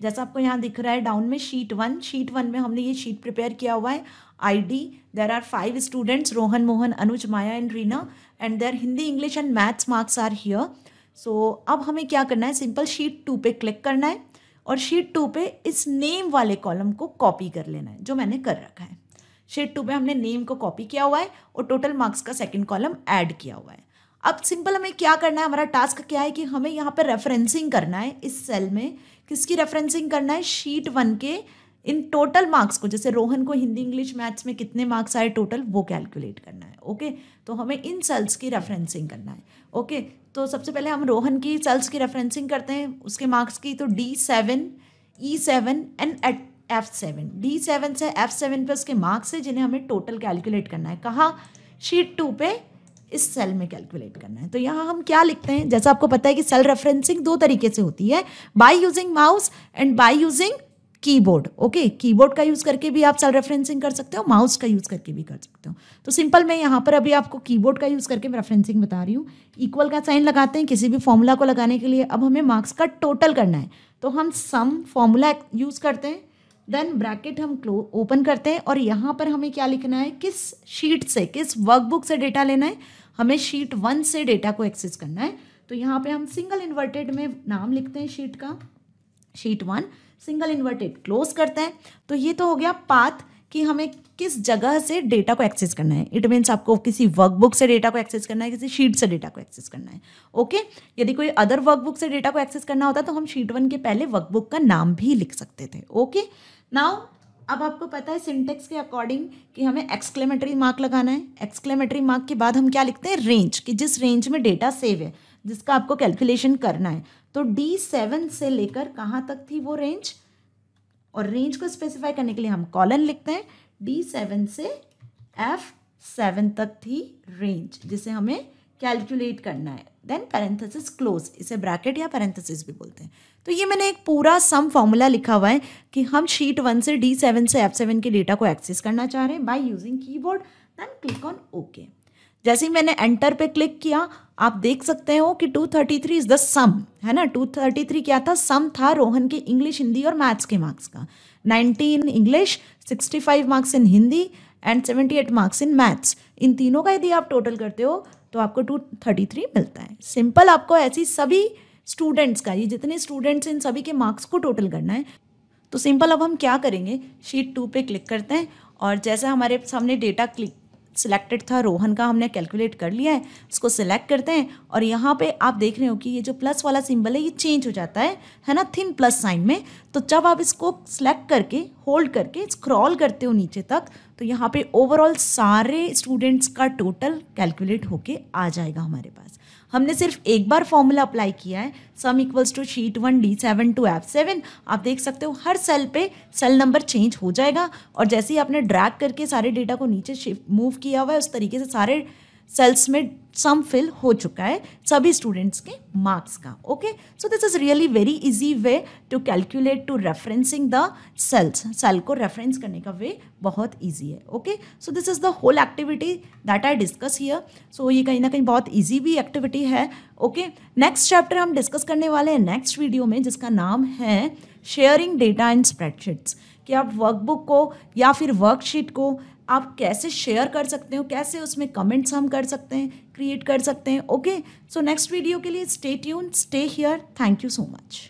जैसा आपको यहाँ दिख रहा है डाउन में शीट 1. शीट 1 में हमने ये शीट प्रिपेयर किया हुआ है. ID, there are 5 students, Rohan, Mohan, Anuj, Maya and Reena, and their Hindi, English and maths marks are here. So अब हमें क्या करना है, सिंपल शीट 2 पे क्लिक करना है और शीट 2 पे इस नेम वाले कॉलम को कॉपी कर लेना है जो मैंने कर रखा है. शीट 2 पे हमने नेम को कॉपी किया हुआ है और टोटल मार्क्स का सेकंड कॉलम ऐड किया हुआ है. अब सिंपल हमें क्या करना है, हमारा टास्क क्या है कि हमें यहाँ पर रेफरेंसिंग करना है इस सेल में. किसकी रेफरेंसिंग करना है, शीट 1 के इन टोटल मार्क्स को. जैसे रोहन को हिंदी, इंग्लिश, मैथ्स में कितने मार्क्स आए टोटल, वो कैलकुलेट करना है. ओके, तो हमें इन सेल्स की रेफरेंसिंग करना है. ओके, तो सबसे पहले हम रोहन की सेल्स की रेफरेंसिंग करते हैं उसके मार्क्स की. तो D7, E7 and F7. D7 से F7 पे उसके मार्क्स है जिन्हें हमें टोटल कैलकुलेट करना है. कहाँ, शीट 2 पे इस सेल में कैलकुलेट करना है. तो यहाँ हम क्या लिखते हैं, जैसा आपको पता है कि सेल रेफरेंसिंग 2 तरीके से होती है, by using mouse and by using keyboard. Okay, keyboard का यूज़ करके भी आप सेल रेफरेंसिंग कर सकते हो, माउस का यूज़ करके भी कर सकते हो. तो सिंपल मैं यहाँ पर अभी आपको कीबोर्ड का यूज़ करके रेफरेंसिंग बता रही हूँ. इक्वल का साइन लगाते हैं किसी भी फॉर्मूला को लगाने के लिए. अब हमें मार्क्स का टोटल करना है तो हम सम फॉर्मूला यूज़ करते हैं, देन ब्रैकेट हम ओपन करते हैं और यहाँ पर हमें क्या लिखना है, किस शीट से, किस वर्कबुक से डेटा लेना है. हमें शीट 1 से डेटा को एक्सेस करना है. तो यहाँ पर हम सिंगल इन्वर्टेड में नाम लिखते हैं शीट का, शीट 1, सिंगल इन्वर्टेड क्लोज करते हैं. तो ये तो हो गया पाथ कि हमें किस जगह से डेटा को एक्सेस करना है. इट मीन्स आपको किसी वर्कबुक से डेटा को एक्सेस करना है, किसी शीट से डेटा को एक्सेस करना है. ओके, यदि कोई अदर वर्कबुक से डेटा को एक्सेस करना होता तो हम शीट 1 के पहले वर्कबुक का नाम भी लिख सकते थे. ओके, नाउ अब आपको पता है सिंटेक्स के अकॉर्डिंग कि हमें एक्सक्लेमेटरी मार्क लगाना है. एक्सक्लेमेटरी मार्क के बाद हम क्या लिखते हैं, रेंज, कि जिस रेंज में डेटा सेव है जिसका आपको कैलकुलेशन करना है. तो D7 से लेकर कहाँ तक थी वो रेंज, और रेंज को स्पेसिफाई करने के लिए हम कॉलन लिखते हैं. D7 से F7 तक थी रेंज जिसे हमें कैलकुलेट करना है, देन पैरेंथेसिस क्लोज. इसे ब्रैकेट या पैरेंथेसिस भी बोलते हैं. तो ये मैंने एक पूरा सम फॉर्मूला लिखा हुआ है कि हम शीट 1 से D7 से F7 के डेटा को एक्सेस करना चाह रहे हैं by using keyboard, then click on okay. जैसे ही मैंने एंटर पे क्लिक किया आप देख सकते हो कि 233 इज़ द सम, है ना. 233 क्या था, सम था रोहन के इंग्लिश, हिंदी और मैथ्स के मार्क्स का. 90 in English, 65 marks in Hindi and 78 marks in maths. इन तीनों का यदि आप टोटल करते हो तो आपको 233 मिलता है. सिंपल आपको ऐसी सभी स्टूडेंट्स का, ये जितने स्टूडेंट्स इन सभी के मार्क्स को टोटल करना है. तो सिंपल अब हम क्या करेंगे, शीट 2 पे क्लिक करते हैं और जैसा हमारे सामने डेटा क्लिक सिलेक्टेड था रोहन का, हमने कैलकुलेट कर लिया है, इसको सिलेक्ट करते हैं और यहाँ पे आप देख रहे हो कि ये जो प्लस वाला सिंबल है ये चेंज हो जाता है, है ना, थिन प्लस साइन में. तो जब आप इसको सिलेक्ट करके होल्ड करके स्क्रॉल करते हो नीचे तक तो यहाँ पे ओवरऑल सारे स्टूडेंट्स का टोटल कैलकुलेट होके आ जाएगा हमारे पास. हमने सिर्फ एक बार फॉर्मूला अप्लाई किया है, sum equals to sheet 1 D7 to F7. आप देख सकते हो हर सेल पे सेल नंबर चेंज हो जाएगा और जैसे ही आपने ड्रैग करके सारे डेटा को नीचे शिफ्ट मूव किया हुआ है उस तरीके से सारे सेल्स में सम फिल हो चुका है सभी स्टूडेंट्स के marks ka. Okay, so this is really very easy way to calculate to referencing the cells. Cell ko reference करने का way बहुत easy है. Okay, so this is the whole activity that I discuss here. So ये कहीं ना कहीं बहुत easy भी activity है. Okay, next chapter हम discuss करने वाले हैं next video में, जिसका नाम है sharing data and spreadsheets. कि आप workbook को या फिर worksheet को आप कैसे शेयर कर सकते हो, कैसे उसमें कमेंट्स हम कर सकते हैं, क्रिएट कर सकते हैं. ओके, सो नेक्स्ट वीडियो के लिए stay tuned, stay here. Thank you so much.